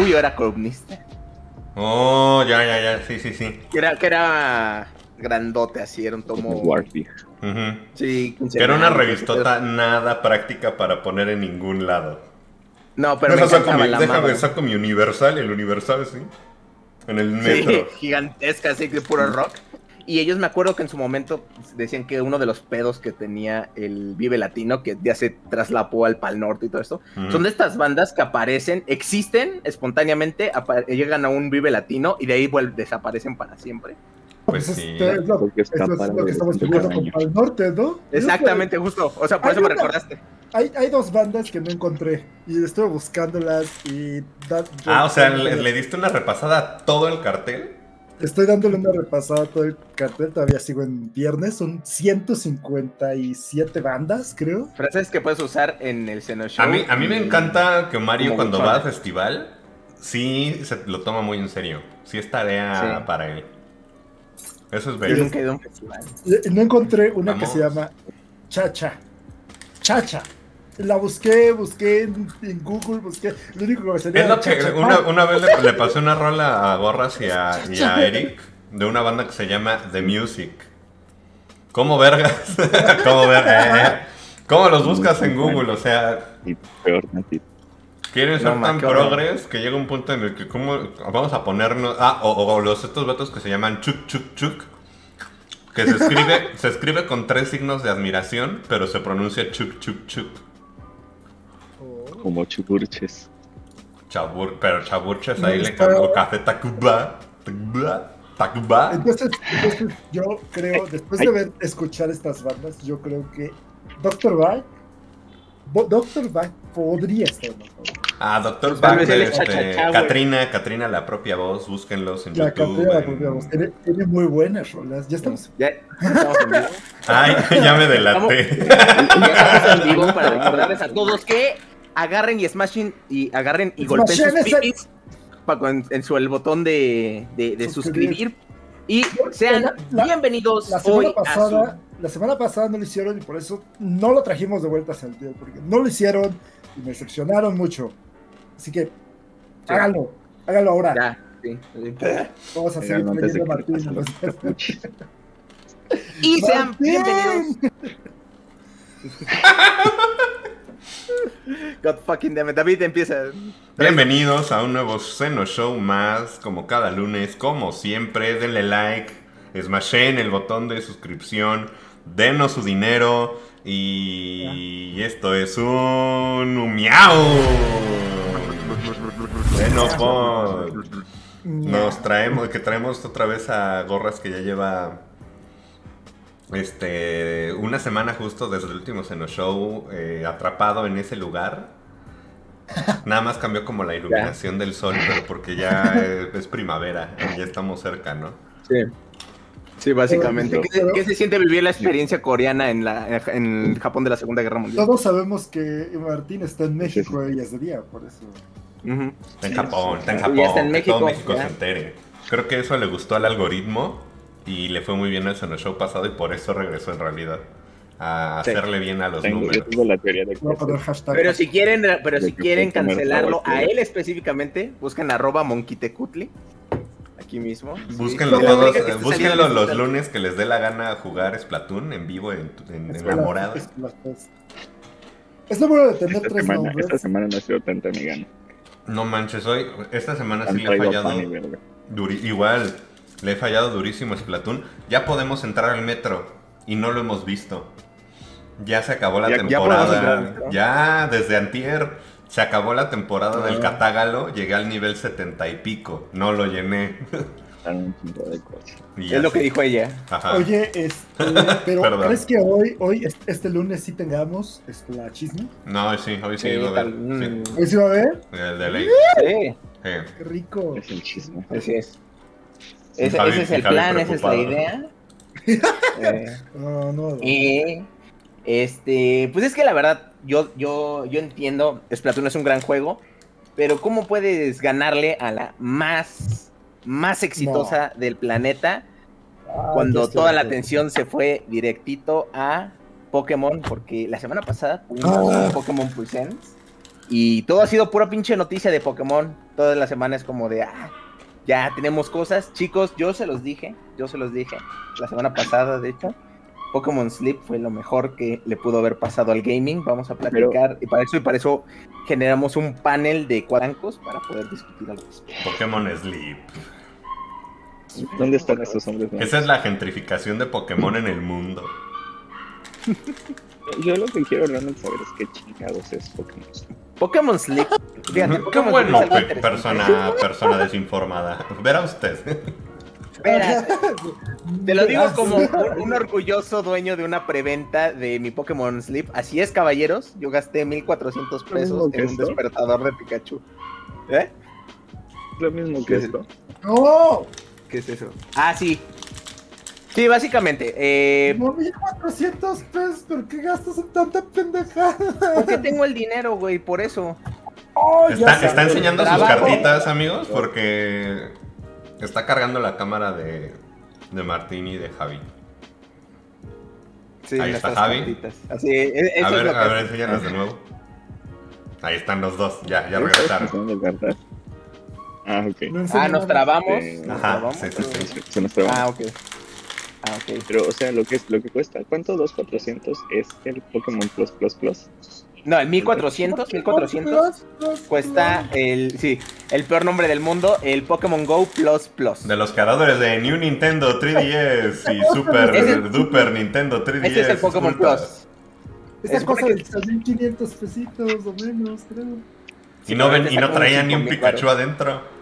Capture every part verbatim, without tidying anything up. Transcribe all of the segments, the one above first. Uy, ahora columnista. Oh, ya, ya, ya, sí, sí, sí. Que era, que era grandote, así, era un tomo... Warby. Uh-huh. Sí, que era una revistota pero... nada práctica para poner en ningún lado. No, pero no, me saco mi, la déjame, saco mi Universal, el Universal, sí. En el metro. Sí, gigantesca, así que puro rock. Y ellos me acuerdo que en su momento decían que uno de los pedos que tenía el Vive Latino, que ya se traslapó al Pal Norte y todo esto, mm. son de estas bandas que aparecen, existen espontáneamente, llegan a un Vive Latino y de ahí desaparecen para siempre. Pues sí. Este, es lo, eso es lo que estamos jugando con Pal Norte, ¿no? Exactamente, justo. O sea, por eso me recordaste. Hay, hay dos bandas que no encontré y estuve buscándolas y... That, ah, o sea, ¿le, ¿le diste una repasada a todo el cartel? Estoy dándole una repasada a todo el cartel, todavía sigo en viernes, son ciento cincuenta y siete bandas, creo. Frases que puedes usar en el Xenoshow. A mí, a mí me encanta que Mario cuando va al festival, sí se lo toma muy en serio, sí es tarea sí. para él. Eso es bello. Nunca he ido a un festival. No encontré una Vamos. que se llama Chacha. Chacha. La busqué, busqué en, en Google, busqué. Lo único que me salía es lo que cha, cha, una, una vez le, le pasé una rola a Gorras y a, y a Eric de una banda que se llama The Music. ¿Cómo vergas? ¿Cómo vergas? ¿Cómo los buscas en Google? O sea, quieren ser no, tan progres que llega un punto en el que ¿cómo vamos a ponernos? Ah, o, o los estos vatos que se llaman Chuk-Chuk-Chuk, que se escribe, se escribe con tres signos de admiración, pero se pronuncia Chuk-Chuk-Chuk. Como Chaburches. Chabur, pero Chaburches ahí le cambió Café Tacuba. Tacuba. Tacuba. Entonces, entonces yo creo, después de ver, escuchar estas bandas, yo creo que Doctor Bike, Doctor Bike podría estar mejor. Ah, Doctor Bike, Katrina, Katrina la propia voz, búsquenlos en la YouTube. Katrina en... la propia voz, tiene, tiene muy buenas rolas, ya estamos. Ya, ya estamos en vivo. Ay, ya me delaté. Estamos, ya estamos en vivo para recordarles a todos que agarren y smashen y agarren y golpeen sus pipis en, en su el botón de, de, de suscribir. suscribir y sean la, la, bienvenidos la hoy pasada, a su... La semana pasada no lo hicieron y por eso no lo trajimos de vuelta al tío, porque no lo hicieron y me decepcionaron mucho. Así que sí. háganlo, háganlo ahora. Ya, sí, sí. Vamos a seguir trayendo a Martín. Los... y sean bienvenidos. God fucking damn it. David empieza. Bienvenidos a un nuevo Xenoshow más, como cada lunes, como siempre, denle like, smashen el botón de suscripción, denos su dinero y yeah. esto es un miau. Xenopod. Nos traemos, que traemos otra vez a Gorras que ya lleva... Este, una semana justo desde el último Xenoshow, eh, atrapado en ese lugar. Nada más cambió como la iluminación yeah. del sol, pero porque ya es, es primavera, ya estamos cerca, ¿no? Sí, sí, básicamente. ¿Qué, ¿Qué se siente vivir la experiencia coreana en, la, en Japón de la Segunda Guerra Mundial? Todos sabemos que Martín está en México y es de día, por eso. Uh-huh. Está en Japón, está en Japón, ya está en México, todo México se entere. Creo que eso le gustó al algoritmo. Y le fue muy bien al Xenoshow pasado y por eso regresó en realidad a sí. hacerle bien a los Tengo, números. Yo la teoría de pero si quieren, pero si quieren cancelarlo a él específicamente, buscan arroba monquitecutli aquí mismo. Búsquenlo sí. todos, eh, búsquenlo los lunes que les dé la gana jugar Splatoon en vivo en, en enamorado. Es, es lo bueno de tener esta tres semana, nombres. Esta semana no ha sido tanta mi gana. No manches, hoy esta semana Han sí le ha fallado. Duri igual. Le he fallado durísimo a Splatoon. Ya podemos entrar al metro y no lo hemos visto. Ya se acabó la ya, temporada. Ya, ya, desde antier se acabó la temporada no. del catágalo. Llegué al nivel setenta y pico. No lo llené. Y es lo que dijo ella. Ajá. Oye, este, pero ¿crees que hoy, hoy, este lunes sí tengamos la chisme? No, sí, hoy sí, sí va a haber. Sí. ¿Hoy sí va a haber? El de ley. Sí. Sí. Qué rico. Es el chisme. Así es. Ese, Javi, ese es el Javi plan, esa es la idea. eh, no, no, no. Eh, este, pues es que la verdad, yo, yo, yo entiendo, Splatoon es un gran juego, pero ¿cómo puedes ganarle a la más, más exitosa no. del planeta ah, cuando toda la atención se fue directito a Pokémon? Porque la semana pasada tuvimos ah. Pokémon Pulsens. Y todo ha sido pura pinche noticia de Pokémon. Todas las semanas como de, ah, ya tenemos cosas. Chicos, yo se los dije, yo se los dije la semana pasada, de hecho. Pokémon Sleep fue lo mejor que le pudo haber pasado al gaming. Vamos a platicar. Pero... y para eso y para eso generamos un panel de cuadrancos para poder discutir algo. Pokémon Sleep. ¿Dónde están estos hombres? Esa es la gentrificación de Pokémon en el mundo. Yo lo que quiero realmente saber es qué chingados es Pokémon Sleep. Pokémon Sleep. Fíjate, qué Pokémon bueno, Sleep persona, persona desinformada. Verá usted. Verá. Te lo digo como un, un orgulloso dueño de una preventa de mi Pokémon Sleep. Así es, caballeros. Yo gasté mil cuatrocientos pesos en un esto? despertador de Pikachu. ¿Eh? Lo mismo que esto. Es? ¡No! ¿Qué es eso? Ah, sí. Sí, básicamente. Eh, mil cuatrocientos pesos, ¿por qué gastas en tanta pendejada? Porque tengo el dinero, güey, por eso. Oh, está, está enseñando sus cartitas, amigos, porque está cargando la cámara de, de Martín y de Javi. Sí, ahí está Javi. Cartitas. Así, eso a ver, es a ver, enséñanos de nuevo. Ahí están los dos, ya, ya regresaron. Ah, okay. No ah, nos trabamos. Eh, nos ajá, trabamos sí, sí, sí, sí. Se nos trabamos. Ah, ok. Ah, ok. Pero, o sea, lo que, es, lo que cuesta, ¿cuánto dos mil cuatrocientos es el Pokémon Plus Plus Plus? No, el mil cuatrocientos, mil cuatrocientos cuesta el, sí, el peor nombre del mundo, el Pokémon Go Plus Plus. De los creadores de New Nintendo tres D S y Super el, Duper Nintendo tres D S. Ese es el Pokémon Plus. Esta es cosa de que... dos mil quinientos pesitos o menos, creo. Y no, ven, y no traían ni un Pikachu claro. adentro.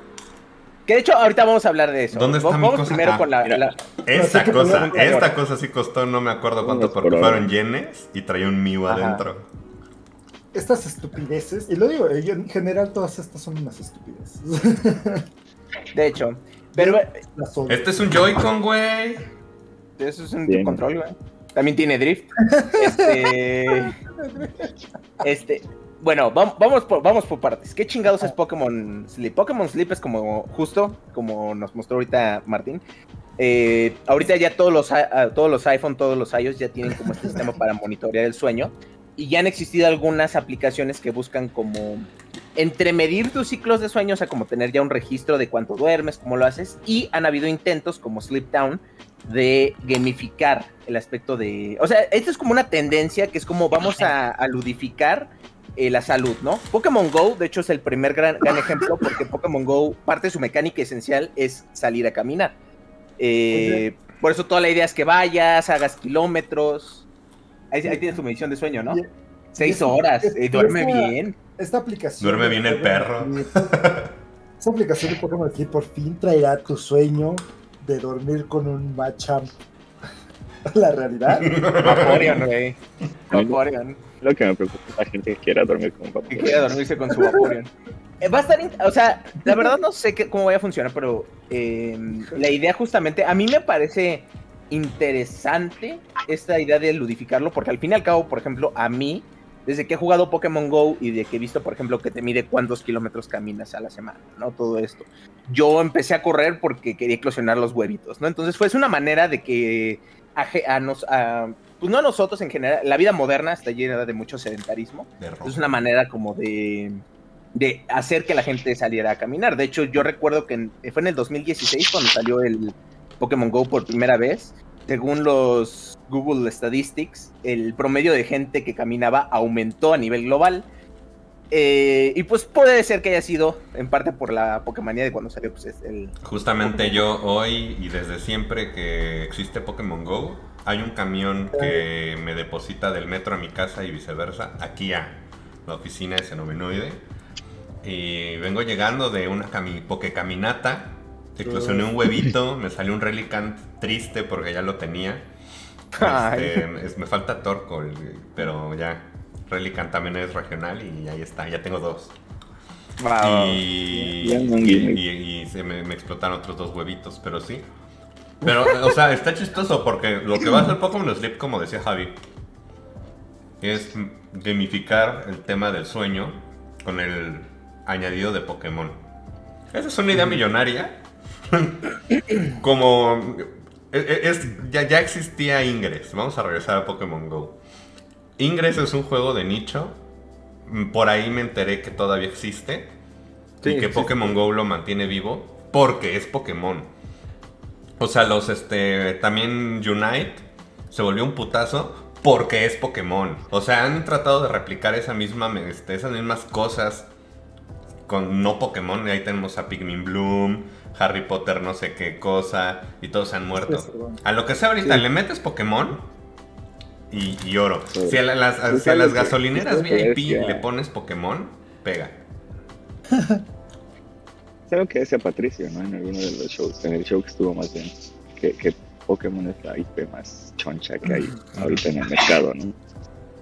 Que de hecho, ahorita vamos a hablar de eso. ¿Dónde está vamos mi cosa? Primero ah, con la, la... Esa no, cosa, esta cosa sí costó, no me acuerdo cuánto, porque fueron yenes y traía un Mew Ajá. adentro. Estas estupideces, y lo digo, en general todas estas son unas estupideces. De hecho, pero... Este es un Joy-Con, güey. Eso es un Bien. control, güey. También tiene drift. Este... este... Bueno, vamos por, vamos por partes. ¿Qué chingados es Pokémon Sleep? Pokémon Sleep es como, justo, como nos mostró ahorita Martín. Eh, ahorita ya todos los, todos los iPhone, todos los iOS ya tienen como este sistema para monitorear el sueño. Y ya han existido algunas aplicaciones que buscan como entremedir tus ciclos de sueño, o sea, como tener ya un registro de cuánto duermes, cómo lo haces. Y han habido intentos como Sleep Town de gamificar el aspecto de... O sea, esto es como una tendencia que es como vamos a, a ludificar... Eh, la salud, ¿no? Pokémon Go, de hecho, es el primer gran, gran ejemplo, porque Pokémon Go, parte de su mecánica esencial es salir a caminar. Eh, okay. Por eso toda la idea es que vayas, hagas kilómetros. Ahí, ahí tienes tu medición de sueño, ¿no? Yeah. Seis esta, horas, esta, eh, duerme esta, bien. Esta aplicación... Duerme bien el perro. Esta aplicación de Pokémon aquí por fin traerá tu sueño de dormir con un Machamp. La realidad. Vaporeon, güey. Vaporeon. Lo que me preocupa es la gente que quiera dormir con Vaporeon. Que quiera dormirse con su Vaporeon. Eh, va a estar, o sea, la verdad no sé que, cómo vaya a funcionar, pero eh, la idea justamente, a mí me parece interesante esta idea de ludificarlo, porque al fin y al cabo, por ejemplo, a mí, desde que he jugado Pokémon Go y de que he visto, por ejemplo, que te mide cuántos kilómetros caminas a la semana, ¿no? Todo esto. Yo empecé a correr porque quería eclosionar los huevitos, ¿no? Entonces fue una manera de que A, a nos, a, pues no a nosotros en general, la vida moderna está llena de mucho sedentarismo, de es una manera como de, de hacer que la gente saliera a caminar. De hecho, yo recuerdo que en, fue en el dos mil dieciséis cuando salió el Pokémon Go por primera vez. Según los Google Statistics, el promedio de gente que caminaba aumentó a nivel global. Eh, y pues puede ser que haya sido en parte por la Pokémonía de cuando salió pues, el... Justamente Pokémon. Yo hoy y desde siempre que existe Pokémon Go, hay un camión que me deposita del metro a mi casa y viceversa, aquí a la oficina de Xenomenoide. Y vengo llegando de una cami Pokecaminata, eclosioné un huevito, me salió un Relicant triste porque ya lo tenía. Este, es, me falta Torkoal, pero ya... Relicant también es regional y ahí está, ya tengo dos. Wow. Y, yeah, yeah, yeah. y, y, y se me, me explotaron otros dos huevitos, pero sí. Pero, o sea, está chistoso porque lo que va a hacer Pokémon Sleep, como decía Javi, es gamificar el tema del sueño con el añadido de Pokémon. Esa es una idea millonaria. Como... Es, ya, ya existía Ingress. Vamos a regresar a Pokémon Go. Ingress es un juego de nicho Por ahí me enteré que todavía existe. Sí, y que existe. Pokémon Go lo mantiene vivo porque es Pokémon. O sea, los este también Unite se volvió un putazo porque es Pokémon. O sea, han tratado de replicar esa misma, este, esas mismas cosas con no Pokémon. Y ahí tenemos a Pikmin Bloom, Harry Potter no sé qué cosa, y todos se han muerto. Sí, bueno. A lo que sea ahorita, sí. Le metes Pokémon y, y oro. Sí. Si a, la, las, a, si a las gasolineras V I P que... le pones Pokémon, pega. Creo que decía Patricio, ¿no? En alguno de los shows, en el show que estuvo más bien, que, que Pokémon es la I P más choncha que hay ahorita en el mercado, ¿no?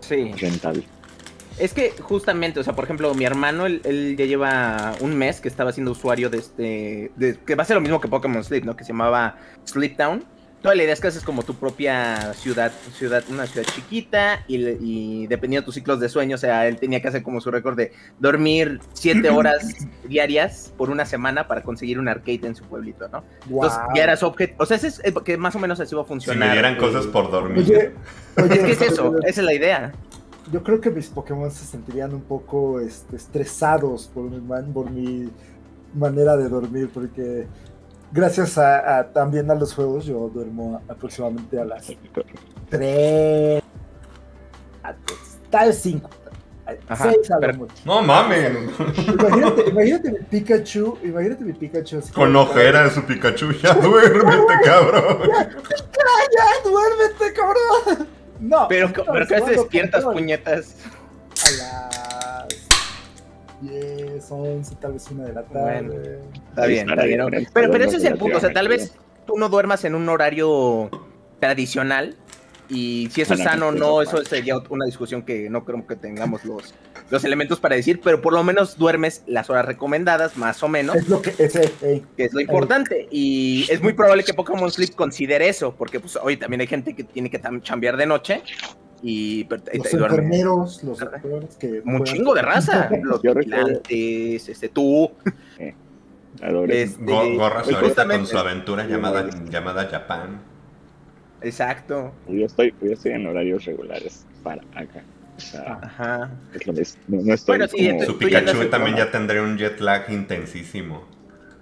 Sí. Rentable. Es que justamente, o sea, por ejemplo, mi hermano, él, él ya lleva un mes que estaba siendo usuario de este... De, que va a ser lo mismo que Pokémon Sleep, ¿no? Que se llamaba Sleep Town. Toda la idea es que haces como tu propia ciudad, ciudad una ciudad chiquita, y, y dependiendo de tus ciclos de sueño, o sea, él tenía que hacer como su récord de dormir siete horas diarias por una semana para conseguir un arcade en su pueblito, ¿no? Wow. Entonces, ya era su objeto. O sea, ese es que más o menos así va a funcionar. Si me dieran eh... cosas por dormir. Oye, oye, es que es eso, esa es la idea. Yo creo que mis Pokémon se sentirían un poco este, estresados por mi, man, por mi manera de dormir, porque... Gracias a, a también a los juegos, yo duermo aproximadamente a las tres, tal cinco, seis a la noche. No mames. Imagínate, imagínate mi Pikachu, imagínate mi Pikachu. Así con ojera de su Pikachu, ya duérmete, cabrón. Ya, ya duérmete, cabrón. No. Pero pero que despiertas, puñetas. A las diez, once, tal vez una de la tarde. Bueno, está bien, está bien. Pero, pero, pero ese es el punto. O sea, tal vez tú no duermas en un horario tradicional. Y si eso es sano o no, eso sería una discusión que no creo que tengamos los, los elementos para decir. Pero por lo menos duermes las horas recomendadas, más o menos. Es lo que es, eh, eh, que es lo importante. Eh. Y es muy probable que Pokémon Sleep considere eso. Porque pues hoy también hay gente que tiene que chambear de noche. Y los y enfermeros, los doctores que... Un chingo de raza. Los vigilantes, este, tú. Eh, adoré. Este, Gorras ahorita con su aventura es, llamada, llamada Japan. Exacto. Yo estoy, yo estoy en horarios regulares para acá. O sea, ajá. Es lo mismo. No, no estoy bueno, sí, como... Su Pikachu ya también ya tendré un jet lag intensísimo.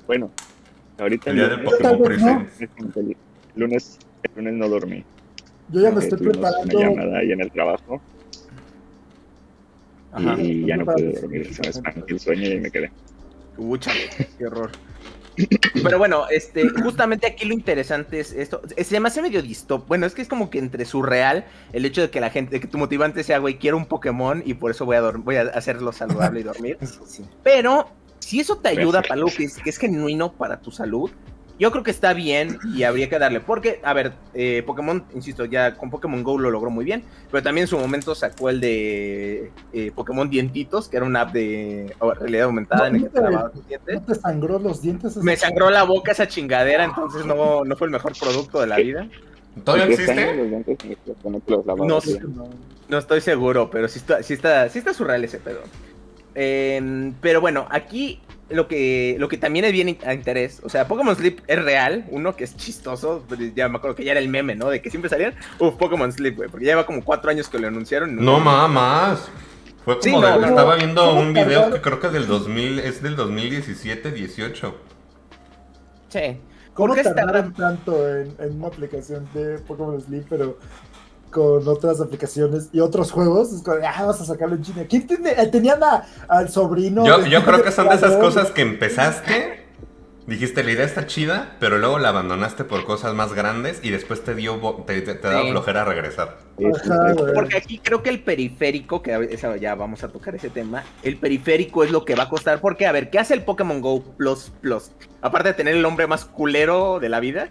Bueno, ahorita... El día del Pokémon Presents. El lunes no dormí. Yo ya me estoy preparando. Una llamada ahí en el trabajo. Ajá, y ya no pude dormir. Se me espantó el sueño y me quedé. Úchale, qué horror. Pero bueno, este, justamente aquí lo interesante es esto. Se me hace medio distópico. Bueno, es que es como que entre surreal el hecho de que la gente, que tu motivante sea, güey, quiero un Pokémon y por eso voy a, voy a hacerlo saludable y dormir. Sí. Pero si eso te ayuda para algo que es, que es genuino para tu salud. Yo creo que está bien y habría que darle, porque, a ver, eh, Pokémon, insisto, ya con Pokémon Go lo logró muy bien, pero también en su momento sacó el de eh, Pokémon Dientitos, que era una app de oh, realidad aumentada no, en el que te lavabas tus dientes. ¿No te sangró los dientes? Me sangró la boca esa chingadera, entonces no, no fue el mejor producto de la vida. ¿Todavía existe? No, no estoy seguro, pero sí está, sí está, sí está surreal ese pedo. Eh, pero bueno, aquí... Lo que, lo que también es bien a interés, o sea, Pokémon Sleep es real, uno que es chistoso, ya me acuerdo que ya era el meme, ¿no? De que siempre salían, uff, Pokémon Sleep, güey, porque ya lleva como cuatro años que lo anunciaron. No, no mamás, fue como sí, no, de, no, estaba viendo un video que creo que es del dos mil, es del dos mil diecisiete, dieciocho. Sí. ¿Cómo tardaron está... tanto en, en una aplicación de Pokémon Sleep, pero con otras aplicaciones y otros juegos? Es como, ah, vas a sacarlo en China. ¿Quién tiene, tenían a, al sobrino? Yo, yo creo que son de esas cosas que empezaste, dijiste, la idea está chida, pero luego la abandonaste por cosas más grandes y después te dio te, te, te sí. daba flojera regresar. Ajá, porque aquí creo que el periférico, que ya vamos a tocar ese tema, el periférico es lo que va a costar, porque, a ver, ¿qué hace el Pokémon Go Plus Plus? Aparte de tener el nombre más culero de la vida,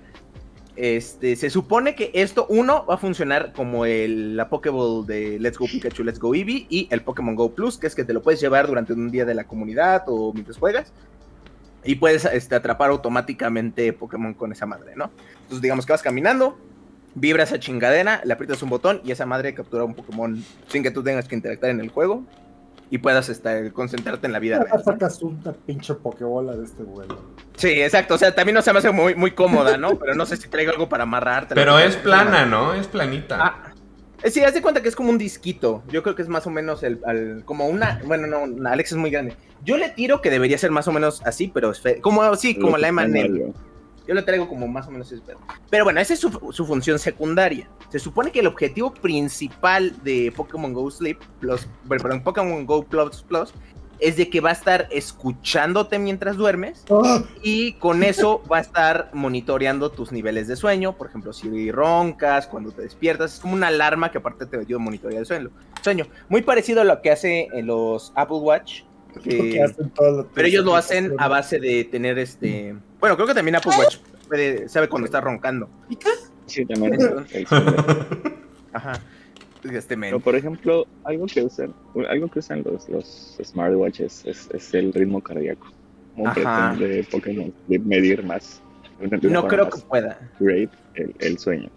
Este, se supone que esto, uno, va a funcionar como el, la Pokéball de Let's Go Pikachu, Let's Go Eevee y el Pokémon Go Plus, que es que te lo puedes llevar durante un día de la comunidad o mientras juegas y puedes este, atrapar automáticamente Pokémon con esa madre, ¿no? Entonces digamos que vas caminando, vibra esa chingadera, le aprietas un botón y esa madre captura un Pokémon sin que tú tengas que interactuar en el juego y puedas estar, concentrarte en la vida real. Sacas una pinche pokebola de este vuelo. Sí, exacto, o sea, también no se me hace muy, muy cómoda, ¿no? Pero no sé si traigo algo para amarrarte. Pero es plana, ¿no? Es planita. Ah, Sí, haz de cuenta que es como un disquito. Yo creo que es más o menos el, al, como una... Bueno, no, Alex es muy grande. Yo le tiro que debería ser más o menos así, pero... Como, sí, como la eme and eme. Yo lo traigo como más o menos... Pero bueno, esa es su, su función secundaria. Se supone que el objetivo principal de Pokémon Go Sleep... Plus, perdón, Pokémon Go Plus Plus... Es de que va a estar escuchándote mientras duermes. ¡Oh! Y con eso va a estar monitoreando tus niveles de sueño. Por ejemplo, si roncas, cuando te despiertas. Es como una alarma que aparte te ayuda a monitorear el sueño. sueño. Muy parecido a lo que hace en los Apple Watch. Que, que hacen todo, pero ellos lo hacen a base de tener este... Bueno, creo que también Apple Watch puede, sabe cuando está roncando. Sí, también. Entonces, ajá. Este Pero, por ejemplo, algo que usan, algo que usan los, los smartwatches es, es el ritmo cardíaco. ¿Cómo pretende Pokémon medir más? No creo más que pueda. Great, el, el sueño.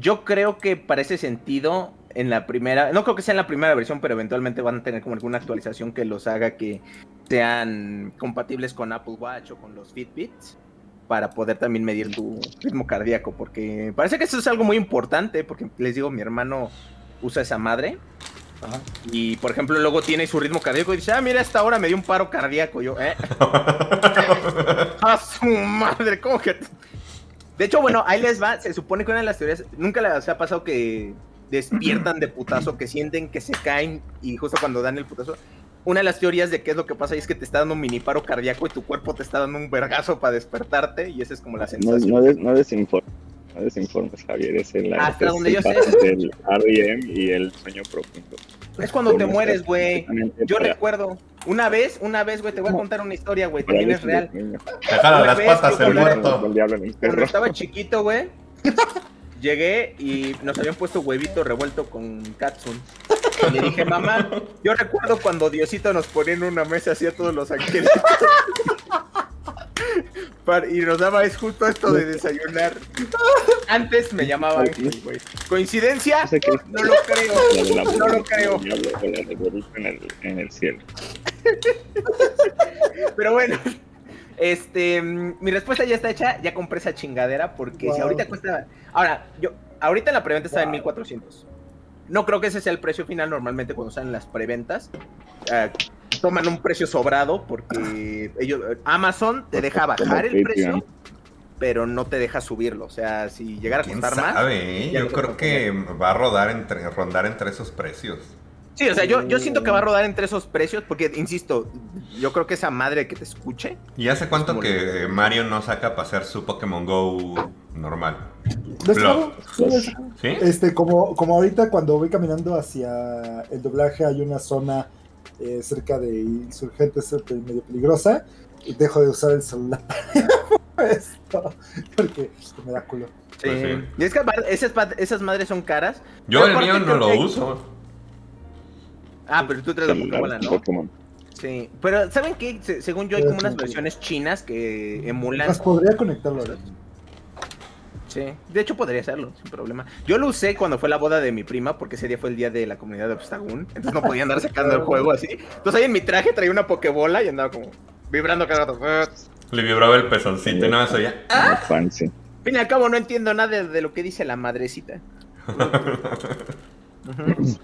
Yo creo que para ese sentido, en la primera, no creo que sea en la primera versión, pero eventualmente van a tener como alguna actualización que los haga que sean compatibles con Apple Watch o con los Fitbits, para poder también medir tu ritmo cardíaco, porque parece que eso es algo muy importante, porque les digo, mi hermano usa esa madre. Ajá. Y por ejemplo luego tiene su ritmo cardíaco y dice, ah, mira, hasta ahora me dio un paro cardíaco. Yo, eh a su madre, ¿cómo que? De hecho, bueno, ahí les va. Se supone que una de las teorías, nunca les ha pasado que despiertan de putazo, que sienten que se caen y justo cuando dan el putazo, una de las teorías de qué es lo que pasa es que te está dando un mini paro cardíaco y tu cuerpo te está dando un vergazo para despertarte, y esa es como la sensación. No, no, des, no desinformes, no desinformes, Javier, es el... Hasta donde yo sé. El R E M y el sueño profundo. Es cuando te mueres, güey. Yo para... recuerdo, una vez, una vez, güey, te voy a contar una historia, güey, también es real. Dejaron las patas, el muerto. Cuando estaba chiquito, güey, llegué y nos habían puesto huevito revuelto con katsun. Y le dije, mamá, yo recuerdo cuando Diosito nos ponía en una mesa así a todos los angelitos. Y nos daba es justo esto de desayunar. Antes me llamaba Ángel, güey. ¿Coincidencia? No lo creo. No lo creo. En el cielo. Pero bueno, este, mi respuesta ya está hecha. Ya compré esa chingadera porque wow. Si ahorita cuesta... Ahora, yo, ahorita la preventa está wow. en mil cuatrocientos. No creo que ese sea el precio final. Normalmente cuando salen las preventas eh, toman un precio sobrado porque ellos, Amazon te deja bajar el precio, pero no te deja subirlo. O sea, si llegara a costar más... ¿Sabe? Yo creo que va a rodar entre, rondar entre esos precios. Sí, o sea, yo, yo siento que va a rodar entre esos precios porque, insisto, yo creo que esa madre que te escuche... ¿Y hace cuánto que Mario no saca para hacer su Pokémon Go normal? Blog. ¿Sí? Este, como, como ahorita cuando voy caminando hacia el doblaje hay una zona eh, cerca de Insurgentes medio peligrosa y dejo de usar el celular. Esto, porque me da culo. Sí. Pues sí. Y es que esas, esas madres son caras. Yo pero el mío no lo uso. Ah, pero tú traes la Pokébola, ¿no? Pokémon. Sí, pero ¿saben qué? Se, según yo hay como unas versiones chinas que emulan. Las podría conectarlo, ¿verdad? Sí. De hecho podría hacerlo, sin problema. Yo lo usé cuando fue la boda de mi prima, porque ese día fue el día de la comunidad de Obstagoon. Entonces no podía andar sacando el juego así. Entonces ahí en mi traje traía una pokebola y andaba como vibrando cada rato. Le vibraba el pezoncito y no me soy... ¡Ah! Fancy. Fin y al cabo no entiendo nada de, de lo que dice la madrecita. uh-huh.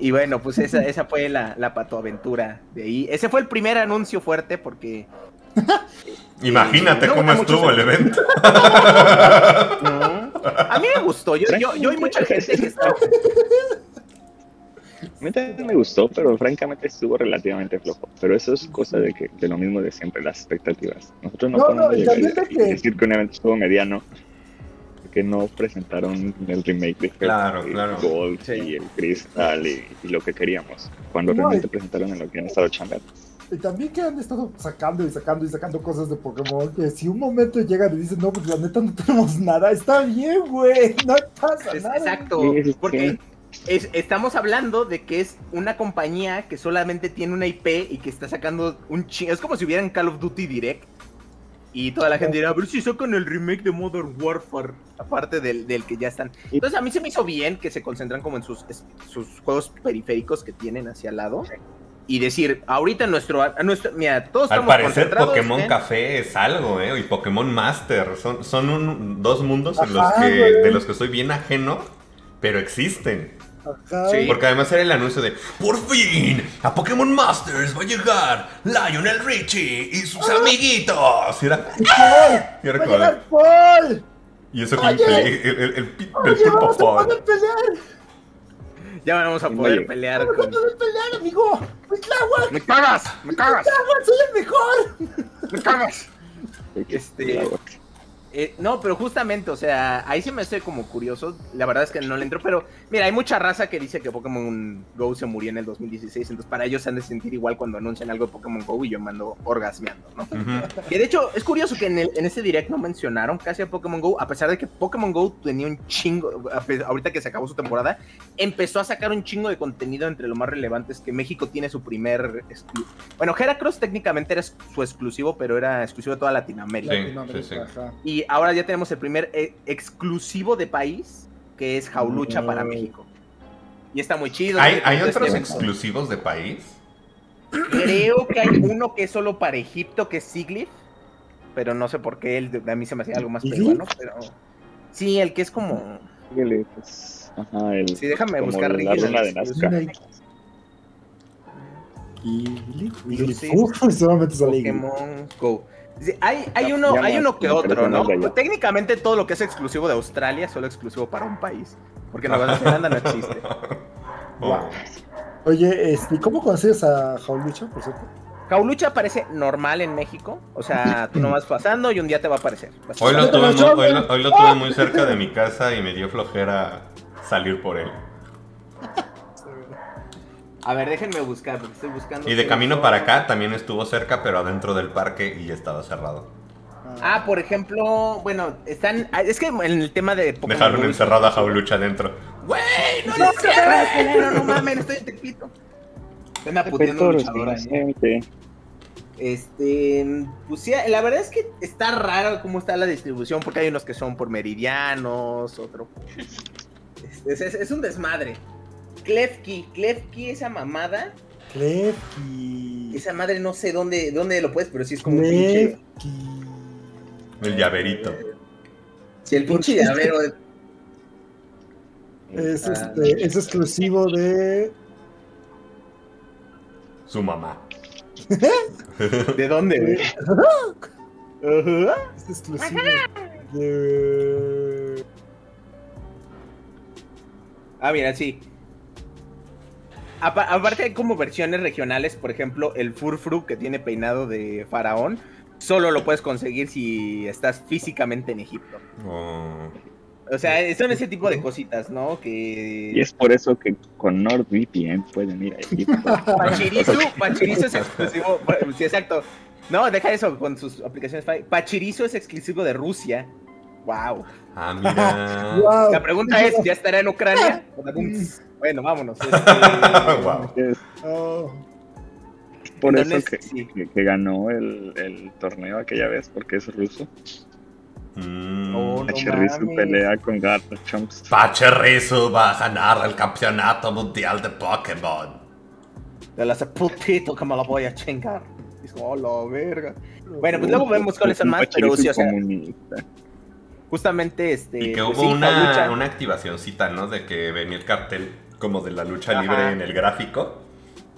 Y bueno, pues esa, esa fue la, la patoaventura de ahí. Ese fue el primer anuncio fuerte porque... Imagínate eh, no, cómo estuvo el evento. No. A mí me gustó. Yo, yo, yo hay mucha gente que está... A mí también me gustó, pero francamente estuvo relativamente flojo. Pero eso es cosa de que de lo mismo de siempre, las expectativas. Nosotros no, no podemos no, llegar a que... decir que un evento estuvo mediano, que no presentaron el remake de claro, Hell, claro. Gold sí. y el Crystal y, y lo que queríamos, cuando no, realmente y... presentaron en lo que han estado chambeando. Y también que han estado sacando y sacando y sacando cosas de Pokémon, que si un momento llegan y dicen, no, pues la neta no tenemos nada, está bien, güey, no pasa es, nada. Exacto, porque es, estamos hablando de que es una compañía que solamente tiene una I P y que está sacando un chingo, es como si hubieran Call of Duty Direct. Y toda la gente dirá, a ver si sacan el remake de Modern Warfare, aparte del, del que ya están. Entonces a mí se me hizo bien que se concentran como en sus, sus juegos periféricos que tienen hacia al lado. Y decir, ahorita nuestro... nuestro mira, todos al estamos parecer Pokémon ¿eh? Café es algo, ¿eh? Y Pokémon Master. Son, son un, dos mundos en los que, de los que soy bien ajeno, pero existen. Ajá. Sí. Porque además era el anuncio de ¡por fin! ¡A Pokémon Masters va a llegar Lionel Richie y sus ¡ah! Amiguitos! Y era... ¡ah! Y era ¡va a Paul! Y eso que el el, el, el, el pulpo Paul. Ya vamos a poder oye. Pelear. Ya con... vamos a poder pelear, amigo. ¡Me cagas! ¡Me cagas! ¡Me cagas! ¡Soy el mejor! ¡Me cagas! Este... Eh, no, pero justamente, o sea, ahí sí me estoy como curioso. La verdad es que no le entro, pero mira, hay mucha raza que dice que Pokémon GO se murió en el dos mil dieciséis. Entonces para ellos se han de sentir igual cuando anuncian algo de Pokémon GO y yo me ando orgasmeando, ¿no? Uh-huh. Que de hecho, es curioso que en, el, en ese direct no mencionaron casi a Pokémon GO, a pesar de que Pokémon GO tenía un chingo, ahorita que se acabó su temporada, empezó a sacar un chingo de contenido. Entre lo más relevante es que México tiene su primer exclu... Bueno, Heracross técnicamente era su exclusivo, pero era exclusivo de toda Latinoamérica. Sí, Latinoamérica, sí, sí. Ajá. Y ahora ya tenemos el primer e exclusivo de país, que es Jaulucha mm. para México. Y está muy chido. ¿Hay, ¿hay otros este exclusivos de país? Creo que hay uno que es solo para Egipto, que es Siglif. Pero no sé por qué, él, a mí se me hacía algo más peruano. Pero... sí, el que es como... ajá, el... sí, déjame como buscar la luna de Nazca. Pokémon GO. Sí, hay, hay uno, hay uno que otro, ¿no? Pues, técnicamente todo lo que es exclusivo de Australia es solo exclusivo para un país, porque en Nueva Zelanda no existe. Wow. Oye, este, ¿cómo consigues a Jaulucha, por cierto? Jaulucha aparece normal en México, o sea, tú nomás pasando y un día te va a aparecer. Hoy lo, tuve, muy, hoy lo, hoy lo tuve muy cerca de mi casa y me dio flojera salir por él. A ver, déjenme buscar, porque estoy buscando... Y de camino para acá también estuvo cerca, pero adentro del parque y ya estaba cerrado. Ah, por ejemplo, bueno, están... Es que en el tema de... Pokémon dejaron Go, encerrada a Jaulucha adentro. ¡Güey! ¡No lo cierres! ¡No, no mames! ¡Estoy en Tepito! Están aputeando luchadora. Este... Pues sí, la verdad es que está raro cómo está la distribución, porque hay unos que son por meridianos, otro... Es, es, es un desmadre. Klefki, Klefki, esa mamada. Klefki. Esa madre no sé dónde, dónde lo puedes, pero sí es como Klefki. Un pinche. El llaverito. Sí, el pinche llavero. De... Es, este, es exclusivo de... su mamá. ¿De dónde? Es exclusivo de... Ah, mira, sí. Aparte hay como versiones regionales, por ejemplo, el Furfru que tiene peinado de faraón, solo lo puedes conseguir si estás físicamente en Egipto. Oh. O sea, son ese tipo de cositas, ¿no? Que... y es por eso que con NordVPN pueden ir a Egipto. Pachirisu, Pachirisu es exclusivo, sí, exacto. No, deja eso con sus aplicaciones. Pachirisu es exclusivo de Rusia. Wow. Ah, mira. Wow. La pregunta es, ¿ya estará en Ucrania? Bueno, vámonos. Este... wow. Oh. Por eso es que, sí. que, que ganó el, el torneo aquella vez, porque es ruso. Mm. Oh, Pachirisu no pelea con Garchomp. Pachirisu va a ganar el campeonato mundial de Pokémon. Te la hace putito que me la voy a chingar. Dijo, oh, la verga. Bueno, pues luego vemos cuáles son más, pero sí, o sea... comunista. Justamente este... y que pues, hubo sí, una, una activacióncita, ¿no? De que venía el cartel como de la lucha ajá. libre en el gráfico.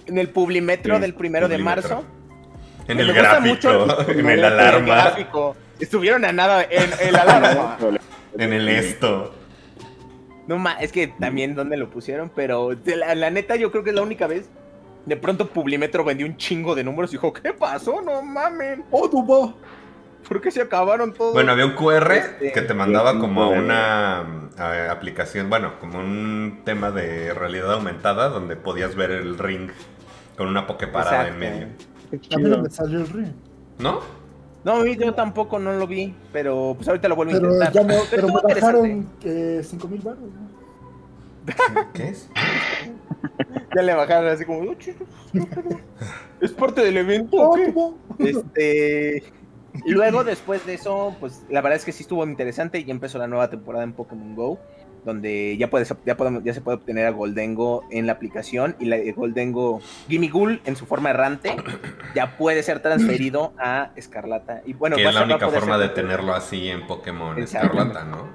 En el Publimetro sí, del primero Publimetro. de marzo. En el gráfico, el, en el alarma. El estuvieron a nada en el alarma. En el esto. No, ma, es que también donde lo pusieron, pero de la, la neta yo creo que es la única vez. De pronto Publimetro vendió un chingo de números y dijo, ¿qué pasó? No mamen. ¡Oh, tubo! ¿Por qué se acabaron todos? Bueno, había un cu erre este, que te mandaba como a una a, aplicación, bueno, como un tema de realidad aumentada donde podías ver el ring con una pokeparada en medio. A mí no me salió el ring. ¿No? No, yo tampoco no lo vi, pero pues ahorita lo vuelvo pero a intentar. Ya me, pero pero me bajaron eh, cinco mil baros, ¿no? ¿Qué es? Ya le bajaron así como... ¿es parte del evento o qué? Este... Y luego después de eso, pues la verdad es que sí estuvo interesante y ya empezó la nueva temporada en Pokémon GO, donde ya, puedes, ya, podemos, ya se puede obtener a Goldengo en la aplicación y la Goldengo Gimigul en su forma errante ya puede ser transferido a Escarlata. Y bueno, que es la única forma de tenerlo así en Pokémon Escarlata, ¿no?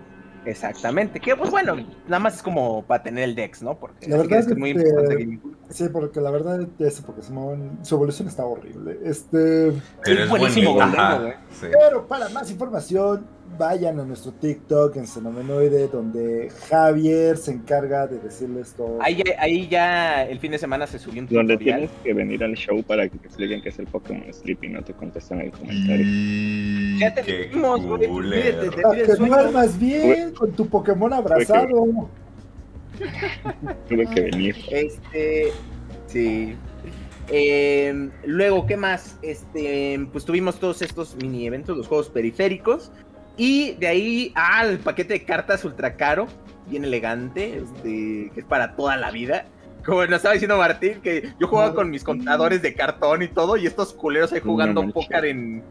Exactamente, que pues bueno, nada más es como para tener el Dex, ¿no? Porque la verdad es, que es muy eh, importante. Sí, porque la verdad es que Pokémon, su evolución está horrible. Este. Pero es buenísimo, buen Goldengo, ¿eh? Sí. Pero para más información, vayan a nuestro TikTok en Xenomenoide, donde Javier se encarga de decirles todo. Ahí, ahí ya el fin de semana se subió un tutorial. Donde tienes que venir al show para que te expliquen qué es el Pokémon Sleep y no te contestan el comentario. Y... ya te vimos, güey. Que duermas bien con tu Pokémon abrazado. Tuve que venir. Este, sí. Eh, luego, ¿qué más? Este, pues tuvimos todos estos mini eventos, los juegos periféricos. Y de ahí al ah, paquete de cartas ultra caro, bien elegante, este, que es para toda la vida. Como nos estaba diciendo Martín, que yo jugaba con mis contadores de cartón y todo, y estos culeros ahí jugando no póker en,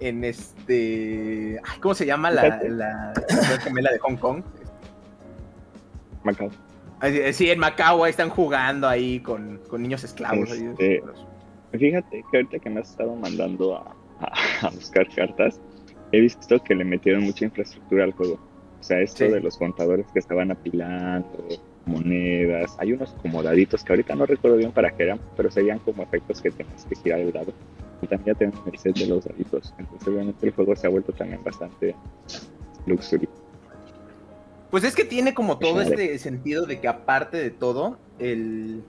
en este... Ay, ¿cómo se llama la, la, la gemela de Hong Kong? Macao. Sí, en Macao ahí están jugando ahí con, con niños esclavos. Este, ahí. Fíjate que ahorita que me has estado mandando a, a, a buscar cartas, he visto que le metieron mucha infraestructura al juego. O sea, esto sí. de los contadores que estaban apilando, monedas. Hay unos como daditos que ahorita no recuerdo bien para qué eran, pero serían como efectos que tenías que girar el dado. Y también ya tienen el set de los daditos. Entonces, obviamente, el juego se ha vuelto también bastante luxury. Pues es que tiene como todo Madre. este sentido de que, aparte de todo, el...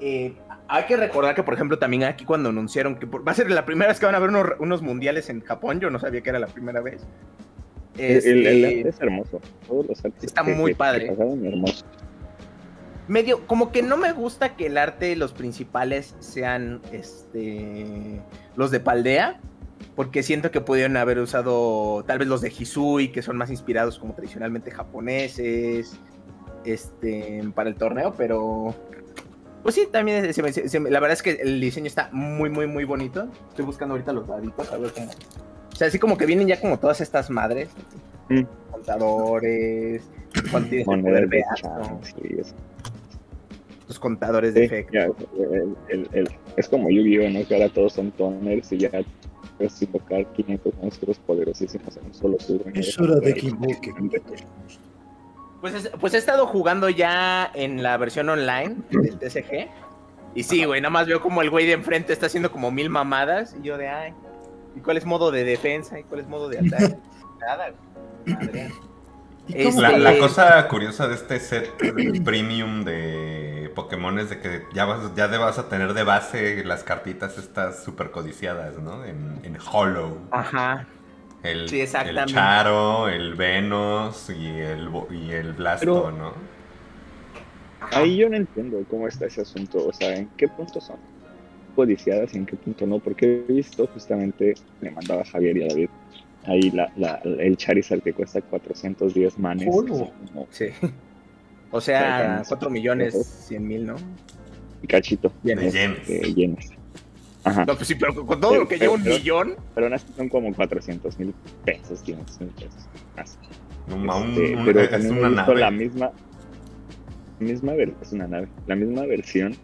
Eh, hay que recordar que, por ejemplo, también aquí cuando anunciaron que por, va a ser la primera vez que van a haber unos, unos mundiales en Japón, yo no sabía que era la primera vez. Es, el, el, el arte es hermoso. Todos los artes está que, muy padre. Que pasaron, hermoso. Medio, como que no me gusta que el arte, los principales sean este los de Paldea, porque siento que pudieron haber usado tal vez los de Hisui, que son más inspirados como tradicionalmente japoneses, este, para el torneo, pero... Pues sí, también se me, se me, la verdad es que el diseño está muy, muy, muy bonito. Estoy buscando ahorita los daditos, a ver cómo. O sea, así como que vienen ya como todas estas madres. ¿Sí? Contadores, cuando tienes el poder de beato, sí, los contadores sí, de efecto. Ya, el, el, el, es como Yu-Gi-Oh, ¿no? Que ahora todos son toners y ya puedes invocar quinientos monstruos poderosísimos en un solo turno. Es hora de que invoquen. Pues, es, pues he estado jugando ya en la versión online del T C G. Y sí, güey, nada más veo como el güey de enfrente está haciendo como mil mamadas. Y yo de, ay, ¿y cuál es modo de defensa? ¿Y cuál es modo de ataque? Nada, güey. Madre. Este... La, la cosa curiosa de este set premium de Pokémon es de que ya vas, ya vas a tener de base las cartitas estas super codiciadas, ¿no? En, en Hollow. Ajá. El, sí, el Charo, el Venus y el, y el Blasto, pero, ¿no? Ahí yo no entiendo cómo está ese asunto, o sea, ¿en qué punto son codiciadas y en qué punto no? Porque he visto justamente, le mandaba a Javier y a David, ahí la, la, el Charizard que cuesta cuatrocientos diez manes. Oh, no. Como, sí. O sea, cuatro millones cien mil, ¿no? Y cachito. Llenes. De yenes. Ajá. No, pues sí, pero con todo pero, lo que lleva un pero, millón. Pero son como cuatrocientos mil pesos, quinientos mil pesos. Así. No, este, un, pero es una nave. La misma, misma es una nave. La misma versión.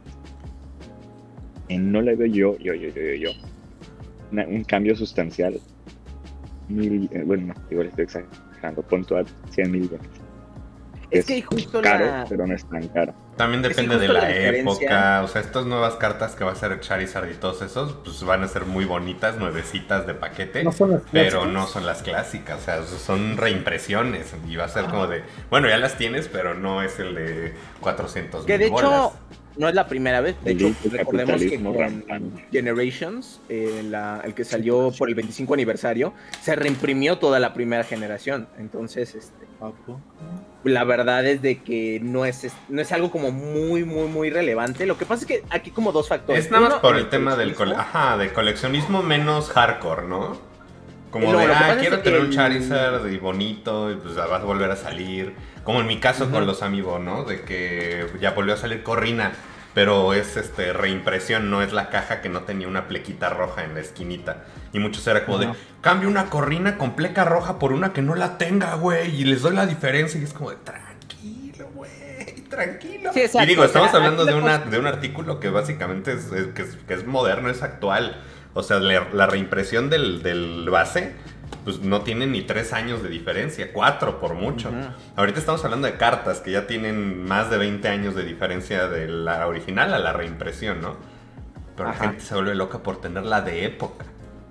En no la veo yo, yo, yo, yo, yo, yo. Una, un cambio sustancial. Mil, eh, bueno, igual estoy exagerando. Punto a cien mil pesos. Es que justo caro, la... pero no es tan caro. También depende de la, la época, o sea, estas nuevas cartas que va a ser Charizard y todos esos, pues van a ser muy bonitas, nuevecitas de paquete, no son las pero no son las clásicas, o sea, son reimpresiones y va a ser ah. como de, bueno, ya las tienes, pero no es el de cuatrocientos mil bolas. Que de hecho, no es la primera vez, de hecho, recordemos que con Generations, eh, la, el que salió por el veinticinco aniversario, se reimprimió toda la primera generación, entonces, este... la verdad es de que no es, no es algo como muy, muy, muy relevante. Lo que pasa es que aquí como dos factores. Es nada más Uno, por el, el tema del, cole Ajá, del coleccionismo menos hardcore, ¿no? Como lo, de, lo ah, quiero tener el... un Charizard y bonito, y pues vas a volver a salir. Como en mi caso uh-huh. con los Amiibo, ¿no? De que ya volvió a salir Corrina, pero es este reimpresión, no es la caja que no tenía una plequita roja en la esquinita. Y muchos era como no. de, cambio una Corrina con pleca roja por una que no la tenga, güey, y les doy la diferencia. Y es como de, tranquilo, güey, tranquilo. Sí, exacto, y digo, estamos o sea, hablando de, una, de un artículo que básicamente es, es, que es, que es moderno, es actual. O sea, la, la reimpresión del, del base... pues no tienen ni tres años de diferencia, cuatro por mucho. Uh-huh. Ahorita estamos hablando de cartas que ya tienen más de veinte años de diferencia de la original a la reimpresión, ¿no? Pero ajá, la gente se vuelve loca por tener la de época,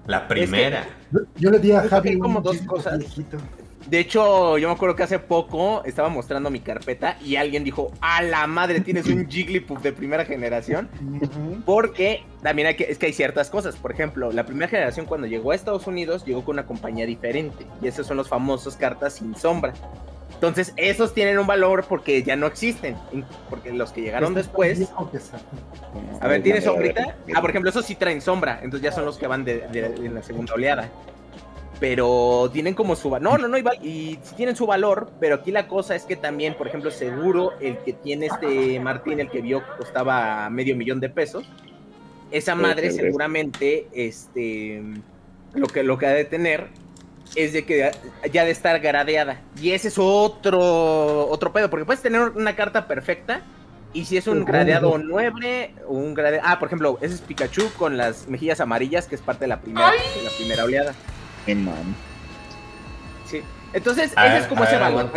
la primera. Es que, yo le di a Javi como dos cosas. Viejito. De hecho, yo me acuerdo que hace poco estaba mostrando mi carpeta y alguien dijo, a la madre, tienes un Jigglypuff de primera generación. Uh-huh. Porque también hay que, es que hay ciertas cosas. Por ejemplo, la primera generación cuando llegó a Estados Unidos, llegó con una compañía diferente. Y esos son los famosos cartas sin sombra. Entonces, esos tienen un valor porque ya no existen. Porque los que llegaron después... A ver, ¿tiene sombrita? Ah, por ejemplo, esos sí traen sombra. Entonces ya son los que van de, de, de la segunda oleada. Pero tienen como su valor, no, no, no, y, y sí tienen su valor, pero aquí la cosa es que también, por ejemplo, seguro el que tiene este Martín, el que vio que costaba medio millón de pesos, esa madre seguramente, este, lo que, lo que ha de tener es de que ya de estar gradeada, y ese es otro, otro pedo, porque puedes tener una carta perfecta, y si es un gradeado nueve, un gradeado, ah, por ejemplo, ese es Pikachu con las mejillas amarillas, que es parte de la primera, de la primera oleada. Man. Sí. Entonces, a ese ver, es como ese valor.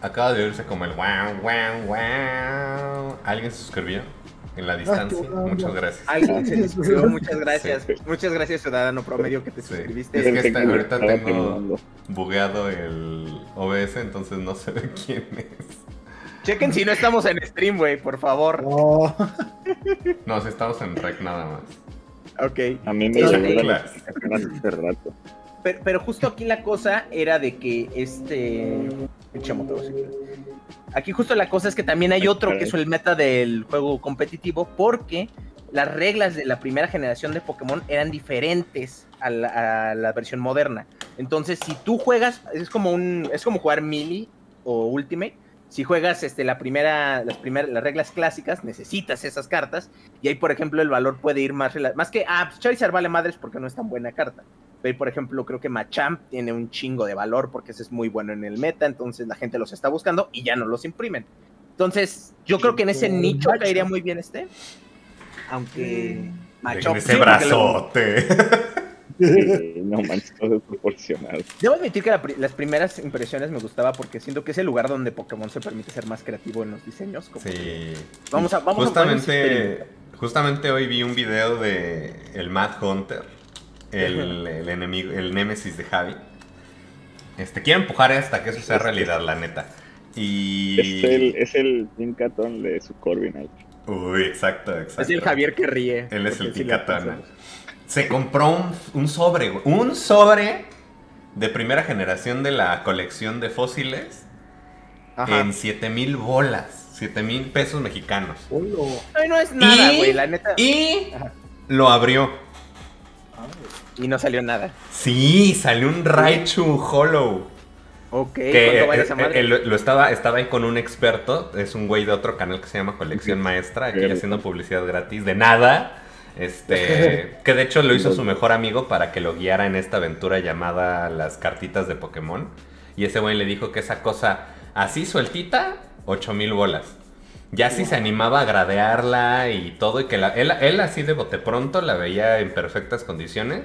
Acaba de oírse como el wow, wow, wow. ¿Alguien se suscribió? En la distancia. Ay, muchas gracias. Alguien se suscribió, muchas gracias. Sí. Muchas gracias, ciudadano promedio, que te sí. suscribiste. Es que está, ahorita tengo bugueado el O B S, entonces no sé de quién es. Chequen si no estamos en stream, güey, por favor. Oh. No, si estamos en rec nada más. Okay. A mí me sí, llegó la hace rato. Pero, pero justo aquí la cosa era de que este... Aquí justo la cosa es que también hay otro que es el meta del juego competitivo, porque las reglas de la primera generación de Pokémon eran diferentes a la, a la versión moderna. Entonces, si tú juegas, es como un es como jugar Melee o Ultimate. Si juegas este, la primera, las, primer, las reglas clásicas, necesitas esas cartas. Y ahí, por ejemplo, el valor puede ir más... Más que, ah, pues Charizard vale madres porque no es tan buena carta. Pero ahí, por ejemplo, creo que Machamp tiene un chingo de valor porque ese es muy bueno en el meta. Entonces, la gente los está buscando y ya no los imprimen. Entonces, yo creo que en ese nicho caería muy bien este. Aunque... Machamp, ese sí, brazote. No manches, todo desproporcionado. Debo admitir que la pri las primeras impresiones me gustaba porque siento que es el lugar donde Pokémon se permite ser más creativo en los diseños. Como sí. Vamos a, vamos justamente, a justamente hoy vi un video de el Mad Hunter, el, el enemigo, el némesis de Javi. Este, quiero empujar hasta que eso sea realidad, la neta. Y... Es el, es el Pinkatón de su Corviknight. Uy, exacto, exacto. Es el Javier que ríe. Él es el Pinkatón. Se compró un, un sobre, güey. Un sobre de primera generación de la colección de fósiles. Ajá. En siete mil bolas. siete mil pesos mexicanos. Ulo. Ay, no es nada, y, güey, la neta. Y ajá, lo abrió. Ay. Y no salió nada. Sí, salió un Raichu Hollow. Ok, que, vale esa madre? Él, él, lo estaba, estaba ahí con un experto. Es un güey de otro canal que se llama Colección sí. Maestra. Aquí bien, haciendo publicidad gratis. De nada. Este, que de hecho lo hizo su mejor amigo para que lo guiara en esta aventura llamada las cartitas de Pokémon. Y ese güey le dijo que esa cosa así sueltita, ocho mil bolas. Ya si sí se animaba a gradearla y todo, y que la, él, él así de bote pronto la veía en perfectas condiciones.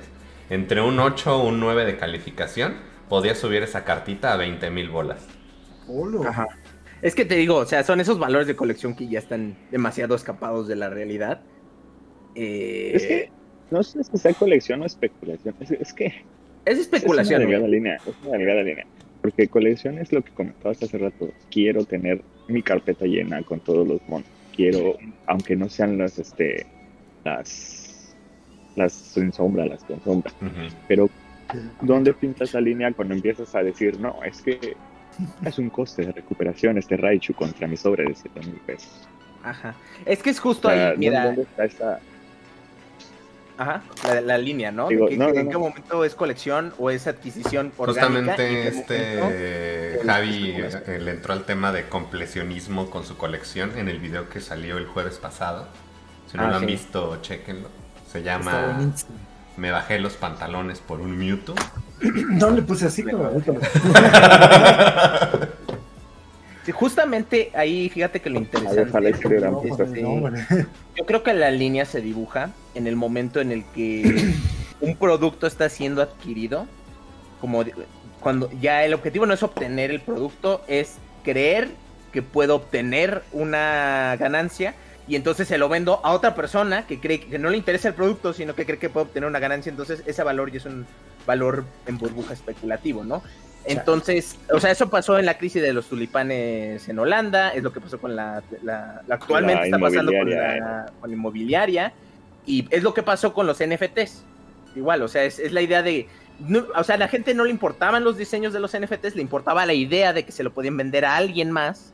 Entre un ocho o un nueve de calificación, podía subir esa cartita a veinte mil bolas. Ajá. Es que te digo, o sea, son esos valores de colección que ya están demasiado escapados de la realidad. Eh... Es que no sé si sea colección o especulación. Es, es que es especulación. Es una delgada línea, es una delgada línea. Porque colección es lo que comentabas hace rato. Quiero tener mi carpeta llena con todos los monos. Quiero, aunque no sean las, este, las, las sin sombra, las con sombra. Uh-huh. Pero ¿dónde pintas la línea cuando empiezas a decir no? Es que es un coste de recuperación este Raichu contra mi sobre de siete mil pesos. Ajá. Es que es justo o sea, ahí. Mira. ¿Dónde está esa? Ajá, la, la línea, ¿no? Digo, ¿Qué, no, ¿En no, qué no. momento es colección o es adquisición orgánica? Justamente este Javi eh, le entró al tema de completionismo con su colección en el video que salió el jueves pasado. Si no ah, lo sí. han visto, chequenlo. Se llama Me bajé los pantalones por un Mewtwo. No le puse así, pero... Justamente ahí, fíjate que lo interesante ver, es, no, es, no, sí, no, yo creo que la línea se dibuja en el momento en el que un producto está siendo adquirido, como cuando ya el objetivo no es obtener el producto, es creer que puedo obtener una ganancia, y entonces se lo vendo a otra persona que cree que no le interesa el producto, sino que cree que puede obtener una ganancia. Entonces ese valor ya es un valor en burbuja especulativo, ¿no? Entonces, o sea, eso pasó en la crisis de los tulipanes en Holanda, es lo que pasó con la... la, la actualmente la está pasando con la, con la inmobiliaria, y es lo que pasó con los N F Ts. Igual, o sea, es, es la idea de... No, o sea, a la gente no le importaban los diseños de los N F Ts, le importaba la idea de que se lo podían vender a alguien más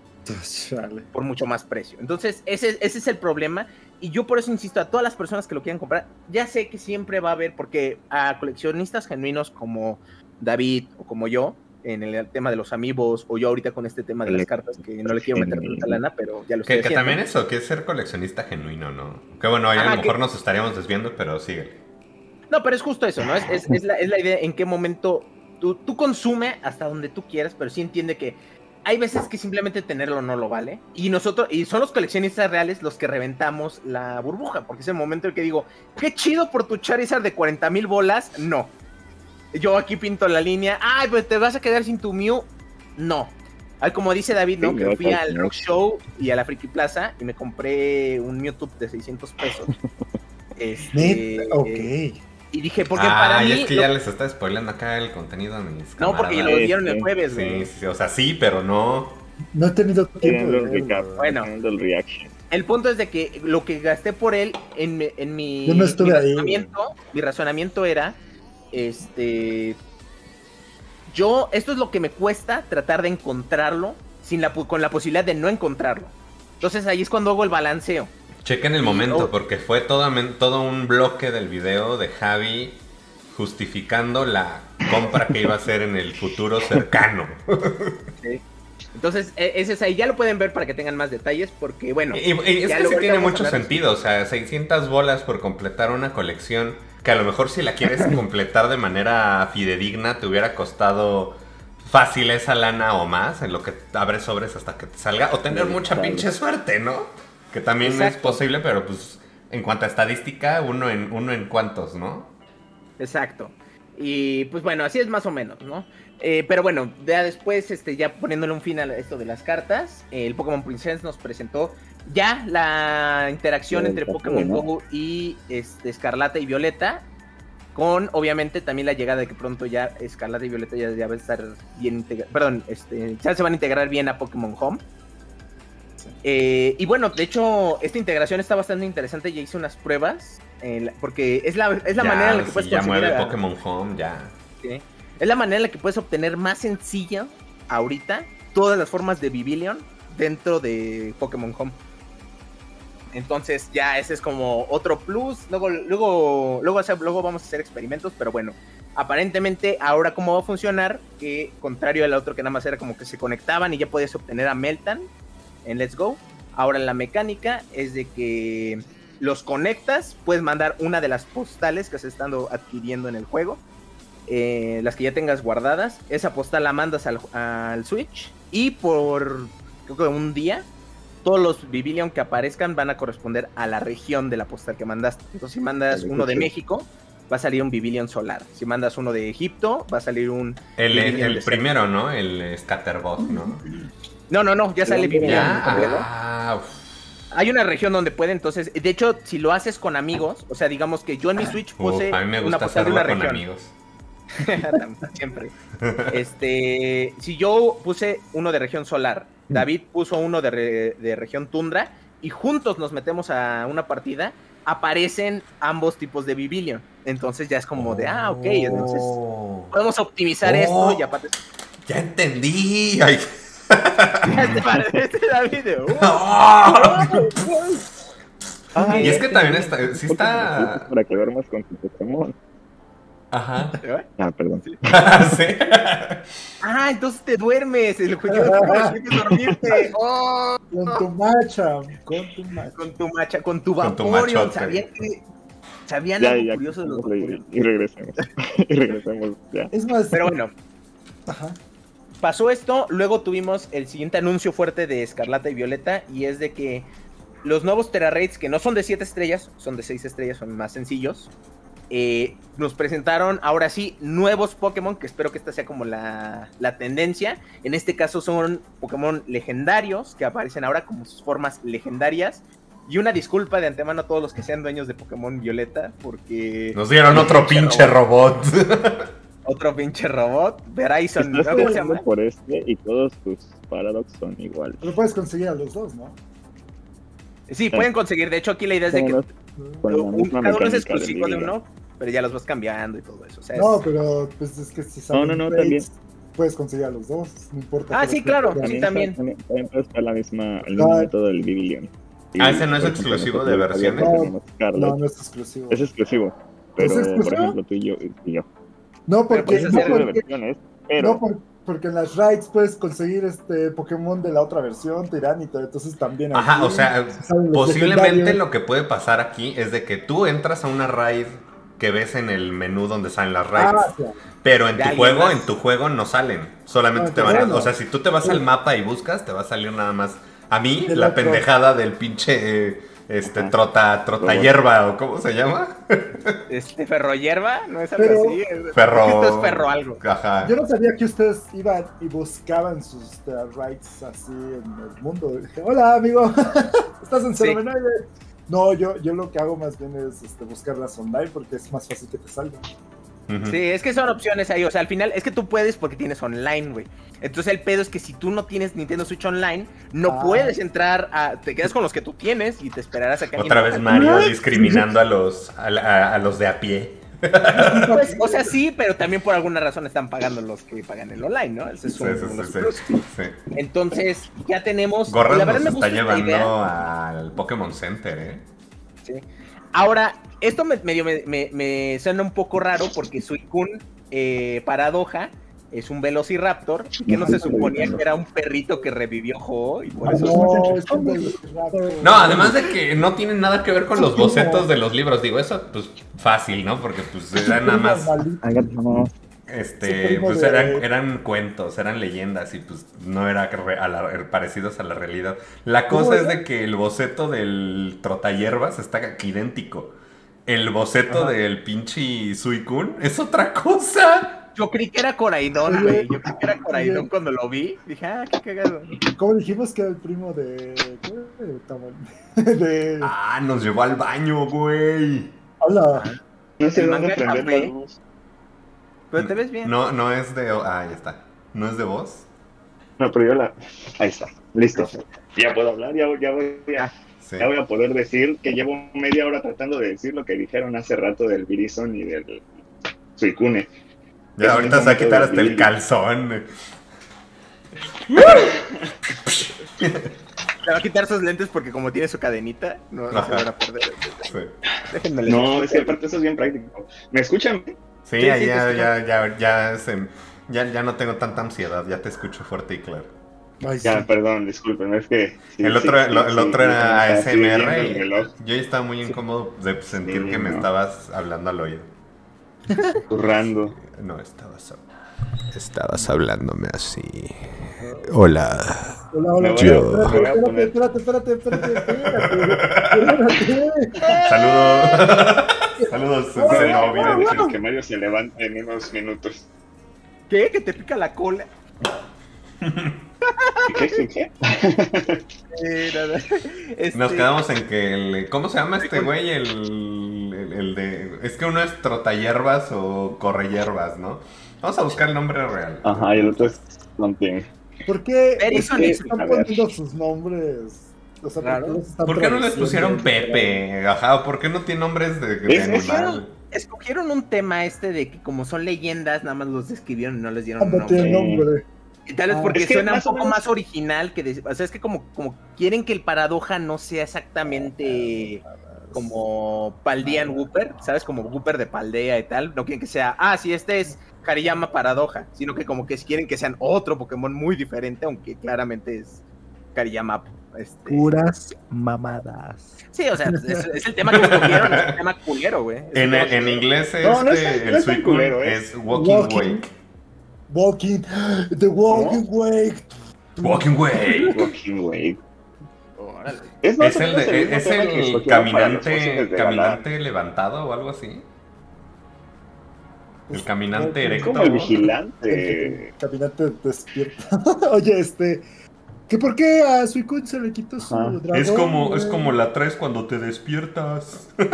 por mucho más precio. Entonces, ese, ese es el problema, y yo por eso insisto a todas las personas que lo quieran comprar. Ya sé que siempre va a haber, porque a coleccionistas genuinos como David o como yo, en el tema de los amiibos, o yo ahorita con este tema de las cartas, que no le quiero meter tanta lana, pero ya lo estoy que, haciendo. Que también eso, que es ser coleccionista genuino, ¿no? Que bueno, ahí a lo mejor que... nos estaríamos desviando, pero sigue. No, pero es justo eso, ¿no? Es, es, es, la, es la idea en qué momento tú, tú consume hasta donde tú quieras, pero sí entiende que hay veces que simplemente tenerlo no lo vale. Y nosotros, y son los coleccionistas reales los que reventamos la burbuja, porque es el momento en el que digo, qué chido por tu Charizard de cuarenta mil bolas, no. Yo aquí pinto la línea, ay, pues te vas a quedar sin tu Mew, no. Ay, como dice David, ¿no? Que fui al Rock Show y a la Friki Plaza y me compré un Mewtwo de seiscientos pesos. Este, ok. Eh, y dije, porque ah, para mí... Ah, es que lo... ya les está spoileando acá el contenido a mis camaradas. No, porque lo dieron el jueves, güey. Sí, sí, o sea, sí, pero no... No he tenido tiempo de verlo. Bueno, el punto es de que lo que gasté por él en, en mi... Yo no estuve mi ahí. Razonamiento, mi razonamiento era... Este, yo, esto es lo que me cuesta tratar de encontrarlo sin la, con la posibilidad de no encontrarlo. Entonces ahí es cuando hago el balanceo. Chequen el momento, oh. porque fue todo, todo un bloque del video de Javi justificando la compra que iba a hacer en el futuro cercano. Sí. Entonces, ese es ahí, ya lo pueden ver para que tengan más detalles, porque bueno... Y, y es que sí tiene mucho sentido, o sea, seiscientas bolas por completar una colección, que a lo mejor si la quieres completar de manera fidedigna, te hubiera costado fácil esa lana o más, en lo que abres sobres hasta que te salga, o tener mucha pinche suerte, ¿no? Que también Exacto. es posible, pero pues, en cuanto a estadística, uno en, uno en cuantos, ¿no? Exacto. Y pues bueno, así es más o menos, ¿no? Eh, pero bueno, ya después, este, ya poniéndole un fin a esto de las cartas, eh, el Pokémon Princess nos presentó ya la interacción sí, entre Pokémon Go y este, Escarlata y Violeta, con obviamente también la llegada de que pronto ya Escarlata y Violeta ya, ya van a estar bien integradas, perdón, este, ya se van a integrar bien a Pokémon Home. Eh, y bueno, de hecho, esta integración está bastante interesante. Ya hice unas pruebas, eh, porque es la, es la ya, manera en la que puedes si conseguir... Ya mueve a, Pokémon Home, ya. ¿Sí? Es la manera en la que puedes obtener más sencilla, ahorita, todas las formas de Vivillon dentro de Pokémon Home. Entonces ya ese es como otro plus. Luego, luego, luego, o sea, luego vamos a hacer experimentos, pero bueno. Aparentemente ahora cómo va a funcionar, que contrario al otro que nada más era como que se conectaban y ya podías obtener a Meltan en Let's Go, ahora la mecánica es de que los conectas, puedes mandar una de las postales que has estado adquiriendo en el juego, eh, las que ya tengas guardadas, esa postal la mandas al, al Switch, y por creo que un día todos los Vivillon que aparezcan van a corresponder a la región de la postal que mandaste. Entonces si mandas uno de México va a salir un Vivillon solar, si mandas uno de Egipto va a salir un el, el primero, ¿no? El Scatterbot, ¿no? No, no, no, ya sale Vivillon. Ah, hay una región donde puede, entonces, de hecho, si lo haces con amigos, o sea, digamos que yo en mi Switch puse uh, a mí me gusta una postal de una con región. Amigos. Siempre. Este, si yo puse uno de región solar, David puso uno de, re, de región tundra, y juntos nos metemos a una partida, aparecen ambos tipos de Vivillon. Entonces ya es como oh. de, ah, ok, entonces podemos optimizar oh. esto y aparte... Ya entendí. Ay. ¿Te parece, David? ¡Uh! ¡Oh! ¡Oh! Y es que también está, sí está... Para que duermas con tu Pokémon. Ajá. Ah, perdón. Sí. Ah, entonces te duermes. El juego de que dormirte. Oh. Con tu macha. Con tu macha. Con tu macha. Con tu Vaporeon. Sabían que... Sabían ya, algo ya, curioso de los Vaporeon. Y regresemos. Y regresemos. Ya. Es más... Pero bueno. Ajá. Pasó esto, luego tuvimos el siguiente anuncio fuerte de Escarlata y Violeta, y es de que los nuevos Terra Raids, que no son de siete estrellas, son de seis estrellas, son más sencillos, eh, nos presentaron ahora sí nuevos Pokémon, que espero que esta sea como la, la tendencia. En este caso son Pokémon legendarios que aparecen ahora como sus formas legendarias. Y una disculpa de antemano a todos los que sean dueños de Pokémon Violeta, porque... nos dieron otro pinche robot. robot. Otro pinche robot. Verizon, ¿no? ¿Cómo se llama? Por este y todos tus Paradox son iguales. Pero puedes conseguir a los dos, ¿no? Sí, pueden conseguir. De hecho, aquí la idea es de que... un, cada uno es exclusivo de uno, pero ya los vas cambiando y todo eso. O sea, no, es... pero pues es que si salen no, no, no, trades, puedes conseguir a los dos. No importa. Ah, sí, claro. Sí, también. También está la misma, el mismo método del Vivillon. Ah, ese no es exclusivo de versiones. No, no, no es exclusivo. Es exclusivo. Pero, ¿es exclusivo? Por ejemplo, tú y yo. Y yo. No, porque, no, porque, pero... no por, porque en las raids puedes conseguir este Pokémon de la otra versión, Tiranitar, entonces también... Ajá, aquí, o sea, posiblemente lo que puede pasar aquí es de que tú entras a una raid que ves en el menú donde salen las raids, ah, sí. pero en tu juego, más? en tu juego no salen, solamente ah, te van bueno. a... O sea, si tú te vas sí. al mapa y buscas, te va a salir nada más... A mí, de la, la pendejada del pinche... Eh, Este, trota, trota hierba, ¿o cómo se llama? Este, ferro hierba, no es algo pero, así. Es, ferro... Esto es ferro algo. Ajá. Yo no sabía que ustedes iban y buscaban sus uh, rights así en el mundo. Dije, hola, amigo, estás en Cervenoide. Sí. No, yo, yo lo que hago más bien es este, buscarlas online porque es más fácil que te salgan. Uh-huh. Sí, es que son opciones ahí, o sea, al final es que tú puedes porque tienes online, güey. Entonces el pedo es que si tú no tienes Nintendo Switch Online, no ah. puedes entrar a... Te quedas con los que tú tienes y te esperarás a que... Otra vez Mario discriminando a los, a, a, a los de a pie. Pues, o sea, sí, pero también por alguna razón están pagando los que pagan el online, ¿no? Ese es un, sí, sí, sí, sí, sí. Entonces, ya tenemos... Gorras la verdad nos me gusta está llevando al Pokémon Center, ¿eh? Sí. Ahora, esto me, medio me, me, me suena un poco raro porque Suicune, eh, paradoja, es un velociraptor que no se suponía que era un perrito que revivió Ho y por eso... No, es un no, además de que no tiene nada que ver con los bocetos de los libros. Digo, eso pues fácil, ¿no? Porque pues eran nada más... Este, pues eran, eran cuentos, eran leyendas y pues no eran parecidos a la realidad. La cosa es de que el boceto del trotahierbas está idéntico. El boceto Ajá. del pinche Suicune es otra cosa. Yo creí que era Coraidón, güey. Yo creí que era Coraidón cuando lo vi. Dije, ah, qué cagado. ¿Cómo dijimos que era el primo de... de... de... Ah, nos llevó al baño, güey. Hola. No sé dónde prender la luz. Pero te ves bien. No, no es de... Ah, ahí está. ¿No es de voz? No, pero yo la... Ahí está. Listo. Ya puedo hablar, ya, ya voy a... Sí. Ya voy a poder decir que llevo media hora tratando de decir lo que dijeron hace rato del Vivillon y del Suicune. Ya, es ahorita se va a quitar hasta el calzón. Se va a quitar sus lentes porque como tiene su cadenita, no, no se van a perder. Sí. No, es que aparte eso es bien práctico. ¿Me escuchan? Sí, sí, ya, sí ya, ya, ya, ya, se, ya, ya no tengo tanta ansiedad, ya te escucho fuerte y claro. Ay, ya, sí. perdón, disculpen, es que... Sí, el otro, sí, lo, el sí, otro sí, era sí, A S M R sí, y yo ya estaba muy incómodo de sentir sí, que no. me estabas hablando al oído. Currando. No, estabas... Estabas hablándome así. Hola. Hola, hola. Yo... Espérate, espérate, espérate, espérate, espérate. Saludos. Saludos. Se me olvidó que Mario se levanta en unos minutos. ¿Qué? ¿Que te pica la cola? ¿Qué, qué? eh, nada. Este... Nos quedamos en que el... ¿Cómo se llama este güey? El, el, el de... Es que uno es trotahierbas o correhierbas, ¿no? Vamos a buscar el nombre real. Ajá, y el otro es... ¿Por qué Edison están poniendo sus nombres? O sea, claro. ¿Por, qué ¿Por qué no les pusieron Pepe? Ajá, ¿por qué no tiene nombres de, de es, animal? Escogieron un tema este de que como son leyendas, nada más los describieron y no les dieron nombre. nombre. Y tal vez porque es que suena un poco menos... más original que... De, o sea, es que como, como quieren que el paradoja no sea exactamente como Paldean Wooper, ¿sabes? Como Wooper de Paldea y tal. No quieren que sea, ah, sí, este es Hariyama Paradoja, sino que como que quieren que sean otro Pokémon muy diferente, aunque claramente es Hariyama. Este... Puras mamadas. Sí, o sea, es, es el tema que escogieron, es el tema culero, güey. En, el, en inglés es no, no es, el, el Suicune eh. es Walking, walking. Wake. Walking, the Walking ¿No? Wake. Walking Wake. Walking Wake. Es, es el, de, es el, el caminante, caminante levantado o algo así. El caminante erecto. Como el vigilante. El caminante despierta. Oye, este... ¿Que por qué a Suicune se le quitó su ah, dragón? Es como, es como la tres cuando te despiertas. ¿Por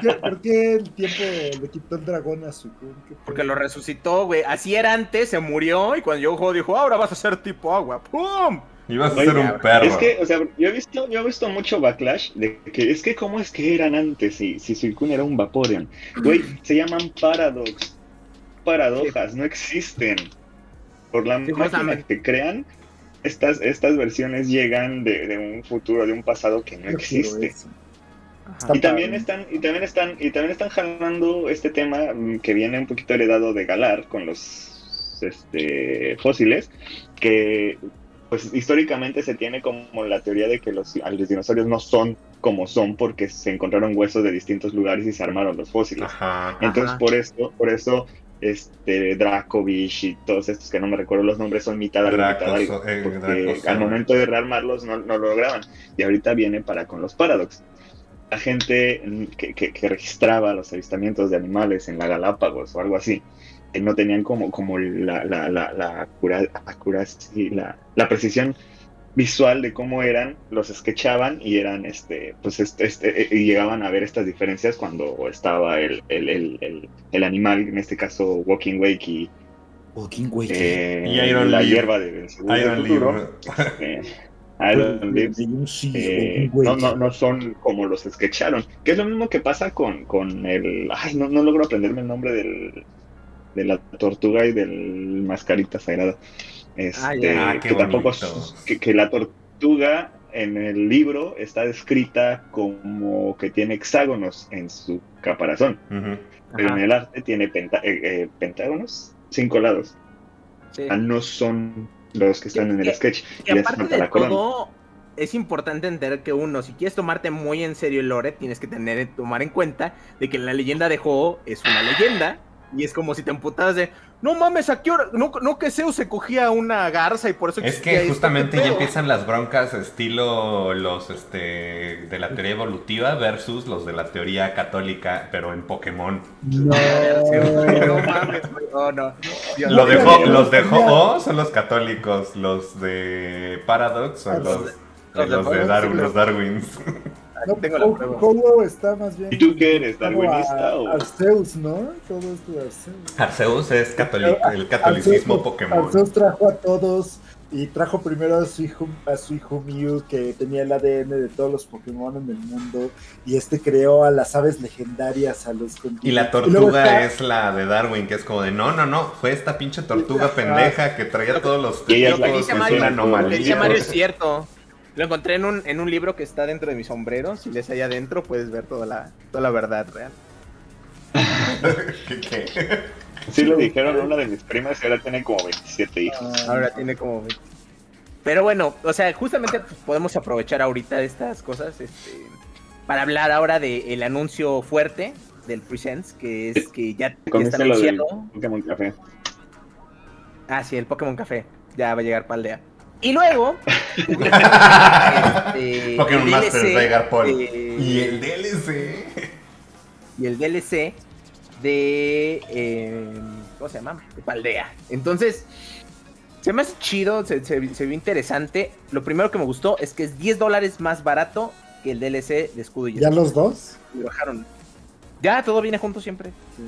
qué, ¿Por qué el tiempo le quitó el dragón a Suicune? Porque lo resucitó, güey. Así era antes, se murió y cuando llegó juego dijo, ahora vas a ser tipo agua. ¡Pum! Y vas a Oye, ser un perro. Es que, o sea, yo he visto, yo he visto mucho backlash de que es que cómo es que eran antes si, si Suicune era un Vaporeon. Güey, se llaman paradox. Paradojas, no existen. Por la sí, máquina que crean, estas, estas versiones llegan de, de un futuro, de un pasado que no existe. Y también están, y también están, y también están jalando este tema que viene un poquito heredado de Galar con los este, fósiles, que pues históricamente se tiene como la teoría de que los, los dinosaurios no son como son porque se encontraron huesos de distintos lugares y se armaron los fósiles. Ajá, Entonces ajá. por eso, por eso Este, Dracovish y todos estos que no me recuerdo los nombres son mitad algo, mitad algo, eh, porque al momento de rearmarlos no, no lo lograban. Y ahorita viene para con los Paradox. La gente que, que, que registraba los avistamientos de animales en la Galápagos o algo así, que no tenían como, como la, la, la, la, acura, acura, sí, la, la precisión visual de cómo eran, los sketchaban y eran este, pues este, este y llegaban a ver estas diferencias cuando estaba el, el, el, el, el animal, en este caso Walking Wake y, Walking Wake. Eh, y Iron la Leaf. Hierba de Iron Leaf. Eh, Iron Leaf. Eh, no, no, no son como los sketcharon. Que es lo mismo que pasa con, con el. Ay, no, no logro aprenderme el nombre del de la tortuga y del mascarita sagrada. Este, ah, ya, que, tampoco es, que, que la tortuga en el libro está descrita como que tiene hexágonos en su caparazón, uh-huh. pero Ajá. en el arte tiene penta, eh, eh, pentágonos, cinco lados. Sí. Ah, no son los que están y, en el que, sketch. Y, y aparte de la todo, es importante entender que uno, si quieres tomarte muy en serio el lore, tienes que tener tomar en cuenta de que la leyenda de Ho es una leyenda. Y es como si te emputas de, no mames, ¿a qué hora? No, no que Zeus se cogía una garza y por eso... Es que justamente ya empiezan las broncas estilo los este de la teoría evolutiva versus los de la teoría católica, pero en Pokémon. No, no mames, no, no. Dios, Lo dejó, los de Ho-Oh son los católicos, los de Paradox son los, los, los de Darwin, los Darwins. No, tengo la prueba. Ho-Oh está más bien. ¿Y tú qué eres, darwinista o...? Arceus, ¿no? Todo esto de Arceus. Arceus es catolic, el catolicismo Arceus, Pokémon. Arceus trajo a todos y trajo primero a su hijo, a su hijo Mew, que tenía el A D N de todos los Pokémon en el mundo, y este creó a las aves legendarias, a los... Y la tortuga y está... es la de Darwin, que es como de, no, no, no, fue esta pinche tortuga la... pendeja que traía pero, todos los... Y ella es una anomalía. Lo que Mario es cierto. Lo encontré en un, en un libro que está dentro de mis sombreros. Si lees allá adentro, puedes ver toda la, toda la verdad real. ¿Qué, qué? Sí, lo dijeron a una de mis primas y ahora tiene como veintisiete hijos. Ahora tiene como veinte. Pero bueno, o sea, justamente pues, podemos aprovechar ahorita de estas cosas este, para hablar ahora del de anuncio fuerte del Presents, que es que ya, ya está anunciado. Pokémon Café. Ah, sí, el Pokémon Café. Ya va a llegar para Aldea. Y luego, este, Pokémon Masters de Garpol. Eh, y el D L C. Y el D L C de. Eh, ¿Cómo se llama? De Paldea. Entonces, se me hace chido, se, se, se vio interesante. Lo primero que me gustó es que es diez dólares más barato que el D L C de Escudo y Escudo. ¿Ya los dos? Lo bajaron. Ya, todo viene junto siempre. Sí.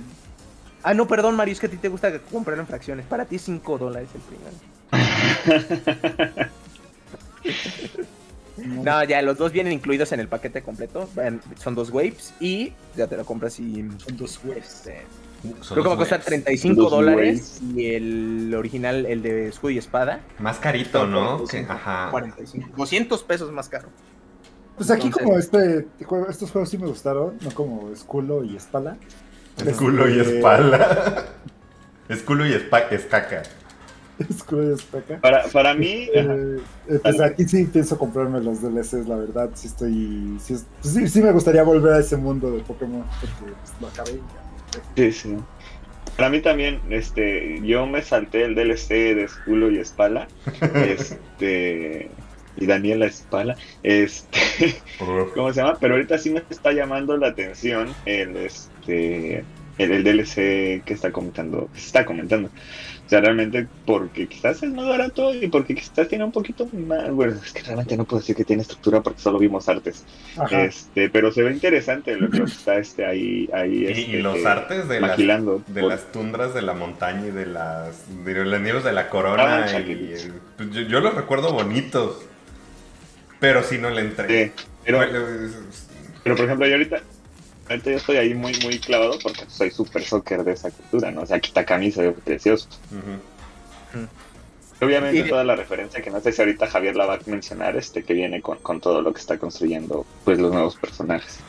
Ah, no, perdón, Mario, es que a ti te gusta comprar en fracciones. Para ti, cinco dólares el primero. No, ya los dos vienen incluidos en el paquete completo. Van, son dos waves y ya te lo compras y son dos waves. Eh. Son Creo que va a costar treinta y cinco dólares y el original, el de escudo y espada. Más carito, ¿no? cuarenta y cinco, Ajá. cuarenta y cinco, doscientos pesos más caro. Pues aquí Entonces, como este, estos juegos sí me gustaron, no como esculo y espala. Esculo este... y espala. Esculo y espa escaca. Para, para mí, eh, pues aquí sí pienso comprarme los D L Cs, la verdad. Sí, estoy, sí, sí, sí me gustaría volver a ese mundo de Pokémon porque pues, lo acabé. Sí, sí. Para mí también, este, yo me salté el D L C de Esculo y Espala, este, y Daniela Espala, este, ¿cómo se llama? Pero ahorita sí me está llamando la atención el, este, este el, el D L C que está comentando, está comentando. O sea, realmente porque quizás es más barato y porque quizás tiene un poquito más... Bueno, es que realmente no puedo decir que tiene estructura porque solo vimos artes. Ajá. Este, pero se ve interesante lo que está este, ahí... ahí este, y, y los eh, artes de, las, de por... las tundras de la montaña y de las, de las nieves de la corona. Ah, y, y, yo, yo los recuerdo bonitos, pero sí no le entré. Sí, pero, pero, por ejemplo, yo ahorita... Ahorita yo estoy ahí muy muy clavado porque soy súper soccer de esa cultura, ¿no? O sea, Kitakami se ve precioso. Uh-huh. Uh-huh. Obviamente y... toda la referencia que no sé si ahorita Javier la va a mencionar, este que viene con, con todo lo que está construyendo, pues los nuevos personajes.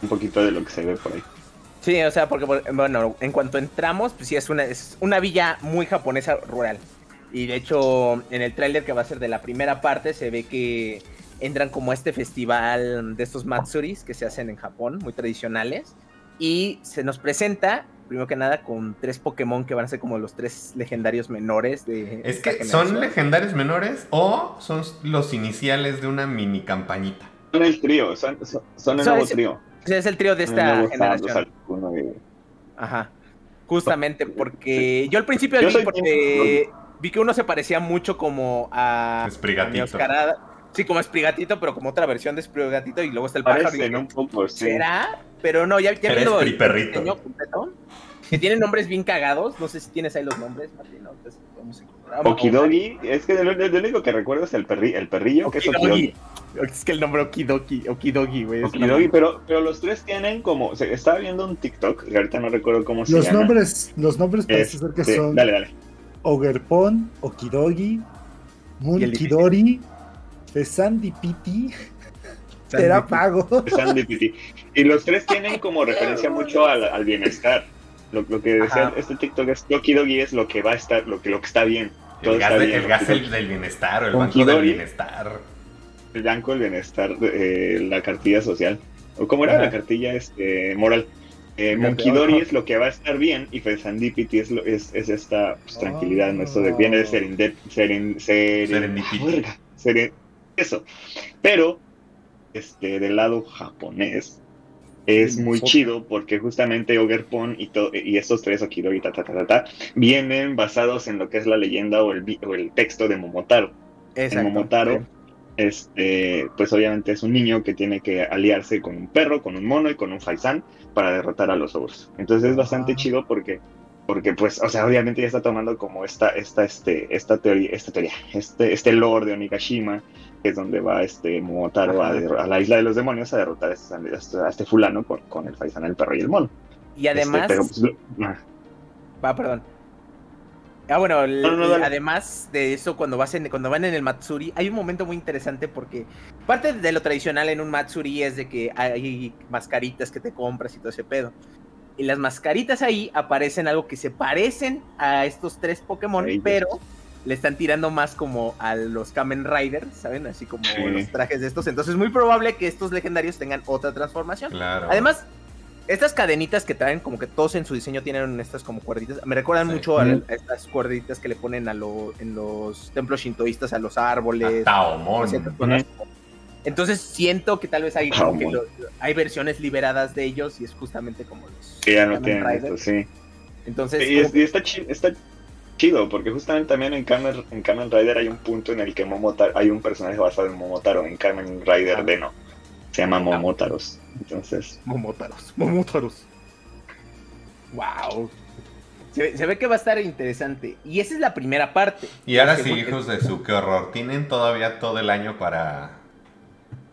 Un poquito de lo que se ve por ahí. Sí, o sea, porque, bueno, en cuanto entramos, pues sí, es una, es una villa muy japonesa rural. Y de hecho, en el tráiler que va a ser de la primera parte, se ve que... entran como a este festival de estos Matsuris que se hacen en Japón, muy tradicionales, y se nos presenta, primero que nada, con tres Pokémon que van a ser como los tres legendarios menores de... Es que generación. Son legendarios menores o son los iniciales de una mini campañita. Son el trío, son, son, son el son, nuevo trío. Es el trío de esta generación. De... Ajá, justamente porque sí. Yo al principio yo vi, porque un... vi que uno se parecía mucho como a... Esprigatito. Escarlata. Sí, como Esprigatito, pero como otra versión de Esprigatito, y luego está el pájaro. Parecen un poco, sí. ¿Será? Pero no, ya, ya viendo el diseño completo, que tienen nombres bien cagados. No sé si tienes ahí los nombres, Martín. ¿No? Entonces, podemos encontrar. Okidogi, es que el, el único que recuerdo es el, perri, el perrillo, que es Okidogi. Es que el nombre Okidogi, Okidogi, güey. Okidogi, pero, pero los tres tienen como... O sea, estaba viendo un TikTok, que ahorita no recuerdo cómo los se llama. Nombres, los nombres parece ser que sí, son... Dale, dale. Ogerpon, Okidogi, Munkidori... De Sandy Pity, será pago. De Sandy Pity. Y los tres tienen como referencia mucho al, al bienestar. Lo, lo que decía este TikTok es Okidogi es lo que va a estar, lo que, lo que está bien. Todo el gas, está de, bien, el gas el del bienestar, o el banco del bienestar. El banco del bienestar, eh, la cartilla social. O como era Ajá. la cartilla este, moral. Eh, Monkidori es lo que va a estar bien y Fesandipity es, es, es esta pues, tranquilidad, oh. ¿no? Esto de, viene de serendip, seren, seren, serendipity. Huerga, seren, eso, pero este del lado japonés es muy chido porque justamente Ogerpon y, y estos tres Okidogi ta, ta, ta, ta, vienen basados en lo que es la leyenda o el, o el texto de Momotaro. Exacto. En Momotaro, sí. este, pues obviamente es un niño que tiene que aliarse con un perro, con un mono y con un faisán para derrotar a los ogros. Entonces es bastante ah. chido porque Porque, pues, o sea, obviamente ya está tomando como esta, esta, este, esta teoría, esta teoría, este, este lore de Onigashima, que es donde va este Momotaro a, a la isla de los demonios a derrotar a este, a este fulano con, con el faisán, el perro y el mono. Y además... Este, pero, pues, ah, perdón. Ah, bueno, el, no, no, no, además de eso, cuando, vas en, cuando van en el Matsuri, hay un momento muy interesante porque parte de lo tradicional en un Matsuri es de que hay mascaritas que te compras y todo ese pedo. Y las mascaritas ahí aparecen algo que se parecen a estos tres Pokémon, sí, pero le están tirando más como a los Kamen Riders, ¿saben? Así como sí. los trajes de estos. Entonces es muy probable que estos legendarios tengan otra transformación. Claro. Además, estas cadenitas que traen, como que todos en su diseño tienen estas como cuerditas. Me recuerdan sí. mucho a, a estas cuerditas que le ponen a lo, en los templos shintoístas, a los árboles. A Taomon. Entonces siento que tal vez hay, como que lo, hay versiones liberadas de ellos y es justamente como los... Que ya no tienen esto, sí. Entonces, y es, que... y está, chi está chido, porque justamente también en Kamen, en Kamen Rider hay un punto en el que Momotaro, hay un personaje basado en Momotaro, en Kamen Rider ah. Deno. Se llama Momotaros, entonces... Momotaros, Momotaros. ¡Wow! Se, se ve que va a estar interesante. Y esa es la primera parte. Y ahora sí, hijos de su, qué horror. Tienen todavía todo el año para...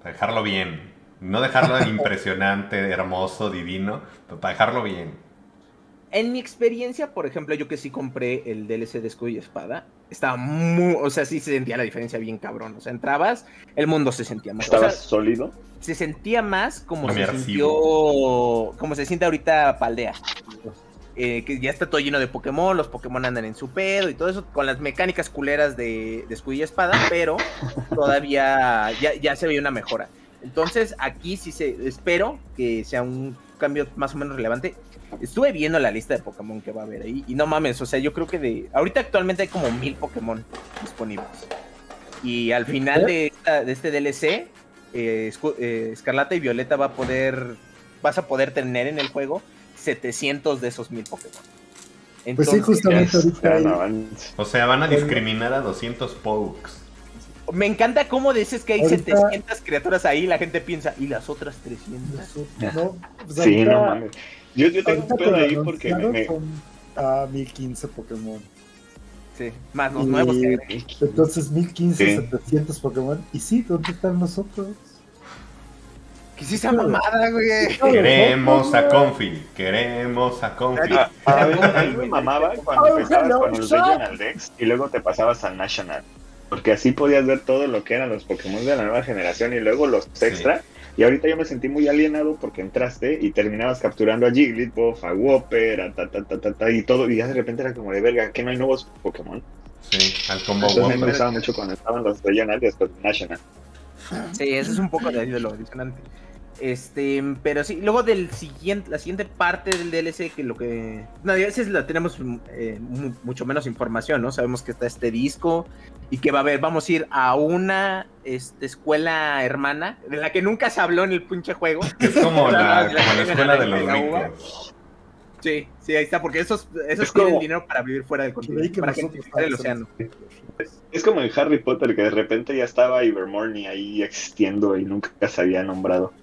dejarlo bien, no dejarlo impresionante, hermoso, divino, pero para dejarlo bien. En mi experiencia, por ejemplo, yo que sí compré el D L C de Escudo y Espada, estaba muy, o sea, sí se sentía la diferencia bien cabrón, o sea, entrabas, el mundo se sentía más. ¿Estabas o sea, sólido? Se sentía más como no se sintió, como se siente ahorita Paldea. Eh, que ya está todo lleno de Pokémon, los Pokémon andan en su pedo y todo eso, con las mecánicas culeras de, de Escudo y Espada, pero todavía ya, ya se ve una mejora. Entonces aquí sí se, espero que sea un cambio más o menos relevante. Estuve viendo la lista de Pokémon que va a haber ahí y no mames, o sea, yo creo que de ahorita actualmente hay como mil Pokémon disponibles. Y al final de, esta, de este D L C, eh, Escu, eh, Escarlata y Violeta va a poder vas a poder tener en el juego setecientos de esos mil Pokémon. Entonces, pues sí, justamente ahorita hay... O sea, van a discriminar a doscientos Pokés. Me encanta cómo dices que hay ahorita... setecientas criaturas ahí, la gente piensa, ¿y las otras trescientas? No, pues ahorita... Sí, no mames. Yo, yo tengo un pedo ahí porque me... me... Ah, mil quince Pokémon. Sí, más los y... nuevos que agregué. Entonces mil quince, sí. setecientos Pokémon. Y sí, ¿dónde están nosotros? Que sí, esa mamada, güey. Queremos a Confi, queremos a Confi. A, a, ver, a mí me mamaba cuando empezabas con los Regional Dex y luego te pasabas al National. Porque así podías ver todo lo que eran los Pokémon de la nueva generación y luego los extra. Sí. Y ahorita yo me sentí muy alienado porque entraste y terminabas capturando a Jigglypuff, a Whopper, a ta, ta, ta, ta, ta, y todo. Y ya de repente era como de verga, ¿qué no hay nuevos Pokémon? Sí, al combo Whopper. Entonces me empezaba mucho cuando estaban los Regional después de National. Sí, eso es un poco de lo adicionante. Este, pero sí, luego del siguiente, la siguiente parte del D L C, que lo que... No, a veces la tenemos eh, mu mucho menos información, ¿no? Sabemos que está este disco y que va a haber, vamos a ir a una este, escuela hermana, de la que nunca se habló en el pinche juego. Es como la, la, como la escuela de los ricos. Sí, sí, ahí está, porque esos, esos es tienen como... dinero para vivir fuera del continente, para gentificar el océano. Es, es como en Harry Potter, que de repente ya estaba Ivermorny ahí existiendo y nunca se había nombrado.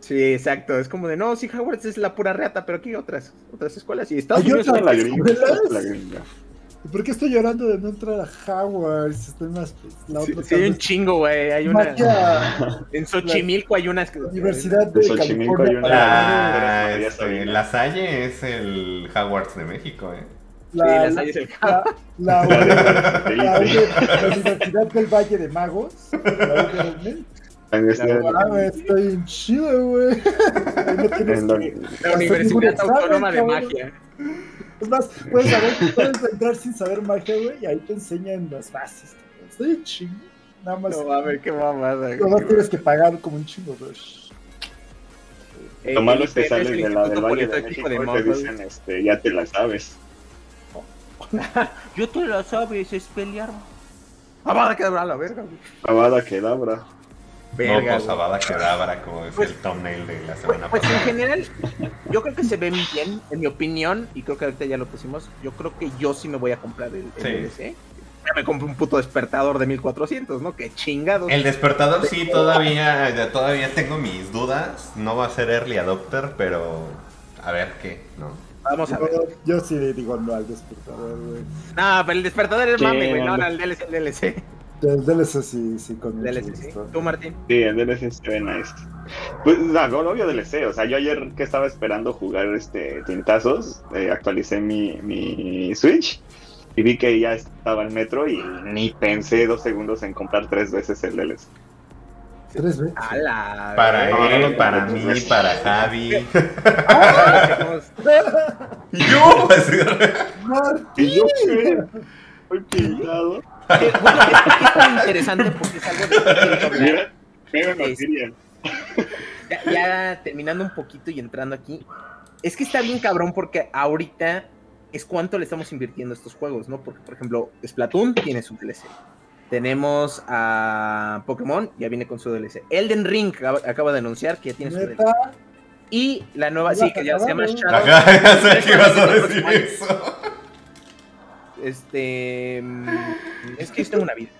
Sí, exacto, es como de, no, sí, Hogwarts es la pura reata, pero aquí hay otras, otras escuelas y Estados Unidos es la gringa. ¿Por qué estoy llorando de no entrar a Hogwarts? Estoy más... La otra sí, sí, hay un chingo, güey, hay una... Magia. En Xochimilco hay unas... Universidad de Xochimilco California. Hay una... Ah, este, La Salle es el Hogwarts de México, eh. La, sí, la, la, el... la, la, la, la, la Universidad del Valle de Magos, la Estoy en Chile, güey. La Universidad Autónoma de Magia. Es más, puedes saber, puedes entrar sin saber magia, güey, y ahí te enseñan las bases. Estoy chingo. Nada más. No, a ver, qué mamada. Nada más tienes que pagar como un chingo, güey. Lo malo es que sales de la del Valle de México y te dicen, este, ya te la sabes. Yo te la sabes, es pelear. Avada Kedavra, la verga, güey. Avada Kedavra. Verga, no, pues, Kedavra, como es pues, el thumbnail de la semana pues, pasada. Pues en general, yo creo que se ven bien, en mi opinión, y creo que ahorita ya lo pusimos. Yo creo que yo sí me voy a comprar el, el sí. D L C. Ya me compré un puto despertador de mil cuatrocientos, ¿no? Que chingados. El despertador sí, sí todavía, ya, todavía tengo mis dudas. No va a ser early adopter, pero a ver qué, ¿no? Vamos a ver. Yo, yo sí digo no al despertador, güey. No, pero el despertador es mame, güey, no, no, el D L C, el D L C. El D L C sí, sí, con el D L C, sí. ¿Tú, Martín? Sí, el D L C se ve nice. Pues, no, no, obvio D L C, o sea, yo ayer que estaba esperando jugar este Tintazos, eh, actualicé mi, mi Switch y vi que ya estaba el metro y ni pensé dos segundos en comprar tres veces el D L C. ¿Tres veces? ¡Hala! Para él, no, no, para mí, veces. Para Javi. ¿Y yo? ¿Y yo qué? Muy pintado. Es interesante porque es algo de que ya, ya terminando un poquito y entrando aquí, es que está bien cabrón porque ahorita es cuánto le estamos invirtiendo a estos juegos, ¿no? Porque, por ejemplo, Splatoon tiene su D L C. Tenemos a Pokémon, ya viene con su D L C. Elden Ring acaba, acaba de anunciar que ya tiene su D L C. Y la nueva, sí, que ya se llama Shadow. Ya sé que ibas a decir eso. Este. Es que yo tengo una vida.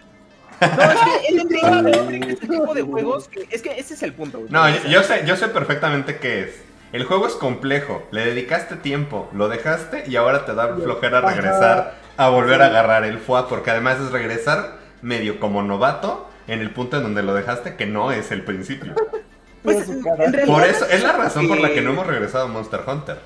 No, es que Elden Ring, este tipo de juegos. Que, es que ese es el punto. Güey. No, yo, yo sé, yo sé perfectamente qué es. El juego es complejo. Le dedicaste tiempo, lo dejaste y ahora te da flojera regresar a volver a agarrar el F U A. Porque además es regresar medio como novato en el punto en donde lo dejaste, que no es el principio. Pues, por eso, es la razón por la que no hemos regresado a Monster Hunter.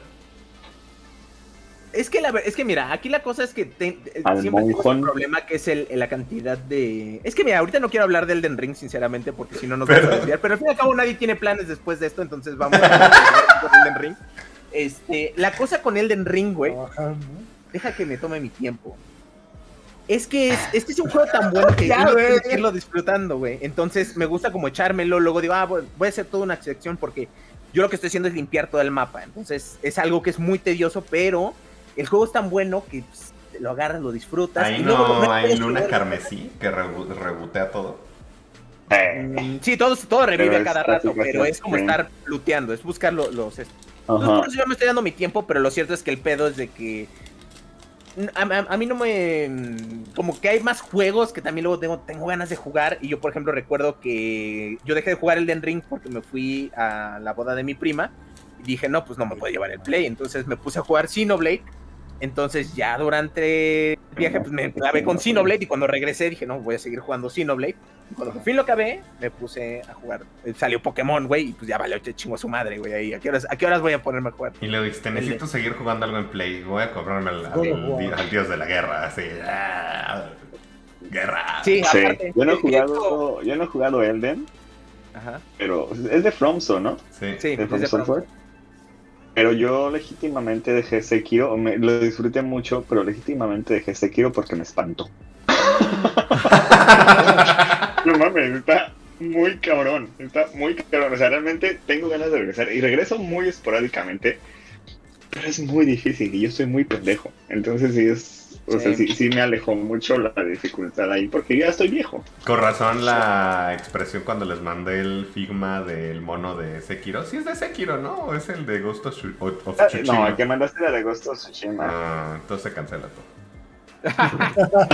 Es que, la, es que mira, aquí la cosa es que te, te, siempre tenemos un problema que es el, la cantidad de... Es que mira, ahorita no quiero hablar del Elden Ring, sinceramente, porque si no nos vamos a desviar. Pero al fin y al cabo nadie tiene planes después de esto, entonces vamos a hablar de Elden Ring. Este, la cosa con Elden Ring, güey, deja que me tome mi tiempo. Es que es, es que es un juego tan bueno que ya, güey, que irlo disfrutando, güey. Entonces me gusta como echármelo, luego digo, ah, voy a hacer toda una sección porque yo lo que estoy haciendo es limpiar todo el mapa. Entonces es algo que es muy tedioso, pero... El juego es tan bueno que pues, lo agarras, lo disfrutas. Ahí y no, luego, no hay luna carmesí que rebotea todo. Eh. Sí, todo, todo revive cada rato, pero es como estar looteando, es buscar los... los... Entonces, por eso yo me estoy dando mi tiempo, pero lo cierto es que el pedo es de que... A, a, a mí no me... Como que hay más juegos que también luego tengo, tengo ganas de jugar. Y yo, por ejemplo, recuerdo que yo dejé de jugar Elden Ring porque me fui a la boda de mi prima. Y dije, no, pues no me puedo llevar el Play. Entonces me puse a jugar Xenoblade. Entonces ya durante el viaje pues me clavé con Xenoblade. Y cuando regresé dije, no, voy a seguir jugando Xenoblade. Y cuando por fin lo acabé, me puse a jugar. Salió Pokémon, güey, y pues ya vale, chingo a su madre, güey. ¿A qué horas, a qué horas voy a ponerme a jugar? Y le dijiste, necesito seguir jugando algo en Play. Voy a comprarme al, al, al dios de la guerra, así. Ah, guerra. Sí, sí. Aparte, yo, no he jugado, que... yo no he jugado Elden. Ajá. Pero es de FromSo, ¿no? Sí, sí, de From es de Software. From. Pero yo legítimamente dejé Sekiro, me, lo disfruté mucho, pero legítimamente dejé Sekiro porque me espantó. No mames, está muy cabrón, está muy cabrón. O sea, realmente tengo ganas de regresar y regreso muy esporádicamente, pero es muy difícil y yo soy muy pendejo. Entonces sí es, o sí. sea, sí, sí me alejó mucho la dificultad ahí porque ya estoy viejo. Con razón la expresión cuando les mandé el Figma del mono de Sekiro. Sí es de Sekiro, ¿no? ¿O es el de Ghost of Tsushima? No, el que mandaste era de Ghost of Tsushima. Ah, entonces se cancela todo.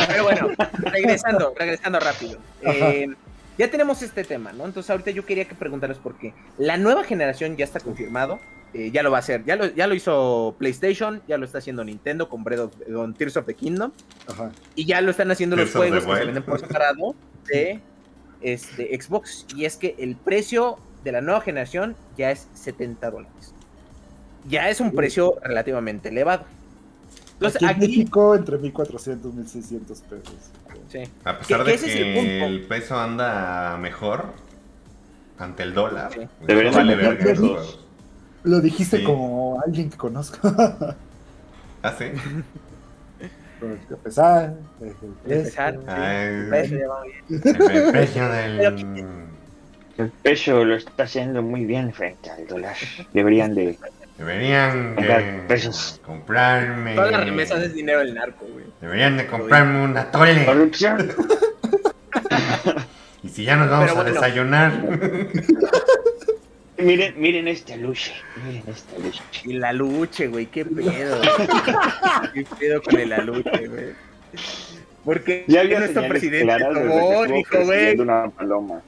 Pero bueno, regresando, regresando rápido. Eh, ya tenemos este tema, ¿no? Entonces ahorita yo quería que preguntarles por qué. La nueva generación ya está confirmado, eh, ya lo va a hacer, ya lo, ya lo hizo PlayStation, ya lo está haciendo Nintendo con, Breath of, con Tears of the Kingdom. Ajá. Y ya lo están haciendo Tears los juegos que se venden por separado de este, Xbox. Y es que el precio de la nueva generación ya es setenta dólares. Ya es un precio relativamente elevado. Entonces, aquí en aquí... México, entre mil cuatrocientos y mil seiscientos pesos. Sí. A pesar de que el, el peso anda mejor ante el dólar. Sí. Debería vale verga esos juegos. Lo dijiste sí. como alguien que conozco. ¿Ah, sí? A pesar, el pesar. El precio del... El peso lo está haciendo muy bien frente al dólar. Deberían de... Deberían de pesos. comprarme... Todas las remesas es dinero del narco, güey. Deberían de comprarme un atole. Corrupción. Y si ya nos vamos bueno. a desayunar... Miren, miren esta lucha. Miren esta lucha. Y la lucha, güey. Qué pedo. Qué pedo con el aluche, güey. Porque ya había nuestro presidente tomó, dijo, güey... una paloma.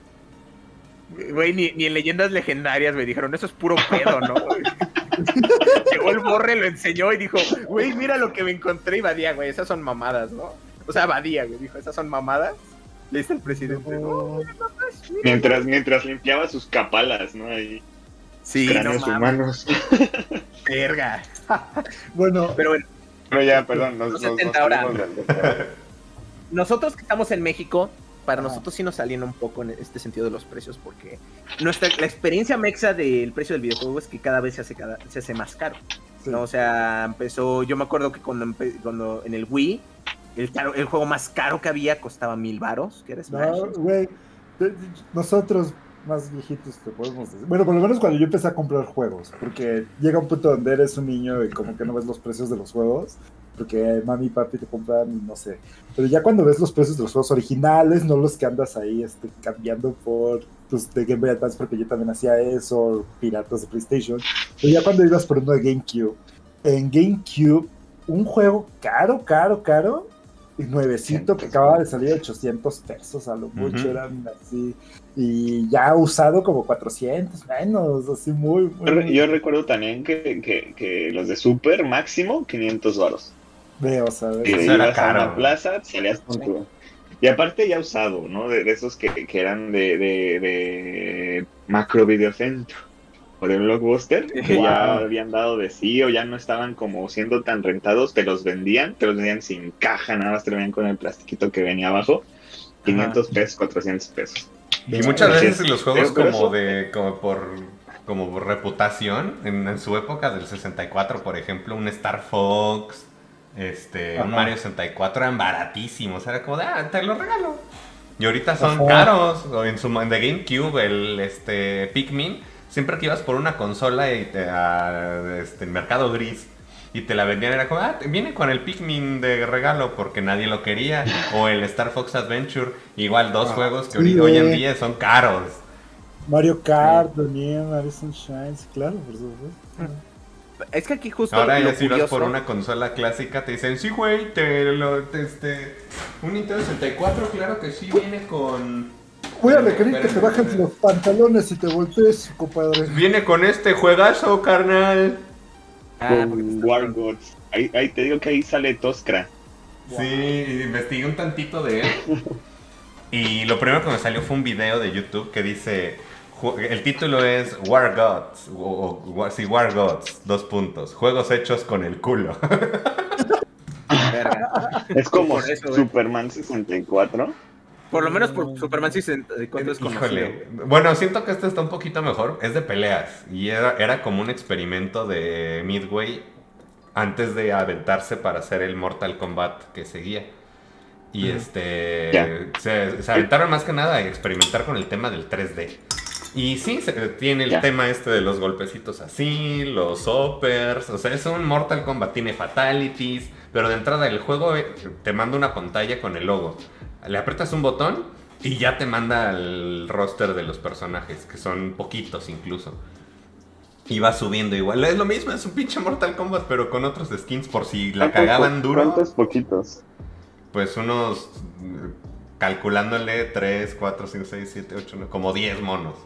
Güey, ni, ni en leyendas legendarias, güey. Dijeron, eso es puro pedo, ¿no, güey? Llegó el borre, lo enseñó y dijo, güey, mira lo que me encontré. Y Badía, güey, esas son mamadas, ¿no? O sea, Badía, güey, dijo, esas son mamadas. Le dice el presidente, no, mira, papás, mira. Mientras, mientras limpiaba sus capalas, ¿no? Ahí, sí, cráneos no humanos. Verga. Bueno. Pero bueno. Pero ya, perdón. Nos, nos, nos ahora. Nosotros que estamos en México, para ah. nosotros sí nos salen un poco en este sentido de los precios, porque nuestra, la experiencia mexa del precio del videojuego es que cada vez se hace, cada, se hace más caro. Sí. ¿No? O sea, empezó, yo me acuerdo que cuando, empe, cuando en el Wii, el, caro, el juego más caro que había costaba mil varos, que eres no, güey, nosotros más viejitos te podemos decir. Bueno, por lo menos cuando yo empecé a comprar juegos, porque llega un punto donde eres un niño y como que no ves los precios de los juegos. Porque mami y papi te compran, no sé. Pero ya cuando ves los precios de los juegos originales, no los que andas ahí este, cambiando por tus de Game Boy Advance, porque yo también hacía eso, piratas de PlayStation. Pero ya cuando ibas por uno de GameCube, en GameCube, un juego caro, caro, caro, y nuevecito que acababa de salir ochocientos pesos, a lo mucho uh-huh. eran así. Y ya usado como cuatrocientos, menos, así muy, muy... Yo, yo recuerdo también que, que, que los de Super, máximo, quinientos varos. Veo, ¿sabes? Y ibas era caro. A una plaza, salías con tu... Y aparte ya usado, ¿no? De, de esos que, que eran de, de, de Macro Videocentro o de Blockbuster, que wow. ya habían dado de sí o ya no estaban como siendo tan rentados, te los vendían, te los vendían sin caja, nada más te lo vendían con el plastiquito que venía abajo, quinientos pesos, cuatrocientos pesos. Y muchas cuatrocientos. Veces los juegos pero, pero como eso... de como por... como por reputación, en, en su época del sesenta y cuatro, por ejemplo, un Star Fox... Este, ajá. un Mario sesenta y cuatro eran baratísimos, era como de, ah, te lo regalo. Y ahorita son ajá. caros. O en su de GameCube, el este Pikmin, siempre que ibas por una consola y te, a, este, mercado gris y te la vendían, era como, ah, viene con el Pikmin de regalo porque nadie lo quería, o el Star Fox Adventure, igual dos ah, juegos que sí, hoy en día son caros. Mario Kart, Daniel, Mario Sunshine, claro, por supuesto. Es que aquí justo ahora ya si curioso... vas por una consola clásica te dicen, sí güey, te lo, te, este, un Nintendo sesenta y cuatro, claro que sí, viene con... Cuídale, querido, que te bajes los pantalones y te voltees, compadre. Viene con este juegazo, carnal. Ah, con War Gods. Ahí, ahí te digo que ahí sale Toscra. Sí, wow. Investigué un tantito de él. Y lo primero que me salió fue un video de YouTube que dice... El título es War Gods, o, o sí, War Gods, dos puntos, juegos hechos con el culo. Es como eso, Superman sesenta y cuatro. Por lo menos por Superman sesenta y cuatro es conocido. Bueno, siento que este está un poquito mejor, es de peleas, y era, era como un experimento de Midway antes de aventarse para hacer el Mortal Kombat que seguía. Y uh-huh. este yeah. se, se aventaron más que nada a experimentar con el tema del tres D. Y sí, se, tiene el yeah. tema este de los golpecitos así, los uppers, o sea, es un Mortal Kombat, tiene fatalities, pero de entrada el juego te manda una pantalla con el logo. Le aprietas un botón y ya te manda el roster de los personajes, que son poquitos incluso. Y va subiendo igual, es lo mismo, es un pinche Mortal Kombat, pero con otros skins por si la cagaban duro. ¿Cuántos poquitos? Pues unos, calculándole tres, cuatro, cinco, seis, siete, ocho, nueve, como diez monos.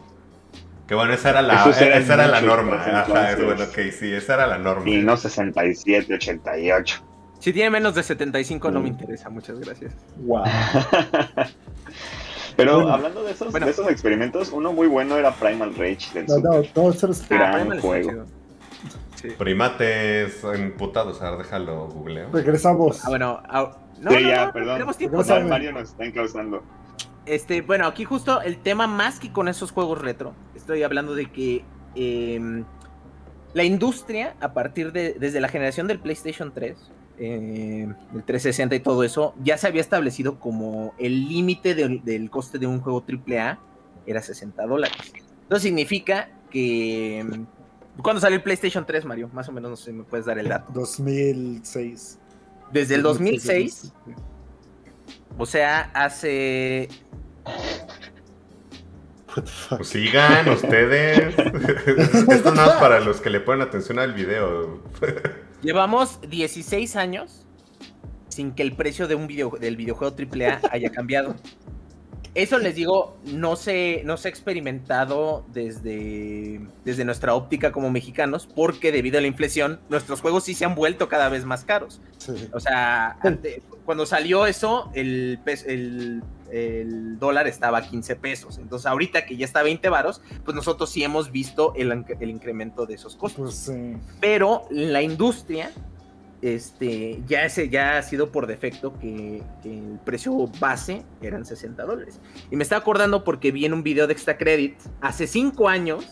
Que bueno, esa era la, era, esa era la norma. Ajá, es bueno, ok, sí, esa era la norma. Y no sesenta y siete, ochenta y ocho. Si tiene menos de setenta y cinco, mm. no me interesa, muchas gracias. Wow. Pero bueno, hablando de esos, bueno. de esos experimentos, uno muy bueno era Primal Rage. Del no, no, no, no, gran Primal juego. Sí. Primates imputados, a ver, déjalo googleo. Regresamos. Ah, bueno, a... no, sí, no, ya, no, perdón. Tenemos tiempo. No, Mario nos está encauzando. Este, bueno, aquí justo el tema más que con esos juegos retro, estoy hablando de que eh, la industria, a partir de, desde la generación del PlayStation tres, eh, el trescientos sesenta y todo eso, ya se había establecido como el límite del, del coste de un juego triple A era sesenta dólares. Entonces significa que... ¿Cuándo salió el PlayStation tres, Mario? Más o menos, no sé si me puedes dar el dato. dos mil seis. Desde el dos mil seis, o sea, hace... Pues sigan ustedes. Esto no es para los que le ponen atención al video. Llevamos dieciséis años sin que el precio de un video, del videojuego triple A haya cambiado. Eso les digo, no se, no se ha experimentado desde, desde nuestra óptica como mexicanos, porque debido a la inflación, nuestros juegos sí se han vuelto cada vez más caros. Sí. O sea, antes, cuando salió eso, el, el, el dólar estaba a quince pesos. Entonces, ahorita que ya está a veinte varos, pues nosotros sí hemos visto el, el incremento de esos costos. Pues sí. Pero la industria... Este, ya, ese, ya ha sido por defecto que, que el precio base eran sesenta dólares. Y me estaba acordando porque vi en un video de Extra Credit hace cinco años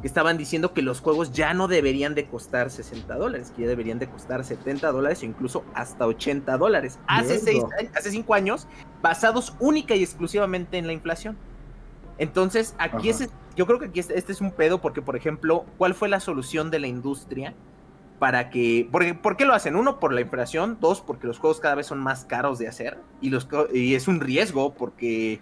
que estaban diciendo que los juegos ya no deberían de costar sesenta dólares, que ya deberían de costar setenta dólares o incluso hasta ochenta dólares. Hace cinco años, basados única y exclusivamente en la inflación. Entonces, aquí es, yo creo que aquí este, este es un pedo porque, por ejemplo, ¿cuál fue la solución de la industria? Para que, porque, ¿por qué lo hacen? Uno, por la inflación. Dos, porque los juegos cada vez son más caros de hacer. Y, los, y es un riesgo porque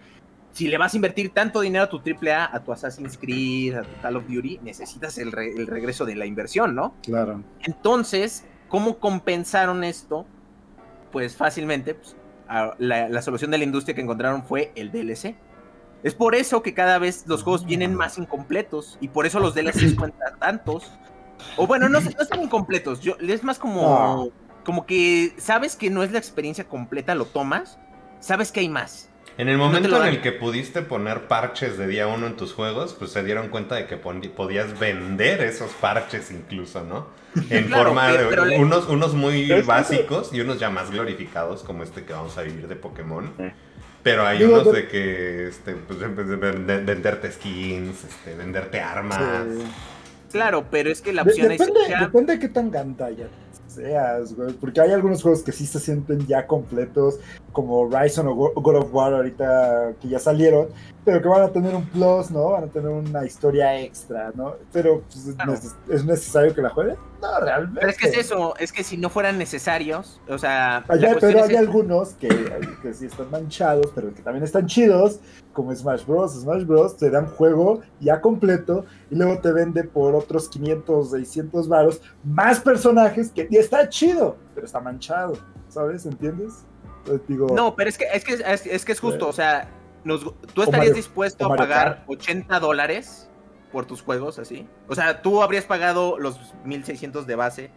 si le vas a invertir tanto dinero a tu triple A, a tu Assassin's Creed, a tu Call of Duty, necesitas el, re, el regreso de la inversión, ¿no? Claro. Entonces, ¿cómo compensaron esto? Pues fácilmente, pues, a, la, la solución de la industria que encontraron fue el D L C. Es por eso que cada vez los juegos vienen más incompletos. Y por eso los D L Cs cuentan tantos. O bueno, no, no están incompletos. Yo, es más como, como que sabes que no es la experiencia completa, lo tomas, sabes que hay más. En el momento no en el que pudiste poner parches de día uno en tus juegos, pues se dieron cuenta de que podías vender esos parches incluso, ¿no? En claro, forma de le... unos, unos muy básicos y unos ya más glorificados, como este que vamos a vivir de Pokémon. Sí. Pero hay Digo, unos de que este, pues, venderte skins, este, venderte armas... Sí. Claro, pero es que la opción es... Depende, ya... depende de qué tan gandalla seas, güey, porque hay algunos juegos que sí se sienten ya completos, como Horizon o God of War ahorita que ya salieron, pero que van a tener un plus, ¿no? Van a tener una historia extra, ¿no? Pero pues, claro. ¿Es necesario que la juegue? No, realmente. Pero es que es eso, es que si no fueran necesarios, o sea... Allá, pero hay es... algunos que, que sí están manchados, pero que también están chidos, como Smash Bros. Smash Bros. Te dan juego ya completo y luego te vende por otros quinientos, seiscientos varos más personajes que y está chido, pero está manchado, ¿sabes? ¿Entiendes? Entonces, digo, no, pero es que es, que, es, es, que es justo, eh, o sea, nos, ¿tú estarías Mario, dispuesto a pagar ochenta dólares? Por tus juegos, así. O sea, tú habrías pagado los mil seiscientos de base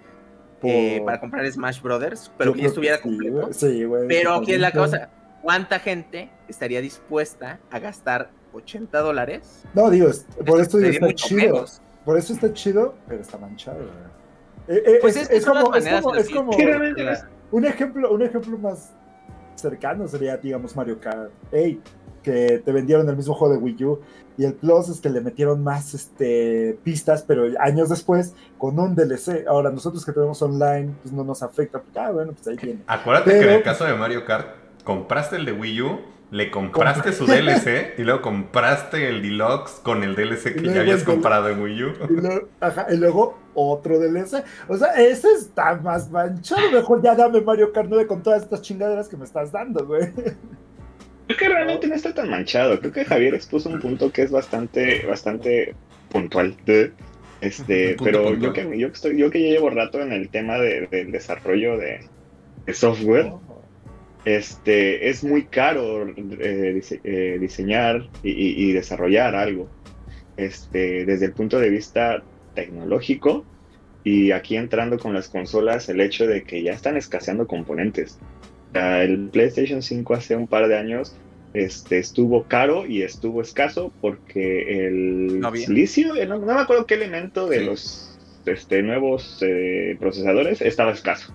por... eh, para comprar Smash Brothers, pero que ya estuviera completo. Sí, güey. Pero aquí es la cosa. ¿Cuánta gente estaría dispuesta a gastar ochenta dólares? No, digo, por esto está chido. Por eso está chido, pero está manchado. Eh, eh, pues es, es, es como... Es como, es como un, ejemplo, un ejemplo más cercano sería, digamos, Mario Kart. Ey, que te vendieron el mismo juego de Wii U, y el plus es que le metieron más este, pistas, pero años después, con un D L C. Ahora, nosotros que tenemos online, pues no nos afecta, porque, ah, bueno, pues ahí viene. Acuérdate pero... que en el caso de Mario Kart, compraste el de Wii U, le compraste su D L C, y luego compraste el Deluxe con el D L C que ya habías comprado en Wii U. Y luego, ajá, y luego otro D L C. O sea, ese está más manchado. Mejor ya dame Mario Kart nueve con todas estas chingaderas que me estás dando, güey. Creo que realmente no está tan manchado. Creo que Javier expuso un punto que es bastante, bastante puntual. Este, punto, pero punto. Yo que yo estoy, yo que ya llevo rato en el tema de, del desarrollo de, de software, este, es muy caro eh, dise, eh, diseñar y, y, y desarrollar algo. Este, desde el punto de vista tecnológico y aquí entrando con las consolas, el hecho de que ya están escaseando componentes. El PlayStation cinco hace un par de años este, estuvo caro y estuvo escaso porque el no silicio, no, no me acuerdo qué elemento de sí. los este, nuevos eh, procesadores estaba escaso.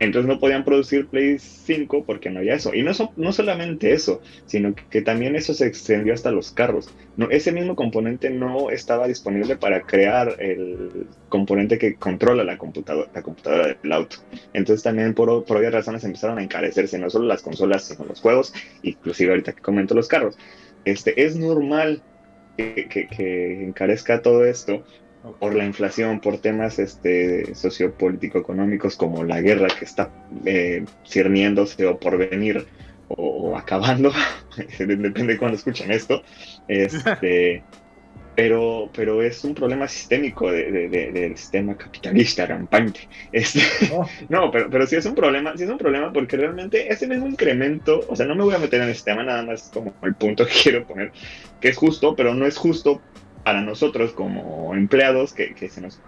Entonces no podían producir Play cinco porque no había eso. Y no, so, no solamente eso, sino que, que también eso se extendió hasta los carros. No, ese mismo componente no estaba disponible para crear el componente que controla la computadora, la computadora del auto. Entonces también por, por obvias razones empezaron a encarecerse, no solo las consolas, sino los juegos, inclusive ahorita que comento los carros. Este, es normal que, que, que encarezca todo esto, por la inflación, por temas este, sociopolítico-económicos como la guerra que está eh, cirniéndose o por venir o, o acabando, depende de cuando escuchen esto, este, pero, pero es un problema sistémico de, de, de, del sistema capitalista rampante. Este, oh. No, pero, pero sí es un problema, sí es un problema porque realmente ese mismo incremento, o sea, no me voy a meter en el sistema, nada más como el punto que quiero poner, que es justo, pero no es justo para nosotros como empleados que, que, se nos,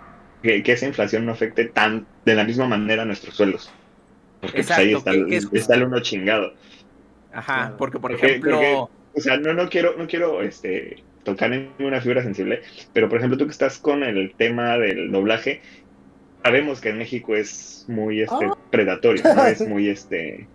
que, que esa inflación no afecte tan de la misma manera a nuestros sueldos. Porque exacto, pues ahí está, que, que es está el uno chingado. Ajá, porque por porque, ejemplo... Porque, o sea, no, no quiero, no quiero este, tocar en una figura sensible, pero por ejemplo tú que estás con el tema del doblaje, sabemos que en México es muy este, oh. predatorio, ¿no? Es muy... este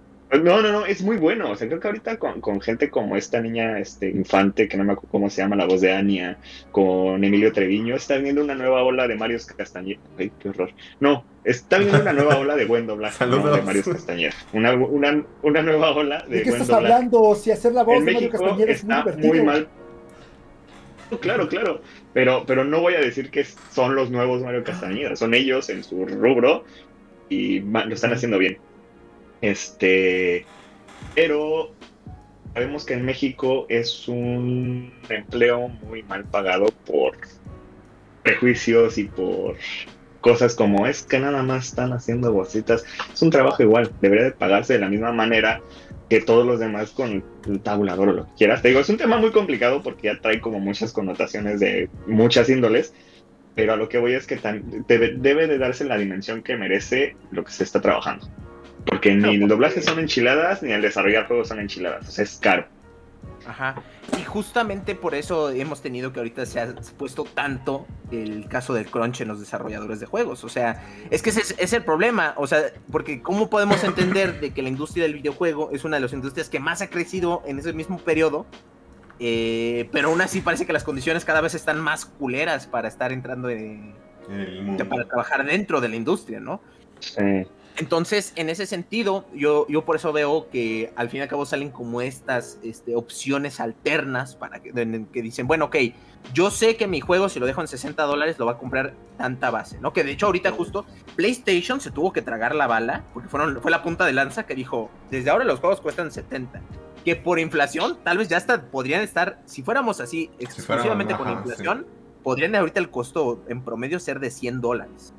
No, no, no, es muy bueno, o sea, creo que ahorita con, con gente como esta niña este, Infante, que no me acuerdo cómo se llama, la voz de Ania, con Emilio Treviño, está viendo una nueva ola de Mario Castañeda. Ay, qué horror. No, está viendo una nueva ola de buen doblaje, no, de Mario Castañeda. Una, una, una nueva ola de, ¿de qué buen estás doblaje. Hablando? Si hacer la voz en de Mario México Castañeda es está muy, muy mal. Claro, claro, pero, pero no voy a decir que son los nuevos Mario Castañeda, son ellos en su rubro y lo están haciendo bien. Este, pero sabemos que en México es un empleo muy mal pagado por prejuicios y por cosas como es que nada más están haciendo bolsitas. Es un trabajo igual, debería de pagarse de la misma manera que todos los demás con el tabulador o lo que quieras. Te digo, es un tema muy complicado porque ya trae como muchas connotaciones de muchas índoles, pero a lo que voy es que tan, debe, debe de darse la dimensión que merece lo que se está trabajando. Porque ni el doblaje son enchiladas, ni el desarrollar juegos son enchiladas. O sea, es caro. Ajá. Y justamente por eso hemos tenido que ahorita se ha puesto tanto el caso del crunch en los desarrolladores de juegos. O sea, es que ese es, es el problema. O sea, porque ¿cómo podemos entender de que la industria del videojuego es una de las industrias que más ha crecido en ese mismo periodo? Eh, pero aún así parece que las condiciones cada vez están más culeras para estar entrando en... en el mundo. Para trabajar dentro de la industria, ¿no? Sí. Entonces, en ese sentido, yo, yo por eso veo que al fin y al cabo salen como estas este, opciones alternas para que, en, que dicen, bueno, ok, yo sé que mi juego, si lo dejo en sesenta dólares, lo va a comprar tanta base, ¿no? Que de hecho ahorita justo PlayStation se tuvo que tragar la bala, porque fueron, fue la punta de lanza que dijo, desde ahora los juegos cuestan setenta, que por inflación, tal vez ya hasta podrían estar, si fuéramos así, exclusivamente si fuéramos, con ajá, inflación, sí, podrían ahorita el costo en promedio ser de cien dólares.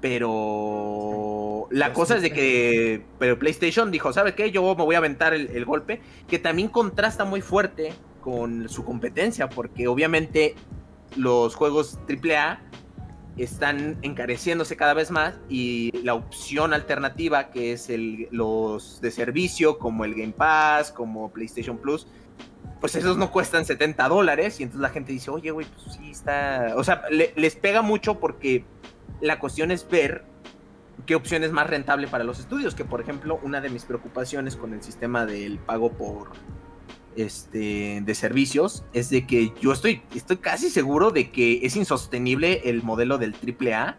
Pero la cosa es de que pero PlayStation dijo, ¿sabe qué? Yo me voy a aventar el, el golpe, que también contrasta muy fuerte con su competencia, porque obviamente los juegos triple A están encareciéndose cada vez más y la opción alternativa que es el, los de servicio como el Game Pass, como PlayStation Plus, pues esos no cuestan setenta dólares y entonces la gente dice, oye, güey, pues sí está... O sea, le, les pega mucho porque... La cuestión es ver qué opción es más rentable para los estudios, que por ejemplo, una de mis preocupaciones con el sistema del pago por este de servicios es de que yo estoy, estoy casi seguro de que es insostenible el modelo del triple A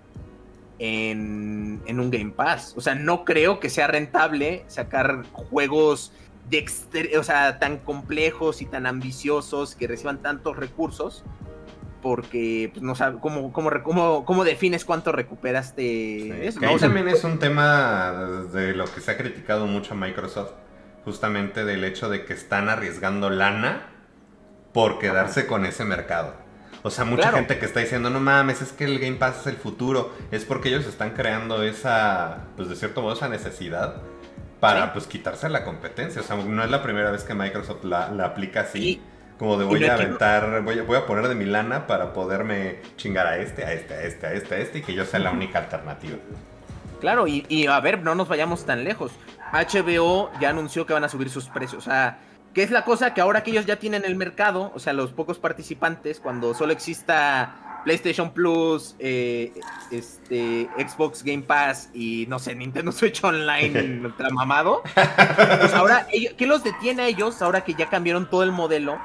en, en un Game Pass. O sea, no creo que sea rentable sacar juegos de exter- o sea, tan complejos y tan ambiciosos que reciban tantos recursos. Porque pues, no sabes cómo, cómo, cómo, cómo defines cuánto recuperaste. Sí, eso, ¿no? O sea, también es un tema de lo que se ha criticado mucho a Microsoft, justamente del hecho de que están arriesgando lana por quedarse con ese mercado. O sea, mucha claro. gente que está diciendo, no mames, es que el Game Pass es el futuro, es porque ellos están creando esa, pues de cierto modo, esa necesidad para sí. pues quitarse la competencia. O sea, no es la primera vez que Microsoft la, la aplica así. Y... Como de voy no a aventar, que... voy, a, voy a poner de mi lana para poderme chingar a este, a este, a este, a este, a este, y que yo sea la única alternativa. Claro, y, y a ver, no nos vayamos tan lejos. H B O ya anunció que van a subir sus precios. O sea, ¿qué es la cosa? Que ahora que ellos ya tienen el mercado, o sea, los pocos participantes, cuando solo exista PlayStation Plus, eh, este, Xbox Game Pass y, no sé, Nintendo Switch Online ultramamado, pues ahora, ellos, ¿qué los detiene a ellos ahora que ya cambiaron todo el modelo?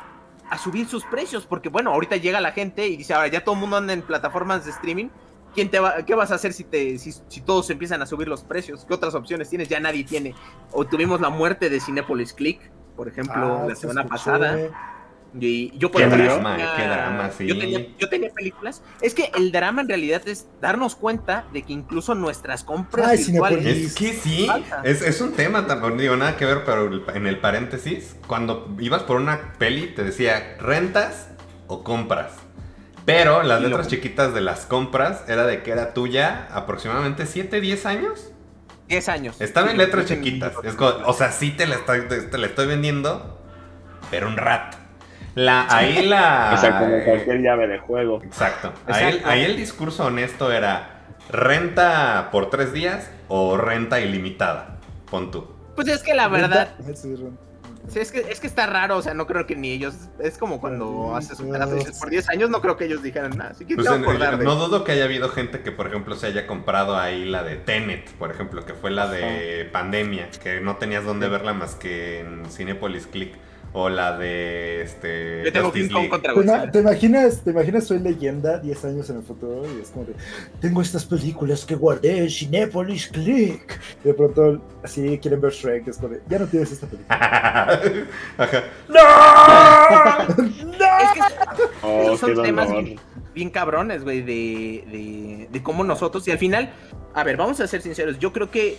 A subir sus precios, porque bueno, ahorita llega la gente y dice, ahora ya todo el mundo anda en plataformas de streaming, ¿quién te va, qué vas a hacer si, te, si, si todos empiezan a subir los precios? ¿Qué otras opciones tienes? Ya nadie tiene. O tuvimos la muerte de Cinépolis Click, por ejemplo, ah, la semana escuché. pasada. Y yo por qué ejemplo, drama, tenía, qué drama, sí. yo, tenía, yo tenía películas. Es que el drama en realidad es darnos cuenta de que incluso nuestras compras Ay, virtuales es que sí, es, es un tema, tampoco digo nada que ver, pero en el paréntesis, cuando ibas por una peli te decía rentas o compras, pero las y letras lo... chiquitas de las compras era de que era tuya aproximadamente siete, diez años. diez años. Estaba en letras sí, chiquitas, es como, o sea, sí te la estoy, te, te la estoy vendiendo, pero un rato. La, ahí la... O sea, como cualquier llave de juego. Exacto. Ahí, ahí el discurso honesto era renta por tres días o renta ilimitada. Pon tú. Pues es que la verdad... Sí, es que, es que está raro, o sea, no creo que ni ellos... Es como cuando haces un pedazo y dices, por diez años no creo que ellos dijeran nada. Así que pues en, no dudo que haya habido gente que, por ejemplo, se haya comprado ahí la de Tenet, por ejemplo, que fue la de oh. Pandemia, que no tenías dónde sí. verla más que en Cinépolis Click. O la de este. Yo tengo King Kong contra Godzilla. ¿Te imaginas, te imaginas Soy Leyenda diez años en el futuro? Y es como de, tengo estas películas que guardé en Cinépolis Click. Y de pronto, así quieren ver Shrek. Es como de, ya no tienes esta película. Ajá. ¡No! ¡No! Es que oh, esos son temas bien, bien cabrones, güey, de, de, de cómo nosotros. Y al final, a ver, vamos a ser sinceros. Yo creo que,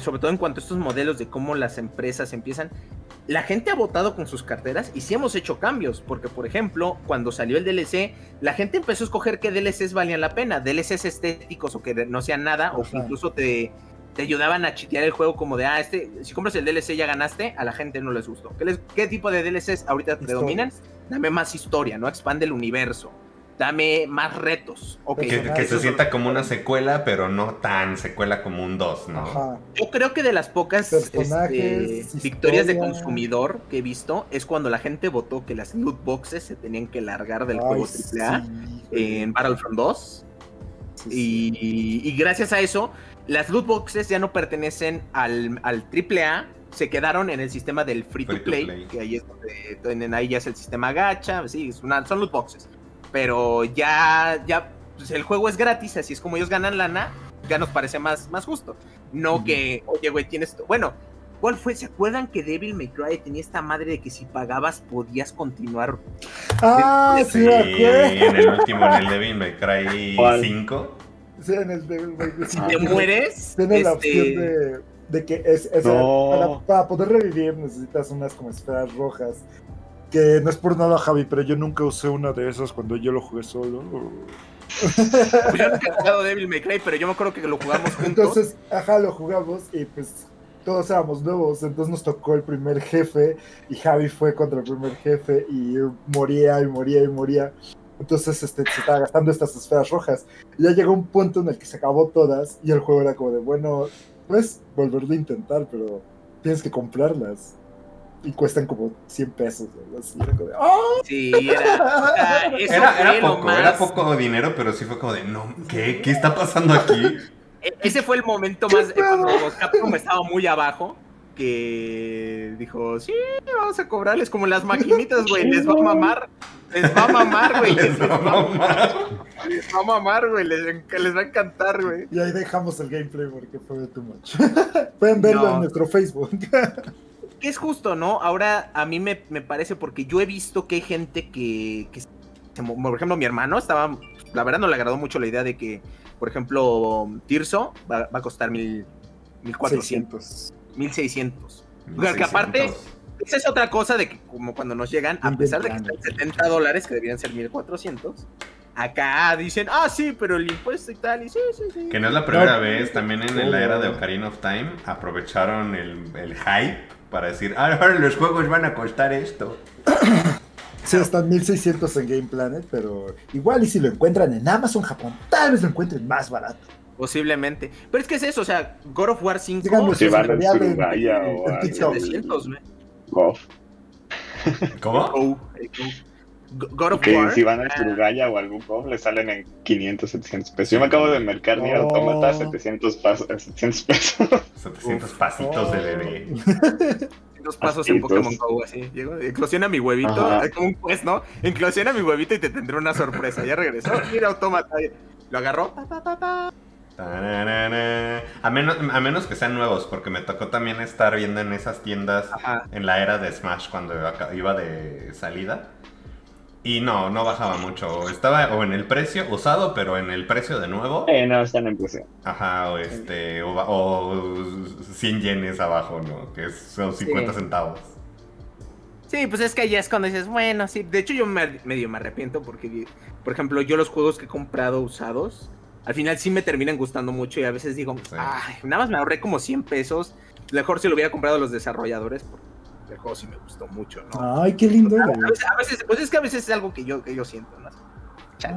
sobre todo en cuanto a estos modelos de cómo las empresas empiezan. La gente ha votado con sus carteras y sí hemos hecho cambios, porque por ejemplo, cuando salió el D L C, la gente empezó a escoger qué D L Cs valían la pena, D L Cs estéticos o que no sean nada, o que incluso te, te ayudaban a chitear el juego como de, ah, este, si compras el D L C ya ganaste, a la gente no les gustó. ¿Qué, les, qué tipo de D L Cs ahorita predominan? Dame más historia, ¿no? Expande el universo. Dame más retos. Okay. Que, que se sienta como una secuela, pero no tan secuela como un dos, ¿no? Ajá. Yo creo que de las pocas este, victorias de consumidor que he visto es cuando la gente votó que las loot boxes se tenían que largar del Ay, juego triple A sí. en Battlefront dos. Sí, sí. Y, y gracias a eso, las loot boxes ya no pertenecen al, al triple A. Se quedaron en el sistema del free, free to, play, to play, que ahí, es donde, ahí ya es el sistema gacha. Sí, es una, son loot boxes. Pero ya, ya pues el juego es gratis, así es como ellos ganan lana. ya nos parece más, más justo. No uh-huh. que, oye, güey, tienes... Bueno, ¿cuál fue? ¿Se acuerdan que Devil May Cry tenía esta madre de que si pagabas podías continuar? Ah, de, de... sí, sí en el último, en el Devil May Cry ¿cuál? cinco. Sí, en el Devil May Cry. Si te mueres... Tienes este... la opción de, de que es, es no. para, para poder revivir necesitas unas como esferas rojas. Que no es por nada, Javi, pero yo nunca usé una de esas cuando yo lo jugué solo. Pues yo nunca he jugado Devil May Cry, pero yo me acuerdo que lo jugamos juntos. Entonces, ajá, lo jugamos y pues todos éramos nuevos, entonces nos tocó el primer jefe y Javi fue contra el primer jefe y moría y moría y moría. Entonces este, se estaba gastando estas esferas rojas. Y ya llegó un punto en el que se acabó todas y el juego era como de, bueno, pues volverlo a intentar, pero tienes que comprarlas. Y cuestan como cien pesos. Así, de, ¡oh! Sí, era... O sea, eso era, era, poco, más... era poco dinero, pero sí fue como de... no ¿Qué? ¿Qué está pasando aquí? E ese fue el momento más... Eh, Capcom estaba muy abajo. Que dijo... Sí, vamos a cobrarles como las maquinitas, güey. Les va a mamar. Les va a mamar, güey. Les, les va a mamar. Les va a mamar, güey. Les, les va a encantar, güey. Y ahí dejamos el gameplay porque fue too much. Pueden verlo no. en nuestro Facebook. Que es justo, ¿no? Ahora a mí me, me parece, porque yo he visto que hay gente que, que se, por ejemplo, mi hermano estaba, la verdad no le agradó mucho la idea de que, por ejemplo, Tirso va, va a costar mil, mil cuatrocientos, mil seiscientos. Que aparte, esa es otra cosa de que como cuando nos llegan, a pesar de que están setenta dólares, que deberían ser mil cuatrocientos, acá dicen, ah, sí, pero el impuesto y tal, y sí, sí, sí. Que no es la primera no, vez, también en la era de Ocarina of Time aprovecharon el, el hype para decir, ahora los juegos van a costar esto. Sí, están mil seiscientos en Game Planet, pero igual y si lo encuentran en Amazon Japón, tal vez lo encuentren más barato. Posiblemente. Pero es que es eso, o sea, God of War cinco... Digamos, si van en Surubaya o a... Go. ¿Cómo? God of War. Si van a Surubaya o algún Go, le salen en quinientos, setecientos pesos. Yo me acabo de mercar Nier Automata setecientos pesos. setecientos pasitos oh. de bebé. setecientos pasos en Pokémon Go, así. Eclosiona mi huevito, como un juez, ¿no? Eclosiona mi huevito y te tendré una sorpresa. Ya regresó, Nier Automata. Lo agarró. A menos, a menos que sean nuevos, porque me tocó también estar viendo en esas tiendas Ajá. en la era de Smash cuando iba de salida. Y no, no bajaba mucho. Estaba o en el precio usado, pero en el precio de nuevo. Eh, no, están en precio. Ajá, o este, o, o cien yenes abajo, ¿no? Que son cincuenta centavos. Sí, pues es que ya es cuando dices, bueno, sí. De hecho, yo me, medio me arrepiento porque, por ejemplo, yo los juegos que he comprado usados, al final sí me terminan gustando mucho y a veces digo, sí. ay, nada más me ahorré como cien pesos. Mejor si lo hubiera comprado a los desarrolladores porque... el juego sí me gustó mucho, ¿no? Ay, qué lindo. A veces, a veces, pues es que a veces es algo que yo, que yo siento, ¿no?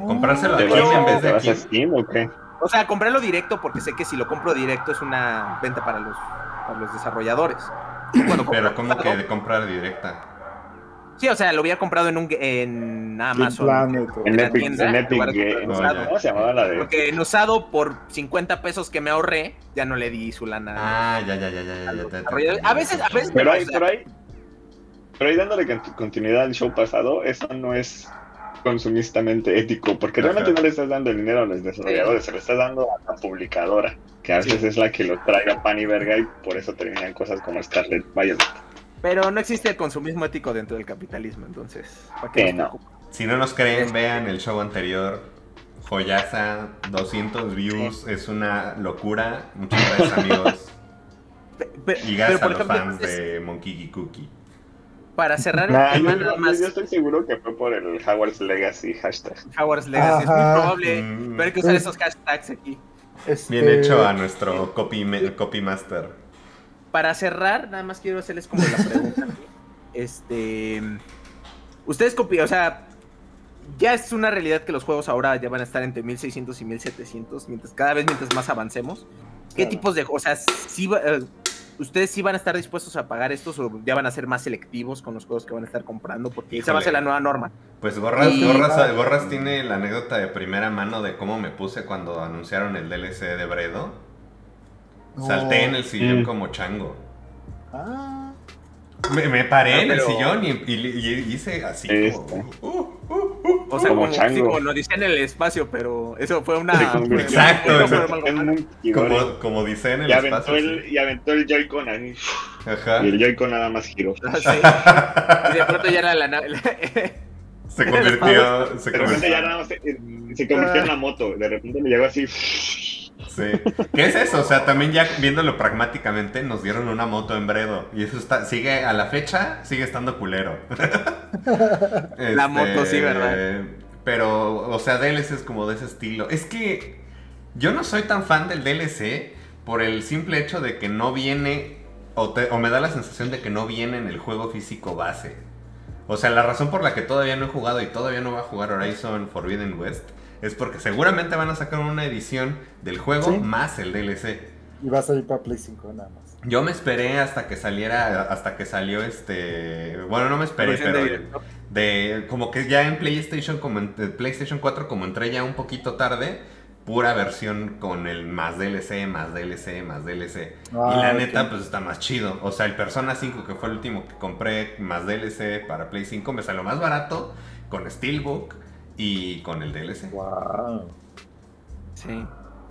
Oh, comprárselo aquí en vez de aquí. ¿Te vas a Steam o qué? O sea, comprarlo directo porque sé que si lo compro directo es una venta para los, para los desarrolladores. Bueno, pero ¿cómo que de comprar directa? Sí, o sea, lo había comprado en un en Amazon. Planet, en, en Epic, tienda, en Epic Games. ¿Cómo se llamaba la de? Porque en usado por cincuenta pesos que me ahorré, ya no le di su lana. Ah, ya, ya, ya, ya, ya. A veces, a veces. Pero hay, pero hay. Pero ahí dándole continuidad al show pasado, eso no es consumistamente ético, porque Ajá. realmente no le estás dando el dinero a los desarrolladores, se lo estás dando a la publicadora, que a veces sí. es la que lo traiga pan y verga y por eso terminan cosas como Scarlet Violeta. Pero no existe el consumismo ético dentro del capitalismo, entonces, ¿para qué eh, no? Si no nos creen, vean el show anterior, joyaza, doscientos views, sí. es una locura, muchas gracias amigos, pero, y gracias a los ejemplo, fans es... de Monkey Cookie. Para cerrar el nah, tema, yo, nada más. Yo estoy seguro que fue por el Howard's Legacy hashtag. Howard's Legacy Ajá. es muy probable. Mm. Pero hay que usar esos hashtags aquí. Este... Bien hecho a nuestro copy, copy master. Para cerrar, nada más quiero hacerles como la pregunta. este. Ustedes copian, o sea, ya es una realidad que los juegos ahora ya van a estar entre mil seiscientos y mil setecientos. Mientras, cada vez mientras más avancemos. ¿Qué claro. tipos de cosas? Sí, uh, ¿ustedes sí van a estar dispuestos a pagar estos o ya van a ser más selectivos con los juegos que van a estar comprando? Porque esa va a ser la nueva norma. Pues Gorras, y... Gorras, Gorras tiene la anécdota de primera mano de cómo me puse cuando anunciaron el D L C de Bredo. No. Salté en el sillón mm. como chango. Ah. Me, me paré no, pero... en el sillón y, y, y hice así. Este. Como, uh, uh, uh, uh, O sea, como, como, chango. Sí, como lo dice en el espacio, pero eso fue una... Sí, exacto, exacto. Como, como dice en el y espacio. El, sí. Y aventó el Joy-Con ahí. Ajá. Y el Joy-Con nada más giró. Ah, sí. Y de pronto ya era la nave. Se convirtió... Se de repente ya nada más se, se convirtió en la moto. De repente me llegó así... Sí. ¿Qué es eso? O sea, también ya viéndolo pragmáticamente, nos dieron una moto en Bredo. Y eso está, sigue a la fecha, sigue estando culero. este, la moto, sí, ¿verdad? Pero, o sea, D L C es como de ese estilo. Es que yo no soy tan fan del D L C por el simple hecho de que no viene, o, te, o me da la sensación de que no viene en el juego físico base. O sea, la razón por la que todavía no he jugado y todavía no voy a jugar Horizon Forbidden West es porque seguramente van a sacar una edición del juego, ¿sí?, más el D L C. Y va a salir para Play cinco nada más. Yo me esperé hasta que saliera, hasta que salió este... Bueno, no me esperé, pero... pero de, de como que ya en PlayStation, como en PlayStation cuatro, como entré ya un poquito tarde, pura versión con el más D L C, más D L C, más D L C. Ah, y la okay. neta, pues está más chido. O sea, el Persona cinco, que fue el último que compré, más D L C para Play cinco, me salió más barato con Steelbook. Y con el D L C. Wow. Sí.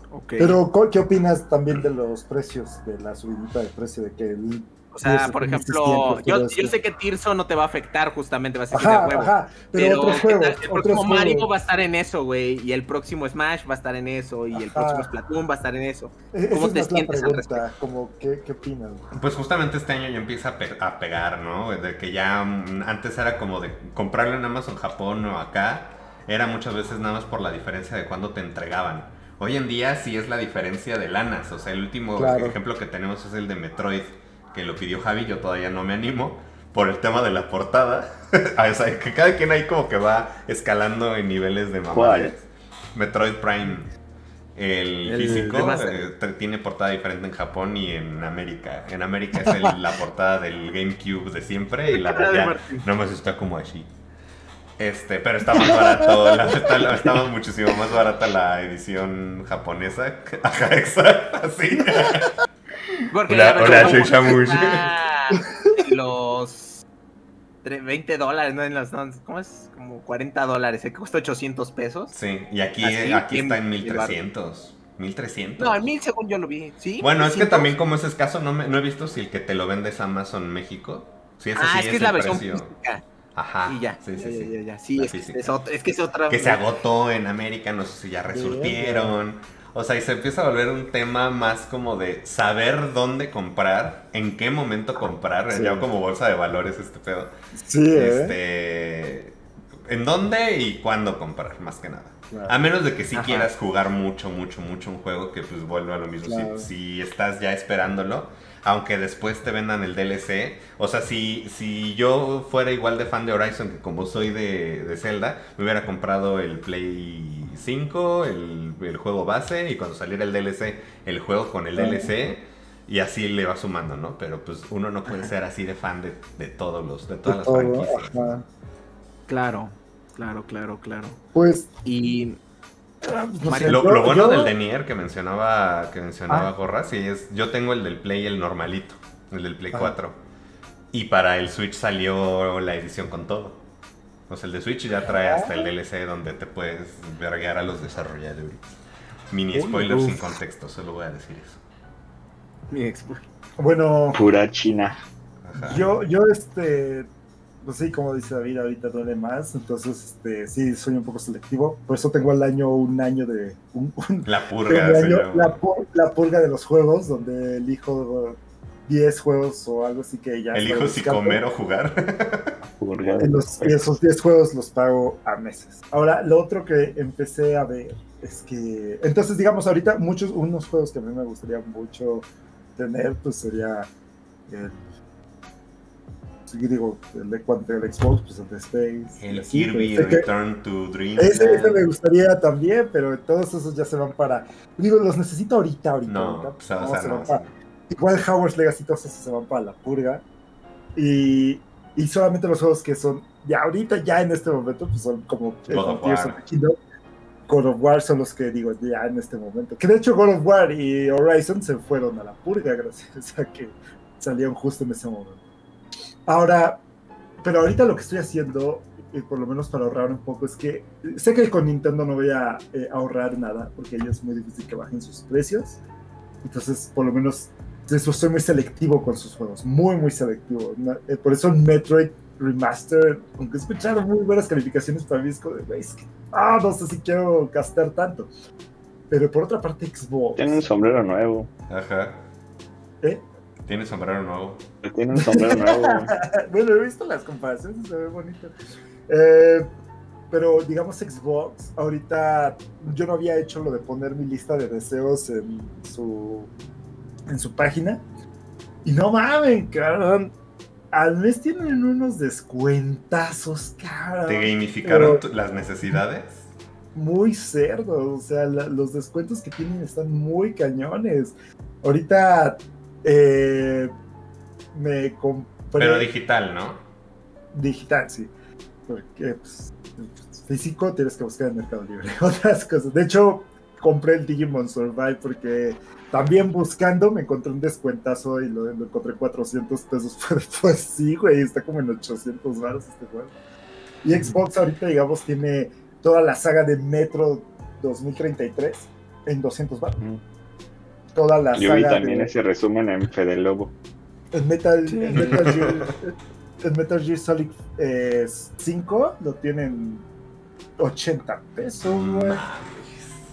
Okay. Pero, ¿qué opinas también de los precios? De la subidita de precio de que el... O sea, por ejemplo, yo, yo sé que Tirso no te va a afectar, justamente, va a ser de juego. Ajá, pero, pero juegos, el próximo Mario juegos. va a estar en eso, güey. Y el próximo Smash va a estar en eso. Y ajá. el próximo Splatoon va a estar en eso. ¿Cómo Esa te es sientes al respecto? Como, ¿qué, qué opinas? Wey? Pues justamente este año ya empieza a, pe a pegar, ¿no? De que ya antes era como de comprarlo en Amazon Japón o acá. Era muchas veces nada más por la diferencia de cuándo te entregaban. Hoy en día sí es la diferencia de lanas. O sea, el último claro. ejemplo que tenemos es el de Metroid, que lo pidió Javi, yo todavía no me animo, por el tema de la portada. O sea, que cada quien ahí como que va escalando en niveles de mamadas. Metroid Prime, el, el físico, eh, tiene portada diferente en Japón y en América. En América es el, la portada del GameCube de siempre y la de allá nada más está como así. Este, pero está más barato, la, está, está muchísimo más barata la edición japonesa. Ajá, exacto, así. Porque la, la hola, soy Shamushi. Los veinte dólares, ¿no? En los, ¿cómo es? Como cuarenta dólares, ¿eh? Cuesta ochocientos pesos. Sí, y aquí, así, aquí está en mil trescientos. mil trescientos. No, en mil según yo lo vi, ¿sí? Bueno, es que también como es escaso, no, me, no he visto si el que te lo vende es Amazon México. Si es así, ah, es, es que es la versión física. Ajá, sí, ya, sí, ya, sí, ya, ya, ya. sí es, es, otro, es que es otra que se agotó en América, no sé si ya resurtieron, o sea, y se empieza a volver un tema más como de saber dónde comprar, en qué momento comprar, sí. ya como bolsa de valores este pedo, sí, este, eh. en dónde y cuándo comprar, más que nada. Claro. A menos de que sí Ajá. quieras jugar mucho, mucho, mucho un juego, que pues vuelva a lo mismo. Claro. Si, si estás ya esperándolo, aunque después te vendan el D L C. O sea, si, si yo fuera igual de fan de Horizon que como soy de, de Zelda, me hubiera comprado el Play cinco, el, el juego base, y cuando saliera el D L C, el juego con el sí. D L C, y así le va sumando, ¿no? Pero pues uno no puede Ajá. ser así de fan de, de todos los, de todas de las todo. franquicias. Ajá. Claro. Claro, claro, claro. Pues. Y. No sé, lo, yo, lo bueno yo... del Denier que mencionaba que mencionaba ah. Gorra, sí, es. Yo tengo el del Play, el normalito. El del Play ah. cuatro. Y para el Switch salió la edición con todo. O sea, el de Switch ya trae hasta el D L C donde te puedes verguear a los desarrolladores. Mini spoiler sin contexto, solo voy a decir eso. Mini spoiler. Bueno. Pura China. Ajá. Yo, yo este. Pues sí, como dice David, ahorita duele más, entonces este, sí, soy un poco selectivo, por eso tengo al año un año de... Un, un, la purga. De año, la, pur, la purga de los juegos, donde elijo diez juegos o algo así que ya... Elijo si comer o jugar. En los, esos diez juegos los pago a meses. Ahora, lo otro que empecé a ver es que... Entonces, digamos, ahorita muchos, unos juegos que a mí me gustaría mucho tener, pues sería... el digo, el de el Xbox, pues el de Space. El así, Kirby, el Return to Dream. Ese, ese me gustaría también, pero todos esos ya se van para... Digo, los necesito ahorita, ahorita. No, ahorita, pues, no, se no, van no. Para, igual Howard's Legacy, todos esos se van para la purga. Y, y solamente los juegos que son de ahorita, ya en este momento, pues son como... God of War. God of War son los que digo, ya en este momento. Que de hecho God of War y Horizon se fueron a la purga, gracias a que salieron justo en ese momento. Ahora, pero ahorita lo que estoy haciendo, y por lo menos para ahorrar un poco, es que sé que con Nintendo no voy a eh, ahorrar nada, porque ya es muy difícil que bajen sus precios. Entonces, por lo menos, eso, soy muy selectivo con sus juegos, muy, muy selectivo. Por eso Metroid Remaster, aunque he escuchado muy buenas calificaciones para mí, es como de, es que, ah, no sé si quiero gastar tanto. Pero por otra parte, Xbox. Tiene un sombrero nuevo. Ajá. ¿Eh? Tiene sombrero nuevo. Tiene un sombrero nuevo. Bueno, he visto las comparaciones, se ve bonito. Eh, pero digamos Xbox, ahorita yo no había hecho lo de poner mi lista de deseos en su, en su página. Y no mames, cabrón. Al mes tienen unos descuentazos, cabrón. ¿Te gamificaron pero, las necesidades? Muy cerdo, o sea, la, los descuentos que tienen están muy cañones. Ahorita eh, me compré... Pero digital, ¿no? Digital, sí. Porque pues, físico tienes que buscar en Mercado Libre, otras cosas. De hecho, compré el Digimon Survive porque también buscando me encontré un descuentazo y lo, lo encontré cuatrocientos pesos. Pues, pues sí, güey, está como en ochocientos baros este juego. Y Xbox ahorita, digamos, tiene toda la saga de Metro dos mil treinta y tres en doscientos baros. Mm. Toda la Yo saga. Y también de... ese resumen en Fede Lobo. En Metal, sí. en Metal Gear, el Metal Gear Solid eh, cinco lo tienen ochenta pesos, güey.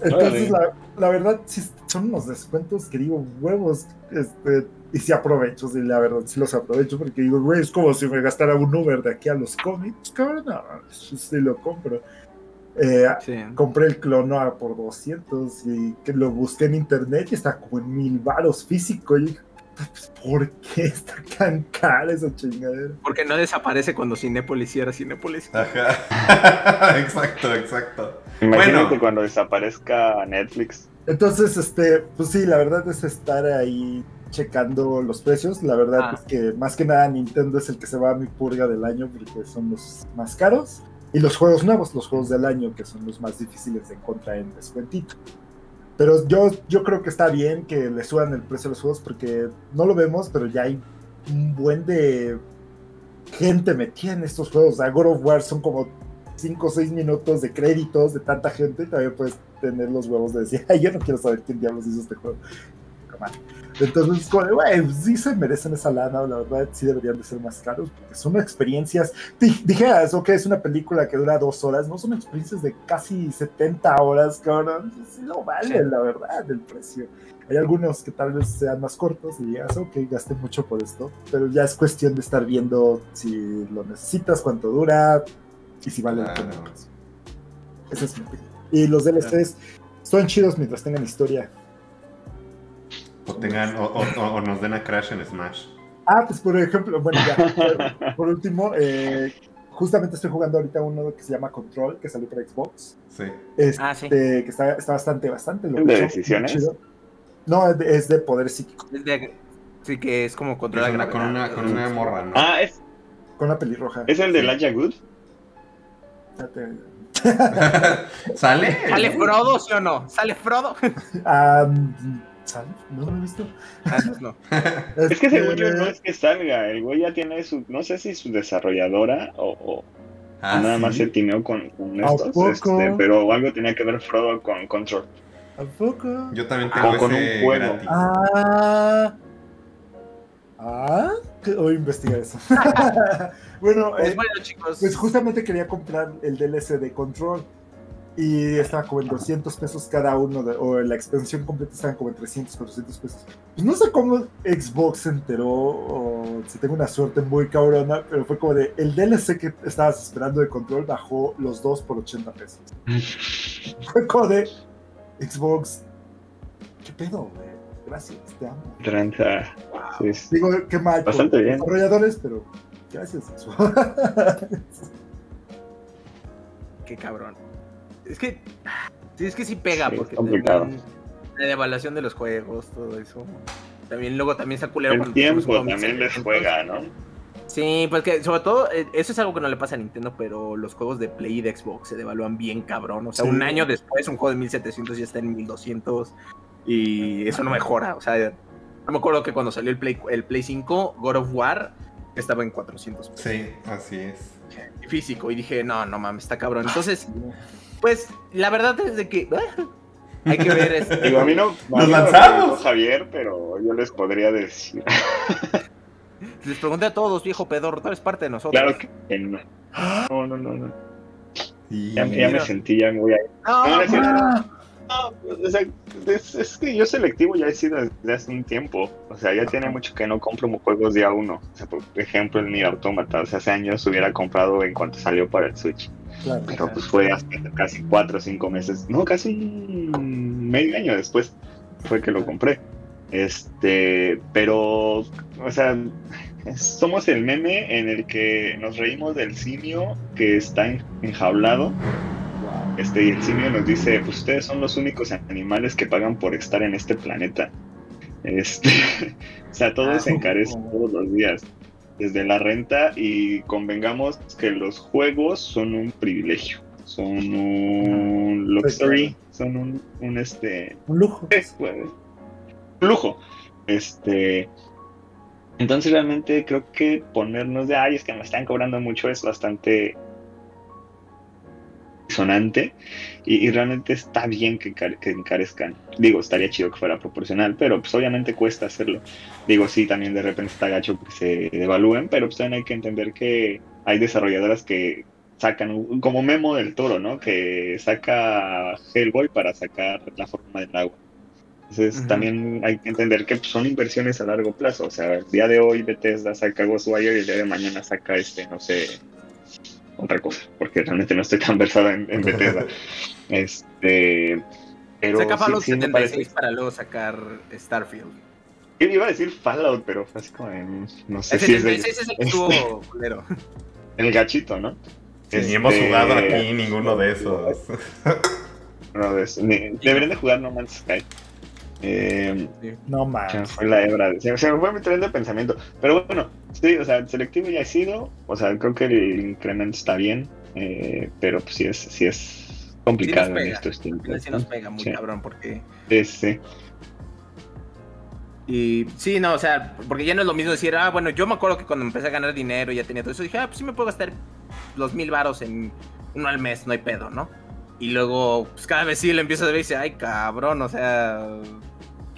Entonces, vale. la, la verdad, sí, son unos descuentos que digo, huevos, este, y sí aprovecho, sí, la verdad, sí los aprovecho, porque digo, güey, es como si me gastara un Uber de aquí a los cómics, cabrón, no, sí lo compro. Eh, sí. Compré el Clonoa por doscientos y que lo busqué en internet y está como en mil baros físico, y ¿por qué está tan cara esa chingadera? Porque no desaparece cuando Cinépolis era Cinépolis. Ajá. Exacto, exacto. Imagínate bueno. cuando desaparezca Netflix. Entonces, este, pues sí, la verdad es estar ahí checando los precios. La verdad ah. es que más que nada Nintendo es el que se va a mi purga del año porque son los más caros. Y los juegos nuevos, los juegos del año, que son los más difíciles de encontrar en descuentito. Pero yo, yo creo que está bien que le suban el precio a los juegos porque no lo vemos, pero ya hay un buen de gente metida en estos juegos. O sea, God of War son como cinco o seis minutos de créditos de tanta gente y también puedes tener los huevos de decir, ay, yo no quiero saber quién diablos hizo este juego. Entonces, como, güey, sí se merecen esa lana, la verdad, sí deberían de ser más caros porque son experiencias. Dijeras, ok, es una película que dura dos horas, no son experiencias de casi setenta horas, cabrón. Sí lo vale, la verdad, el precio. Hay algunos que tal vez sean más cortos y digas, ok, gasté mucho por esto, pero ya es cuestión de estar viendo si lo necesitas, cuánto dura y si vale ah, la pena. No. Eso es mi opinión. Y los D L Cs son chidos mientras tengan historia. O, tengan, o, o, o nos den a Crash en Smash. Ah, pues por ejemplo, bueno, ya. Por, por último, eh, justamente estoy jugando ahorita uno que se llama Control, que salió para Xbox. Sí. Este, ah, sí. Que está, está bastante, bastante loco. ¿De decisiones? No, es de poder psíquico. Es de, sí, que es como controlar la con una, con una morra, ¿no? Ah, es. Con una pelirroja. ¿Es el de sí. Elijah Wood? ¿Sale? ¿Sale Frodo, sí o no? ¿Sale Frodo? Ah... um, ¿No lo he visto? Ah, no. es, es que según yo no es que salga, el güey ya tiene su, no sé si su desarrolladora o, o ah, nada ¿sí? más se tineó con, con estos, este, pero algo tenía que ver Frodo con Control. ¿A poco? Yo también tengo ah, ese con un juego. Ah, ah, voy a investigar eso. Bueno, pues, eh, bueno chicos. Pues justamente quería comprar el D L C de Control. Y estaba como en doscientos pesos cada uno, de, o la expansión completa estaba como en trescientos, cuatrocientos pesos. Pues no sé cómo Xbox se enteró, o si tengo una suerte muy cabrona, pero fue como de, el D L C que estabas esperando de Control bajó los dos por ochenta pesos. Fue como de, Xbox, ¿qué pedo, güey? Gracias, te amo. treinta. Wow. Sí. Digo, qué mal, bastante bien. Desarrolladores, pero gracias, Xbox. Qué cabrón. Es que, es que sí pega, sí, porque también la devaluación de los juegos, todo eso. También luego también está culero. El tiempo también les juega, ¿no? Sí, pues que sobre todo, eso es algo que no le pasa a Nintendo, pero los juegos de Play y de Xbox se devalúan bien cabrón. O sea, sí. Un año después un juego de mil setecientos ya está en mil doscientos y eso no mejora. O sea, no me acuerdo que cuando salió el Play, el Play cinco, God of War estaba en cuatrocientos pesos. Sí, así es. físico. Y dije, no, no mames, está cabrón. Entonces, pues, la verdad es de que... ¿eh? Hay que ver esto. Digo, a mí no... Nos lanzamos, Javier, pero yo les podría decir. Les pregunté a todos, viejo pedorro, tú eres parte de nosotros. Claro que no. No, no, no, no. Sí, ya, ya me sentí ya muy ahí. No, no, es, no, o sea, es, es que yo selectivo ya he sido desde hace un tiempo. O sea, ya tiene mucho que no compro juegos día uno. O sea, por ejemplo, el Nier Automata. O sea, hace años hubiera comprado en cuanto salió para el Switch. Claro, pero claro, pues fue hasta casi cuatro o cinco meses, no, casi medio año después fue que lo compré. Este, pero, o sea, somos el meme en el que nos reímos del simio que está enjaulado. Este, y el simio nos dice, pues ustedes son los únicos animales que pagan por estar en este planeta. Este, o sea, todo se encarece todos los días, desde la renta, y convengamos que los juegos son un privilegio, son un luxury, son un, un este... un lujo. Es, bueno, un lujo. Este... Entonces realmente creo que ponernos de, ay, es que me están cobrando mucho, es bastante sonante, y, y realmente está bien que, que encarezcan. Digo, estaría chido que fuera proporcional, pero pues obviamente cuesta hacerlo. Digo, sí, también de repente está gacho que se devalúen, pero pues también hay que entender que hay desarrolladoras que sacan, como Memo del Toro, ¿no? Que saca Hellboy para sacar La Forma del Agua. Entonces, uh-huh, también hay que entender que son inversiones a largo plazo. O sea, el día de hoy Bethesda saca Ghostwire y el día de mañana saca este, no sé, otra cosa, porque realmente no estoy tan versado en, en Bethesda. Este, pero saca Fallout sí, sí, setenta y seis para luego sacar Starfield. Yo iba a decir Fallout, pero fue así como en... no sé el si setenta y seis es el que estuvo culero. El gachito, ¿no? Sí, este... Ni hemos jugado aquí ninguno de esos. Uno de esos. Deberían de jugar No Man's Sky. Eh, no más. Se me fue la hebra, se, se me fue mi tren de pensamiento. Pero bueno, sí, o sea, el selectivo ya ha sido. O sea, creo que el incremento está bien, eh, pero pues sí es, sí es complicado sí nos pega en estos tiempos. Sí nos pega muy sí, cabrón, porque sí, sí. Y sí, no, o sea, porque ya no es lo mismo decir, ah, bueno, yo me acuerdo que cuando empecé a ganar dinero ya tenía todo eso, dije, ah, pues sí me puedo gastar los mil varos en uno al mes, no hay pedo, ¿no? Y luego, pues cada vez sí le empiezas a ver y dice, ay, cabrón, o sea,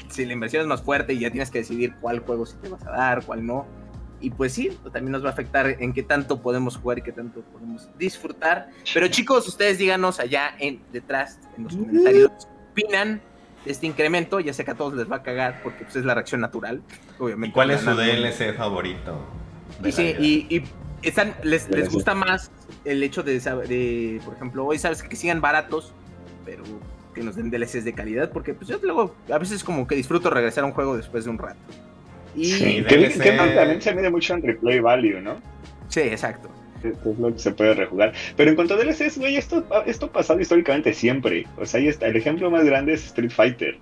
si la inversión es más fuerte y ya tienes que decidir cuál juego sí te vas a dar, cuál no. Y pues sí, también nos va a afectar en qué tanto podemos jugar y qué tanto podemos disfrutar. Pero chicos, ustedes díganos allá en detrás, en los comentarios, ¿qué opinan de este incremento? Ya sé que a todos les va a cagar porque pues, es la reacción natural, obviamente. ¿Y cuál es su D L C favorito? Y sí, y, y están, les, les gusta más el hecho de, de, por ejemplo, hoy sabes que sigan baratos, pero... que nos den D L Cs de calidad, porque pues yo luego a veces como que disfruto regresar a un juego después de un rato. Y sí, D L C... que, que también se mide mucho en replay value, ¿no? Sí, exacto. Es lo que se puede rejugar. Pero en cuanto a D L Cs, güey, esto esto ha pasado históricamente siempre. O sea, ahí está. El ejemplo más grande es Street Fighter.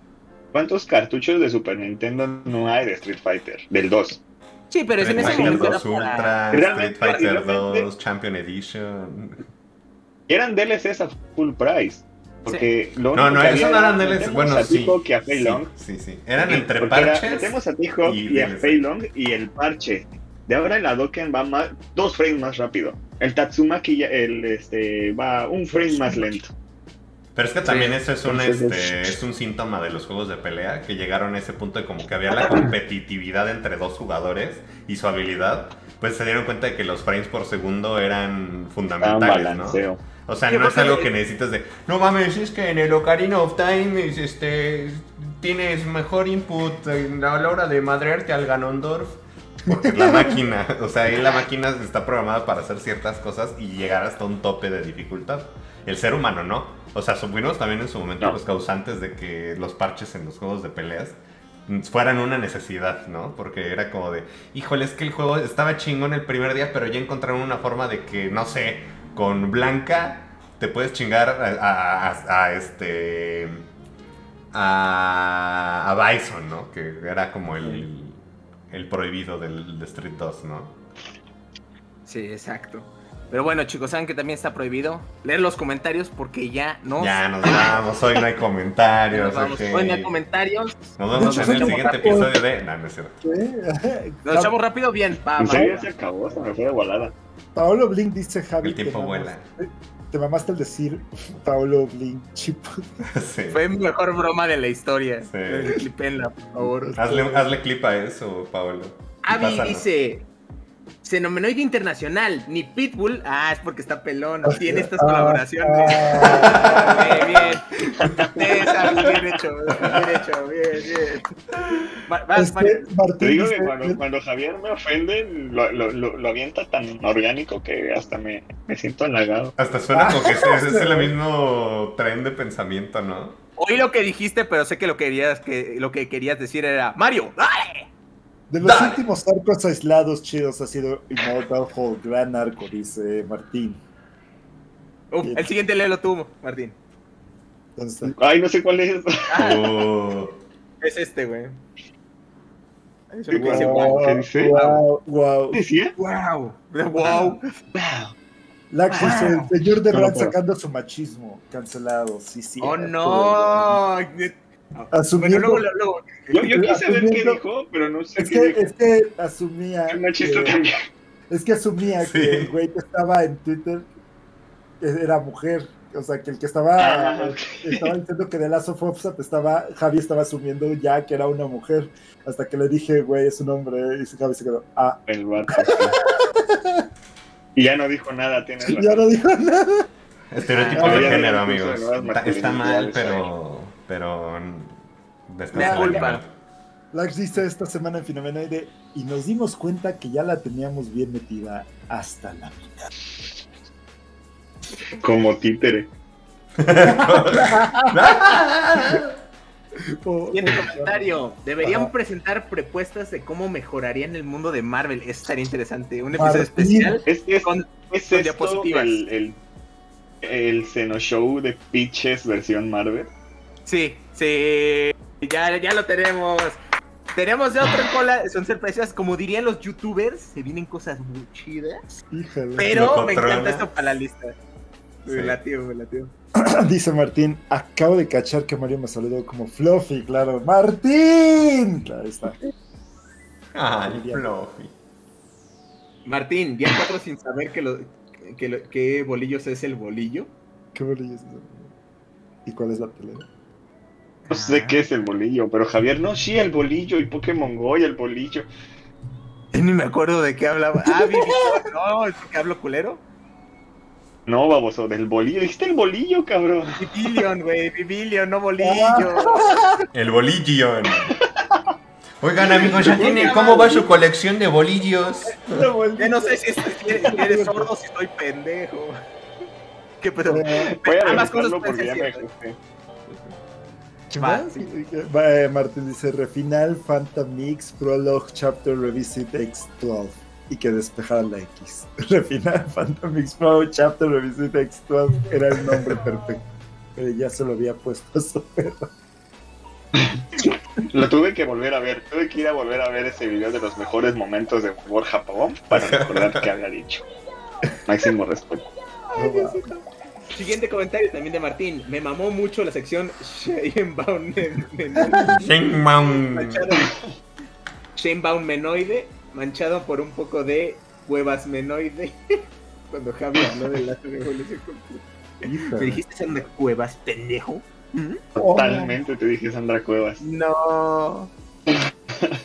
¿Cuántos cartuchos de Super Nintendo no hay de Street Fighter? Del dos. Sí, pero es en ese momento era para... Street Fighter dos, Champion Edition... Eran D L Cs a full price. Porque sí. Lo no, no, esos no eran D L Cs. Bueno, a sí, y a sí, sí, sí. Eran entre parches. Metemos a T-Hawk y, y a Feilong y el parche. De ahora el Hadouken va más, dos frames más rápido. El Tatsumaki ya, el, este, va un frame más lento. Pero es que también sí, eso es un, entonces, este, es... es un síntoma de los juegos de pelea, que llegaron a ese punto de como que había la competitividad entre dos jugadores y su habilidad. Pues se dieron cuenta de que los frames por segundo eran fundamentales, ¿no? O sea, no es algo que necesitas de, no mames, es que en el Ocarina of Time es este, tienes mejor input a la hora de madrearte al Ganondorf. Porque la máquina, o sea, ahí la máquina está programada para hacer ciertas cosas y llegar hasta un tope de dificultad. El ser humano no. O sea, supimos también en su momento no. los causantes de que los parches en los juegos de peleas fueran una necesidad, ¿no? Porque era como de, híjole, es que el juego estaba chingón el primer día, pero ya encontraron una forma de que, no sé, con Blanca te puedes chingar a, a, a, a este a, a Bison, ¿no? Que era como el, el prohibido del de Street dos, ¿no? Sí, exacto. Pero bueno, chicos, saben que también está prohibido leer los comentarios porque ya nos... Ya nos vamos, hoy no hay comentarios. Okay. Hoy no hay comentarios. Nos vemos en el siguiente rápido. episodio de... No, no es cierto. ¿Qué? ¿Nos no. echamos rápido? Bien. Va, sí, ya se acabó, se me fue de volada. Paolo Blink dice, Javi... El tiempo vuela. Te mamaste al decir Paolo Blink, chip. Sí. Fue mejor broma de la historia. Sí. Clipenla, por favor. Hazle, hazle clip a eso, Paolo. Avi dice... Xenomenoide Internacional, ni Pitbull. Ah, es porque está pelón. Hostia. Tiene estas ah, colaboraciones. Ah, bien, bien. Esa, bien hecho, bien hecho, bien, bien. Vas, este, Mario. Martín, te digo que cuando, cuando Javier me ofende, lo, lo, lo, lo avienta tan orgánico que hasta me, me siento halagado. Hasta suena ah, como que ese es el mismo tren de pensamiento, ¿no? Oí lo que dijiste, pero sé que lo, querías, que lo que querías decir era Mario, ¡dale! De los Dale. últimos arcos aislados chidos ha sido Immortal Hulk, gran arco, dice Martín. Uh, el siguiente léelo tú, Martín. ¿Dónde está? Ay, no sé cuál es. Oh. Es este, güey. Es el wow, wow, dice? wow, wow. ¿Decía? Wow, wow, wow. Lax dice, wow. el señor de Brad no sacando su machismo, cancelado, sí, sí. ¡Oh, no! Asumiendo, bueno, luego, luego, luego. Yo, yo quise ver qué dijo, pero no sé es qué que, dijo. Es que asumía que, Es que asumía sí. que el güey que estaba en Twitter era mujer. O sea, que el que estaba, ah, okay. estaba diciendo que de Lazo Fopsap estaba, Javi estaba asumiendo ya que era una mujer. Hasta que le dije, güey, es un hombre. Y Javi se quedó, ah. El vato, sí. Y ya no dijo nada, tienes razón. Ya no dijo nada. Estereotipo ah, de género, amigos. Está, está mal, pero... Pero... Disculpa. Lax dice esta semana en Fenomenoide y nos dimos cuenta que ya la teníamos bien metida hasta la mitad. Como títere. Siguiente comentario. Deberían Ajá. presentar propuestas de cómo mejorarían el mundo de Marvel. Eso estaría interesante. Un episodio Martín. especial es, es, con, es con diapositivas. El, el, el Xenoshow de Pitches versión Marvel. Sí, sí, ya, ya lo tenemos. Tenemos de otro en cola, son sorpresas, como dirían los youtubers, se vienen cosas muy chidas. Híjale, pero me encanta esto para la lista. Sí. Relativo, relativo. Dice Martín, acabo de cachar que Mario me saludó como Fluffy, claro. ¡Martín! Claro, ahí está. Ay, Fluffy. Martín, día cuatro sin saber que, lo, que, lo, que bolillos es el bolillo. ¿Qué bolillo es el bolillo? ¿Y cuál es la pelea? No sé qué es el bolillo, pero Javier, no, sí, el bolillo, y Pokémon Go y el bolillo. Yo ni me acuerdo de qué hablaba. Ah, Vivillon, no, ¿es que hablo culero? No, baboso, del bolillo. Dijiste el bolillo, cabrón. Vivillon, güey, Vivillon, no bolillo. El bolillo. Oigan, amigos, ya tienen cómo va su colección de bolillos. Ya no sé si eres sordo o si soy pendejo. ¿Qué pedo? Ambas cosas Eh, Martín dice Refinal, Phantom Mix, Prologue, Chapter, Revisit, X doce y que despejara la X. Refinal, Phantom Mix, Prologue, Chapter, Revisit, X doce era el nombre perfecto, pero ya se lo había puesto a su perro. Lo tuve que volver a ver, tuve que ir a volver a ver ese video de los mejores momentos de War Japón para recordar qué había dicho. Máximo respeto. No, siguiente comentario también de Martín. Me mamó mucho la sección Shanebaum Shanebaum Menoide, manchado por un poco de Cuevas Menoide. Cuando Javi habló de la revolución completa. ¿Te dijiste Sandra Cuevas, pendejo? ¿Mm? Totalmente te dije Sandra Cuevas. No.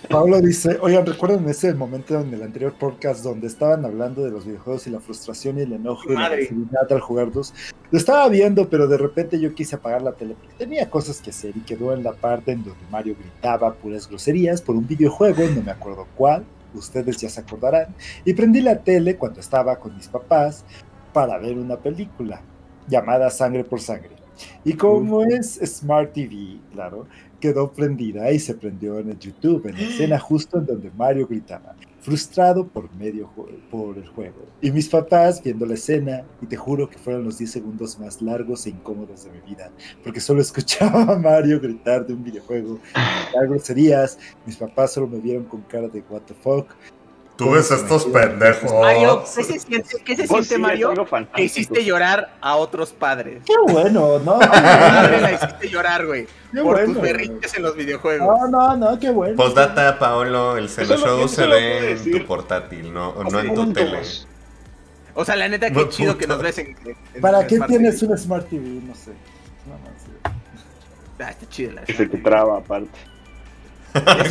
Pablo dice, oigan, recuerden ese momento en el anterior podcast donde estaban hablando de los videojuegos y la frustración y el enojo y la agresividad al jugarlos. Lo estaba viendo, pero de repente yo quise apagar la tele porque tenía cosas que hacer y quedó en la parte en donde Mario gritaba puras groserías por un videojuego, no me acuerdo cuál, ustedes ya se acordarán, y prendí la tele cuando estaba con mis papás para ver una película llamada Sangre por Sangre. Y como uh. es Smart T V, claro, quedó prendida y se prendió en el YouTube, en la escena justo en donde Mario gritaba, frustrado por, medio por el juego. Y mis papás viendo la escena, y te juro que fueron los diez segundos más largos e incómodos de mi vida, porque solo escuchaba a Mario gritar de un videojuego, gritar groserías, mis papás solo me vieron con cara de what the fuck, Tú ves estos pendejos. Mario, ¿qué se siente, qué se siente sí, Mario? Que hiciste llorar a otros padres. Qué bueno, ¿no? Madre, la hiciste llorar, güey. Por bueno, tus berrinches en los videojuegos. No, no, no, qué bueno. Postdata, Paolo, el Xenoshow se ve en tu portátil, no, o no en tu tele. O sea, la neta, qué no, chido puto. Que nos ves en... en ¿Para qué tienes una Smart T V? No sé. No, no sé. Ah, está chida la... Que se te traba, aparte.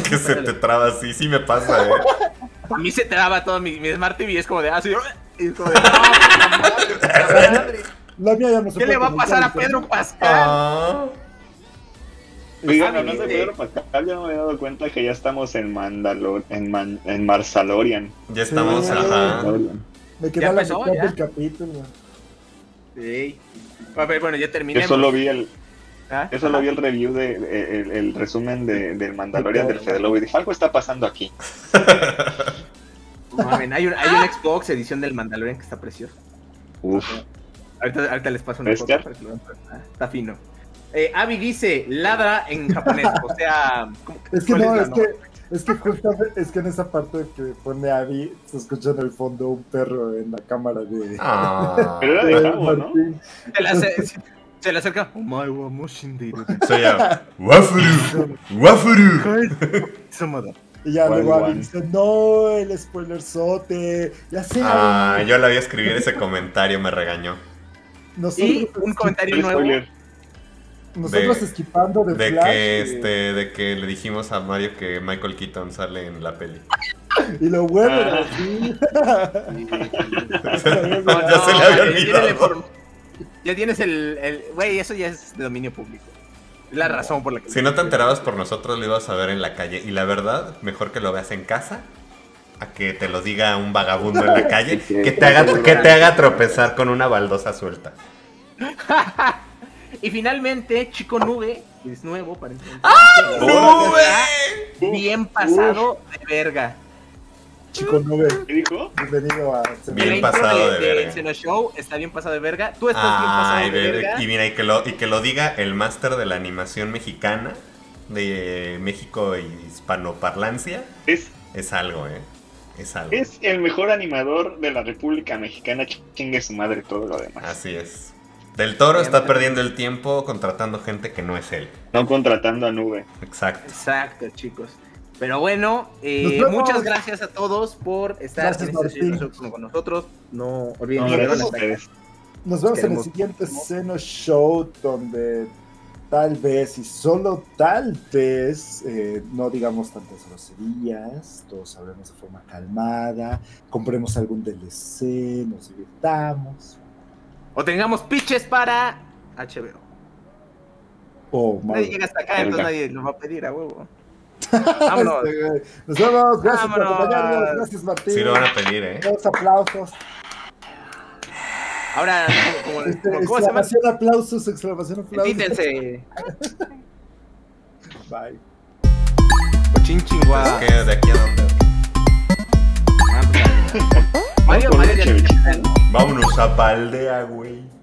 Que se te traba, sí, sí me pasa, eh. A mí se traba todo mi, mi Smart T V, es como de... Ah, sí, es como de... La mía ya no se... ¿Qué le va a pasar a Pedro Pascal? Digan, hablando de Pedro Pascal, yo no me he dado cuenta que ya estamos en Mandalor... En, Man, en Marsalorian. Ya estamos, sí, ajá. Me queda la mitad del capítulo. Sí. A ver, bueno, ya terminé. Yo solo vi el... ¿Ah? Eso lo vi el review, de, el, el resumen de, del Mandalorian del Fede Lobo y dije, algo está pasando aquí. Mamen, hay, un, hay una Xbox edición del Mandalorian que está preciosa. Uf. Ahorita, ahorita les paso una foto. Está fino. Eh, Abby dice, ladra en japonés, o sea... Es que no, es, es que, es que justamente, es que en esa parte que pone Abby, se escucha en el fondo un perro en la cámara de... Ah. Pero era de Jabo, ¿no? De la... Se le acerca. Soy yo. Wafuru. Wafuru. Y ya luego Abby dice, no, el spoilerzote. Ya sé. Ah, yo la vi escribir ese comentario, me regañó. Nosotros y un comentario nuevo. Spoiler. Nosotros de, esquipando de, de Flash. Que este, de que le dijimos a Mario que Michael Keaton sale en la peli. Y lo bueno era así. Ya se le había olvidado. Ya tienes el... Güey, eso ya es de dominio público. Es la razón por la que... Si no te enterabas por nosotros, lo ibas a ver en la calle. Y la verdad, mejor que lo veas en casa a que te lo diga un vagabundo en la calle que te haga, que te haga tropezar con una baldosa suelta. Y finalmente, Chico Nube, que es nuevo, parece. ¡Ah, Nube! Bien pasado de verga. Chico Nube, ¿qué dijo? Bienvenido a... Bien pasado de, de, de verga. Xenoshow está bien pasado de verga. Tú estás Ay, bien pasado de bebé. verga. Y mira, y que lo, y que lo diga el máster de la animación mexicana de México y hispanoparlancia. Es, es algo, eh. Es algo. Es el mejor animador de la República Mexicana. Chingue su madre todo lo demás. Así es. Del Toro bien, está bien. perdiendo el tiempo contratando gente que no es él. No contratando a Nube. Exacto. Exacto, chicos. Pero bueno, eh, muchas gracias a todos por estar gracias, en este Xenoshow con nosotros. No olviden no, no, ustedes. Nos vemos Queremos. en el siguiente Xenoshow, donde tal vez y solo tal vez eh, no digamos tantas groserías, todos hablemos de forma calmada, compremos algún D L C, nos divirtamos. O tengamos pitches para H B O. Oh, nadie llega hasta acá, entonces nadie nos va a pedir a huevo. Vámonos. Nos vemos, gracias Vámonos. por acompañarnos, gracias Martín. Sí lo van a pedir, eh. Dos aplausos. Ahora, como, como, este, como exclamación, ¿cómo se aplausos, exclamación, aplausos. Invítense. Bye. Chin chingua. ¿Es que de aquí a dónde? Mario, Mario, ya te... Vámonos a Paldea, güey.